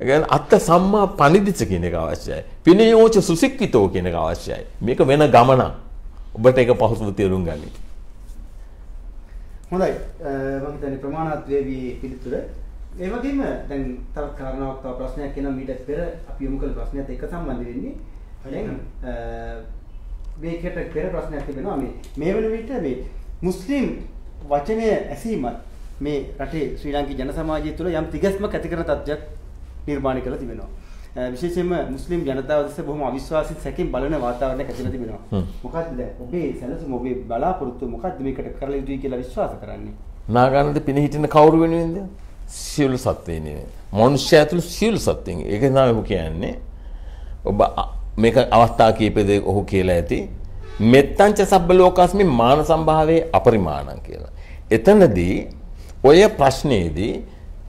ඒ කියන්නේ අත්ත සම්මා පනිදිච්ච කියන එක අවශ්‍යයි. පිනියෝච සුසික්කිතෝ කියන එක අවශ්‍යයි. මේක වෙන ගමනක්. ඔබට ඒක පහසුව තේරුම් ගන්න. හොඳයි. මම හිතන්නේ ප්‍රමාණවත් වේවි පිළිතුර. ඒ වගේම දැන් තව කාරණාවක් තව ප්‍රශ්නයක් එනවා. මීට පෙර අපි යොමු කළ ප්‍රශ්නයත් එක්ක සම්බන්ධ වෙන්නේ. දැන් මේකට පෙර ප්‍රශ්නයක් තිබෙනවා මේ වෙන විට මේ මුස්ලිම් වචනය ඇසීමත් මේ රටේ ශ්‍රී ලාංකික ජන සමාජය තුළ යම් තිගැස්මක් ඇති කරන තත්ත්වයක් නිර්මාණය කරලා තිබෙනවා. විශේෂයෙන්ම මුස්ලිම් ජනතාව දැස බොහොම අවිශ්වාසීත් සැකෙන් බලන වාතාවරණයක් ඇතිලා තිබෙනවා. මොකද්ද ඔබේ සැලසුම, ඔබේ බලාපොරොත්තු මොකද්ද මේකට කරලා යුතුයි කියලා විශ්වාස කරන්නේ? නාගන්ධ පින හිටින කවුරු වෙනුවෙන්ද? සියලු සත්ත්වයන් වෙනුවෙන්. මනුෂ්‍යය තුළ සියලු සත්ත්වයන්. ඒක තමයි කියන්නේ. ඔබ මේක අවස්ථා කීපෙදී ඔහු කියලා ඇති මෙත්තංච සබ්බ ලෝකස්මි මාන සම්භාවේ අපරිමාණං කියලා. එතනදී ඔය ප්‍රශ්නේදී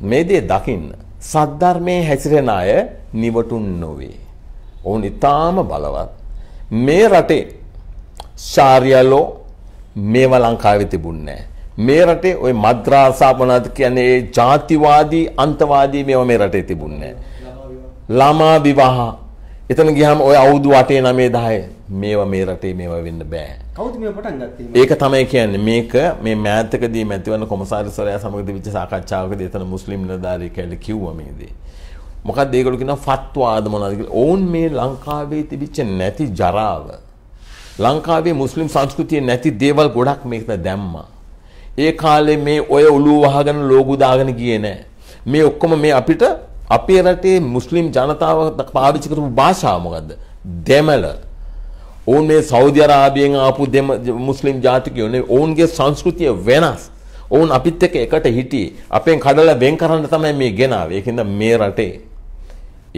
මේ දේ දකින්න සද්ධර්මයේ හැසිරෙන අය නිවටුන් නොවේ. ඔවුන් ඊටාම බලවත්. මේ රටේ ශාරියාලෝ මේව ලංකාවේ තිබුණේ නැහැ. මේ රටේ ওই මද්රාසා මොනවද කියන්නේ ඒ ජාතිවාදී අන්තවාදී මේව මේ රටේ තිබුණේ නැහැ. ළමා විවාහ එතන ගියාම ඔය අවුරුදු 8 9 10 මේවා මේ රටේ මේවා වෙන්න බෑ. කවුද මේව පටන් ගත්තේ? ඒක තමයි කියන්නේ මේක මේ මෑතකදී මැතිවරණ කොමසාරිස්වරයා සමග දෙවිච්ච සාකච්ඡාවකදී එතන මුස්ලිම් නිලධාරියෙක් ඇවිල්ලා කිව්වා මේ දේ. මොකක්ද ඒගොල්ලෝ කියනවා ෆත්වාද මොනවාද කියලා. ඕන් මේ ලංකාවේ තිබිච්ච නැති ජරාව. ලංකාවේ මුස්ලිම් සංස්කෘතියේ නැති දේවල් ගොඩක් මේකට දැම්මා. ඒ කාලේ මේ ඔය ඔළුව වහගෙන ලෝගු දාගෙන ගියේ නෑ. මේ ඔක්කොම මේ අපිට අපේ රටේ මුස්ලිම් ජනතාව පාවිච්චි කරපු භාෂාව මොකද්ද? දෙමළ. ඔවුන් මේ සෞදි අරාබියෙන් ආපු මුස්ලිම් ජාතිකයෝ නේ. ඔවුන්ගේ සංස්කෘතිය වෙනස්. ඔවුන් අපිත් එක්ක එකට හිටියේ. අපෙන් කඩලා වෙන් කරන්න තමයි මේ ගෙනාවේ. ඒකින්ද මේ රටේ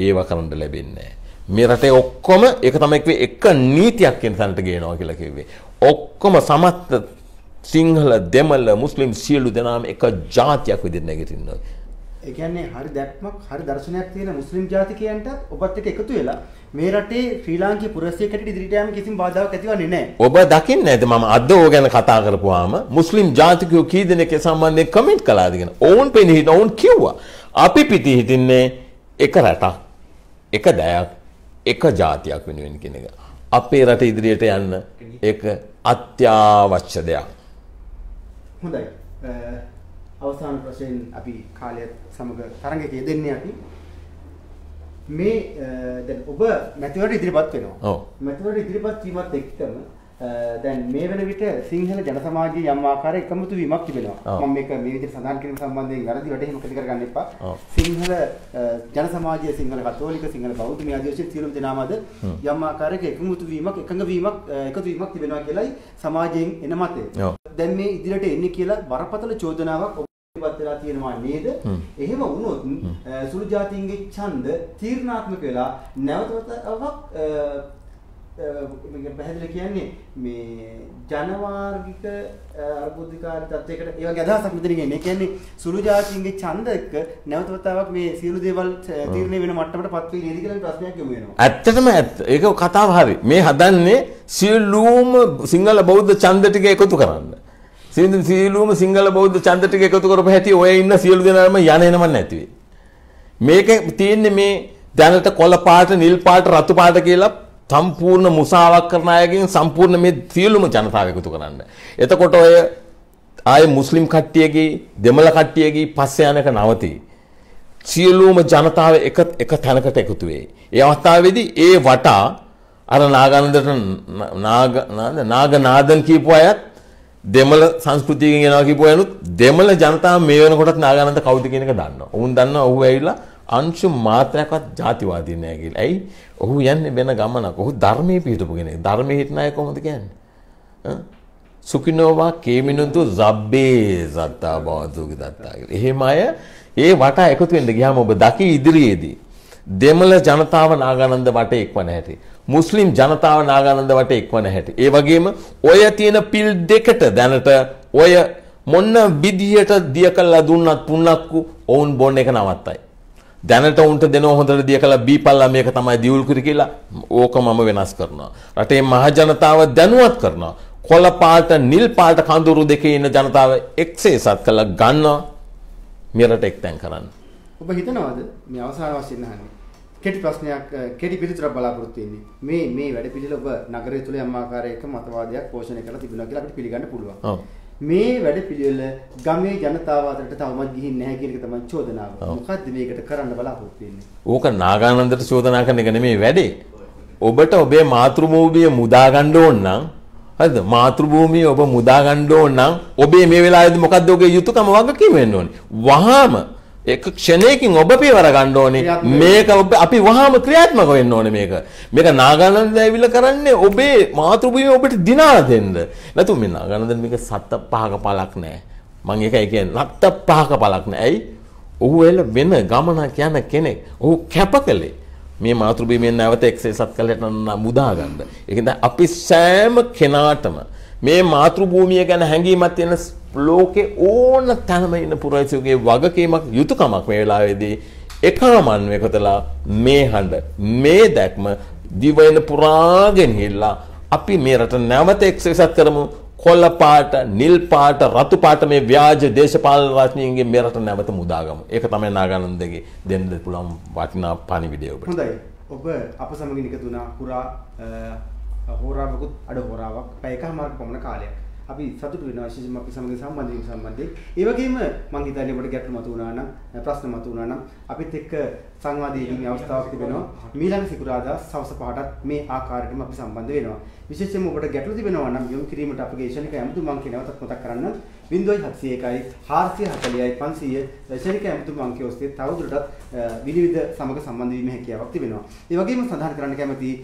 ඒව කරන්න ලැබෙන්නේ මේ රටේ ඔක්කොම ඒක තමයි එක නීතියක් කියන තැනට ගේනවා කියලා කිව්වේ. ඔක්කොම සමස්ත සිංහල දෙමළ මුස්ලිම් සියලු දෙනාම එක ජාතියක් විදිහට නැගිටිනවා. ඒ කියන්නේ හරි දැක්මක් හරි දර්ශනයක් තියෙන මුස්ලිම් ජාතිකයන්ට ඔබත් එක්ක එකතු වෙලා මේ රටේ ශ්‍රී ලාංකික පුරවැසියෙක් හැටියට ඉදිරියට යෑම කිසිම බාධාවක් ඇතිවන්නේ නැහැ. ඔබ දකින්නේ නැද්ද මම අද ඕක ගැන කතා කරපුවාම මුස්ලිම් ජාතිකයෝ කී දෙනෙක් ඒ සම්බන්ධයෙන් කමෙන්ට් කළාද කියන. ඕන් පෙනී හිටින ඕන් කිව්වා. අපි පිටි හිටින්නේ එක රටක්, එක දයක්, එක ජාතියක් වෙනුවෙන් කියන එක. අපේ රට ඉදිරියට යන්න ඒක අත්‍යවශ්‍ය දෙයක්. හොඳයි. අවසාන ප්‍රශ්නෙන් අපි කාලයත් සමග තරඟයක යෙදෙන්නේ අපි මේ දැන් ඔබ මැතිවරණ ඉදිරිපත් වෙනවා. මැතිවරණ ඉදිරිපත් වීමත් එක්කම දැන් මේ වෙන විට සිංහල ජන සමාජයේ යම් ආකාරයක එකමුතු වීමක් තිබෙනවා. මම මේක මේ විදිහට සඳහන් කිරීම සම්බන්ධයෙන් වැරදි වැටහීම ඇති කරගන්න එපා. සිංහල ජන සමාජයේ සිංහල කතෝලික සිංහල බෞද්ධ මේ ආදී වශයෙන් සියලුම දෙනාම අද යම් ආකාරයක එකමුතු වීමක් එකතු වීමක් තිබෙනවා කියලායි සමාජයෙන් එන මතය. දැන් මේ ඉදිරියට එන්නේ කියලා වරපතල චෝදනාවක් පත්ලා තියෙනවා නේද? එහෙම වුණොත් සුළු ජාතීන්ගේ ඡන්ද තීරණාත්මක වෙලා නැවතවතාවක් මම පැහැදිලි කියන්නේ මේ ජනවාර්ගික අර්බුද්ධකාරී තත්වයකට ඒ වගේ අදහසක් මෙතන කියන්නේ. ඒ කියන්නේ සුළු ජාතීන්ගේ ඡන්ද එක්ක නැවතවතාවක් මේ සියලු දේවල් තීරණය වෙන මට්ටමටපත් වෙන්නේ නේද කියලා ප්‍රශ්නයක් යොමු වෙනවා. ඇත්තටම ඇත්ත. ඒක කතාව හරි. මේ හදන්නේ සියලුම සිංහල බෞද්ධ ඡන්ද ටික එකතු කරන්න. සියලුම සිංහල බෞද්ධ ඡන්ද ටික එකතු කරපු හැටි ඔය ඉන්න සියලු දෙනාම යන්නේම නැති වෙයි. මේක තියෙන්නේ මේ දැනට කොළ පාට, නිල් පාට, රතු පාට කියලා සම්පූර්ණ මුසාවක් කරන අයගෙන් සම්පූර්ණ මේ සියලුම ජනතාව එකතු කරන්න. එතකොට ඔය ආයේ මුස්ලිම් කට්ටියගේ, දෙමළ කට්ටියගේ පස්සේ යනක නවතී. සියලුම ජනතාව එක තැනකට එකතු වෙයි. ඒ අවස්ථාවේදී ඒ වටා අර නාගන්දට නාගනාදන් කියපු අයත් දෙමළ සංස්කෘතියකින් එනවා කියපුව යනුත් දෙමළ ජනතාව මේ වෙනකොටත් නාගානන්ද කවුද කියන එක දන්නවා. ඔවුන් දන්නවා ඔහු ඇවිල්ලා අංශු මාත්‍රයක්වත් ජාතිවාදී නෑ කියලා. ඇයි? ඔහු යන්නේ වෙන ගමනක්. ඔහු ධර්මයේ පිටුපු කෙනෙක්. ධර්මයේ හිටන අය කොහොමද කියන්නේ? සුඛිනෝවා කේමිනුන්තු ජබ්බේ සත්තා බවතුගේ දත්තා කියලා. එහෙම අය ඒ වට එකතු වෙන්න ගියාම ඔබ දකි ඉදිරියේදී දෙමළ ජනතාව නාගානන්ද වට එක්වන හැටි. මුස්ලිම් ජනතාව නාගානන්ද වට එක්වන හැටි. ඒ වගේම ඔය තියෙන පිල් දෙකට දැනට ඔය මොන විදියට දිය කළා දුන්නත් පුන්නක්කු ඔවුන් බොන්න එක නවත්තයි. දැනට උන්ට දෙනව හොඳට දිය කළා බීපල්ලා මේක තමයි දියුල් කුරි කියලා ඕකමම වෙනස් කරනවා. රටේ මහ ජනතාව දැනුවත් කරනවා. කොළ පාට, නිල් පාට කඳුරු දෙකේ ඉන්න ජනතාව එක්සේසත් කළා ගන්නවා. මෙරට එක්තෙන් කරන්න. ඔබ හිතනවාද මේ අවසාන වශයෙන් අහන්නේ කෙටි ප්‍රශ්නයක් කෙටි පිළිතුරක් බලාපොරොත්තු වෙන්නේ මේ වැඩ පිළිවෙල ඔබ නගරය තුල යම් ආකාරයක මතවාදයක් පෝෂණය කරලා තිබුණා කියලා අපිට පිළිගන්න පුළුවන්. ඔව්. මේ වැඩ පිළිවෙල ගමේ ජනතාව අතරට තවමත් ගිහින් නැහැ කියන එක තමයි චෝදනාව. මොකද්ද මේකට කරන්න බලාපොරොත්තු වෙන්නේ? ඕක නාගානන්දට චෝදනා කරන එක නෙමෙයි වැඩේ. ඔබට ඔබේ මාතෘභූමිය මුදා ගන්න ඕන නම් හරිද? මාතෘභූමිය ඔබ මුදා ගන්න ඕන නම් ඔබේ මේ වෙලාවේදී මොකද්ද ඔබේ යුතුයකම වගකීම වෙන්න ඕනේ. වහාම එක ක්ෂණයකින් ඔබ පියවර ගන්න ඕනේ. මේක අපි වහාම ක්‍රියාත්මක වෙන්න ඕනේ මේක. මේක නාගානන්ද ඇවිල්ලා කරන්නේ ඔබේ මාතෘභූමිය ඔබට දිනාලා දෙන්න. නැතු මේ නාගානන්ද මේක සත්ත පහක පළක් නෑ. මම ඒකයි කියන්නේ සත්ත පහක පළක් නෑ. ඇයි? ඔහු එළ වෙන ගමනක් යන කෙනෙක්. ඔහු කැපකලේ මේ මාතෘභූමියෙන් නැවත එක්සේසත් කළට මුදා ගන්න. ඒක නිසා අපි සෑම කෙනාටම මේ මාතෘභූමිය ගැන හැඟීමක් තියෙන ලෝකේ ඕන තැනම ඉන්න පුරවැසියෙකුගේ වගකීමක් යුතුයකමක් මේ වෙලාවේදී එකමන් වෙකතලා මේ හඬ මේ දැක්ම දිවෙන පුරාගෙන හිල්ලා අපි මේ රට නැවත එක්සේසත් කරමු. කොළ පාට, නිල් පාට, රතු පාට මේ ව්‍යාජ දේශපාලන රාජ්‍යයන්ගේ මේ රට නැවත මුදාගමු. ඒක තමයි නාගානන්දගේ දෙන්න පුළුවන් වටිනා පණිවිඩය ඔබට. හොඳයි. ඔබ අප සමගින් එකතු වුණා පුරා හෝරාවකුත් අඩ හෝරාවක් පැයකමාරක පමණ කාලයක්. අපි සතුටු වෙනවා විශේෂයෙන්ම අපි සමගින් සම්බන්ධ සම්බන්ධයෙන්. ඒ වගේම මම හිතන්නේ ඔබට ගැටලු මතුවුණා නම් ප්‍රශ්න මතුවුණා නම් අපිත් එක්ක සංවාදයකින් අවස්ථාවක් තිබෙනවා. මීළඟ සිකුරාදා සවස් 5ටත් මේ ආකාරයටම අපි සම්බන්ධ වෙනවා. විශේෂයෙන්ම ඔබට ගැටලු තිබෙනවා නම් යොමු කිරීමට අපගේ ශනික ඇමතුම් අංකය නැවතත් මතක් කරන්න 0701 440යි 500 ශනික ඇමතුම් අංකයේ ඔස්සේ තවදුරටත් විවිධ සමග සම්බන්ධ වීමේ හැකියාවක් තිබෙනවා. ඒ වගේම සඳහන් කරන්න කැමතියි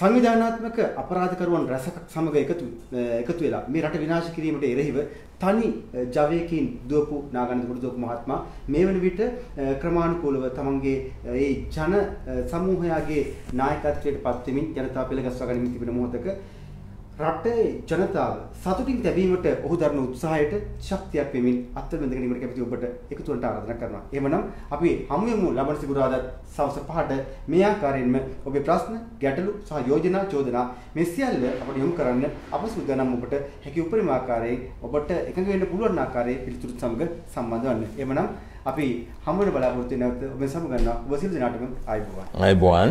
සංවිධානාත්මක අපරාධකරුවන් රැසක් සමග එකතු වෙලා මේ රට විනාශ කිරීමට එරෙහිව තනි ජවයකින් දුවපු නාගානන්ද ගුණදෝක මහත්මයා මේ වන විට ක්‍රමානුකූලව තමන්ගේ ඒ ජන සමූහයාගේ නායකත්වයට පත් වෙමින් ජනතා පෙළ ගස්වා ගැනීම තිබෙන මොහොතක රටේ ජනතාව සතුටින් දැවීමට ඔහු දරන උත්සාහයට ශක්තියක් වෙමින් අත්වැඳ ගැනීමට කැමති ඔබට එකතු වුණට ආරාධනා කරනවා. එහෙමනම් අපි හමු වෙමු ලබන සිකුරාදා සවස් 5ට මේ ආකාරයෙන්ම ඔබේ ප්‍රශ්න, ගැටලු සහ යෝජනා චෝදනා මේ සියල්ල අපට යොමු කරන්න අප සූදානම්. ඔබට හැකි උපරිම ආකාරයෙන් ඔබට එකඟ වෙන්න පුළුවන් ආකාරයේ පිළිතුරු සමග සම්බන්ධ වන්න. එහෙමනම් අපි හමු වෙන බලාපොරොත්තු වෙන ඔබ සමග ගන්න ඔබ සිල් දිනාටම ආයුබෝවන්. ආයුබෝවන්.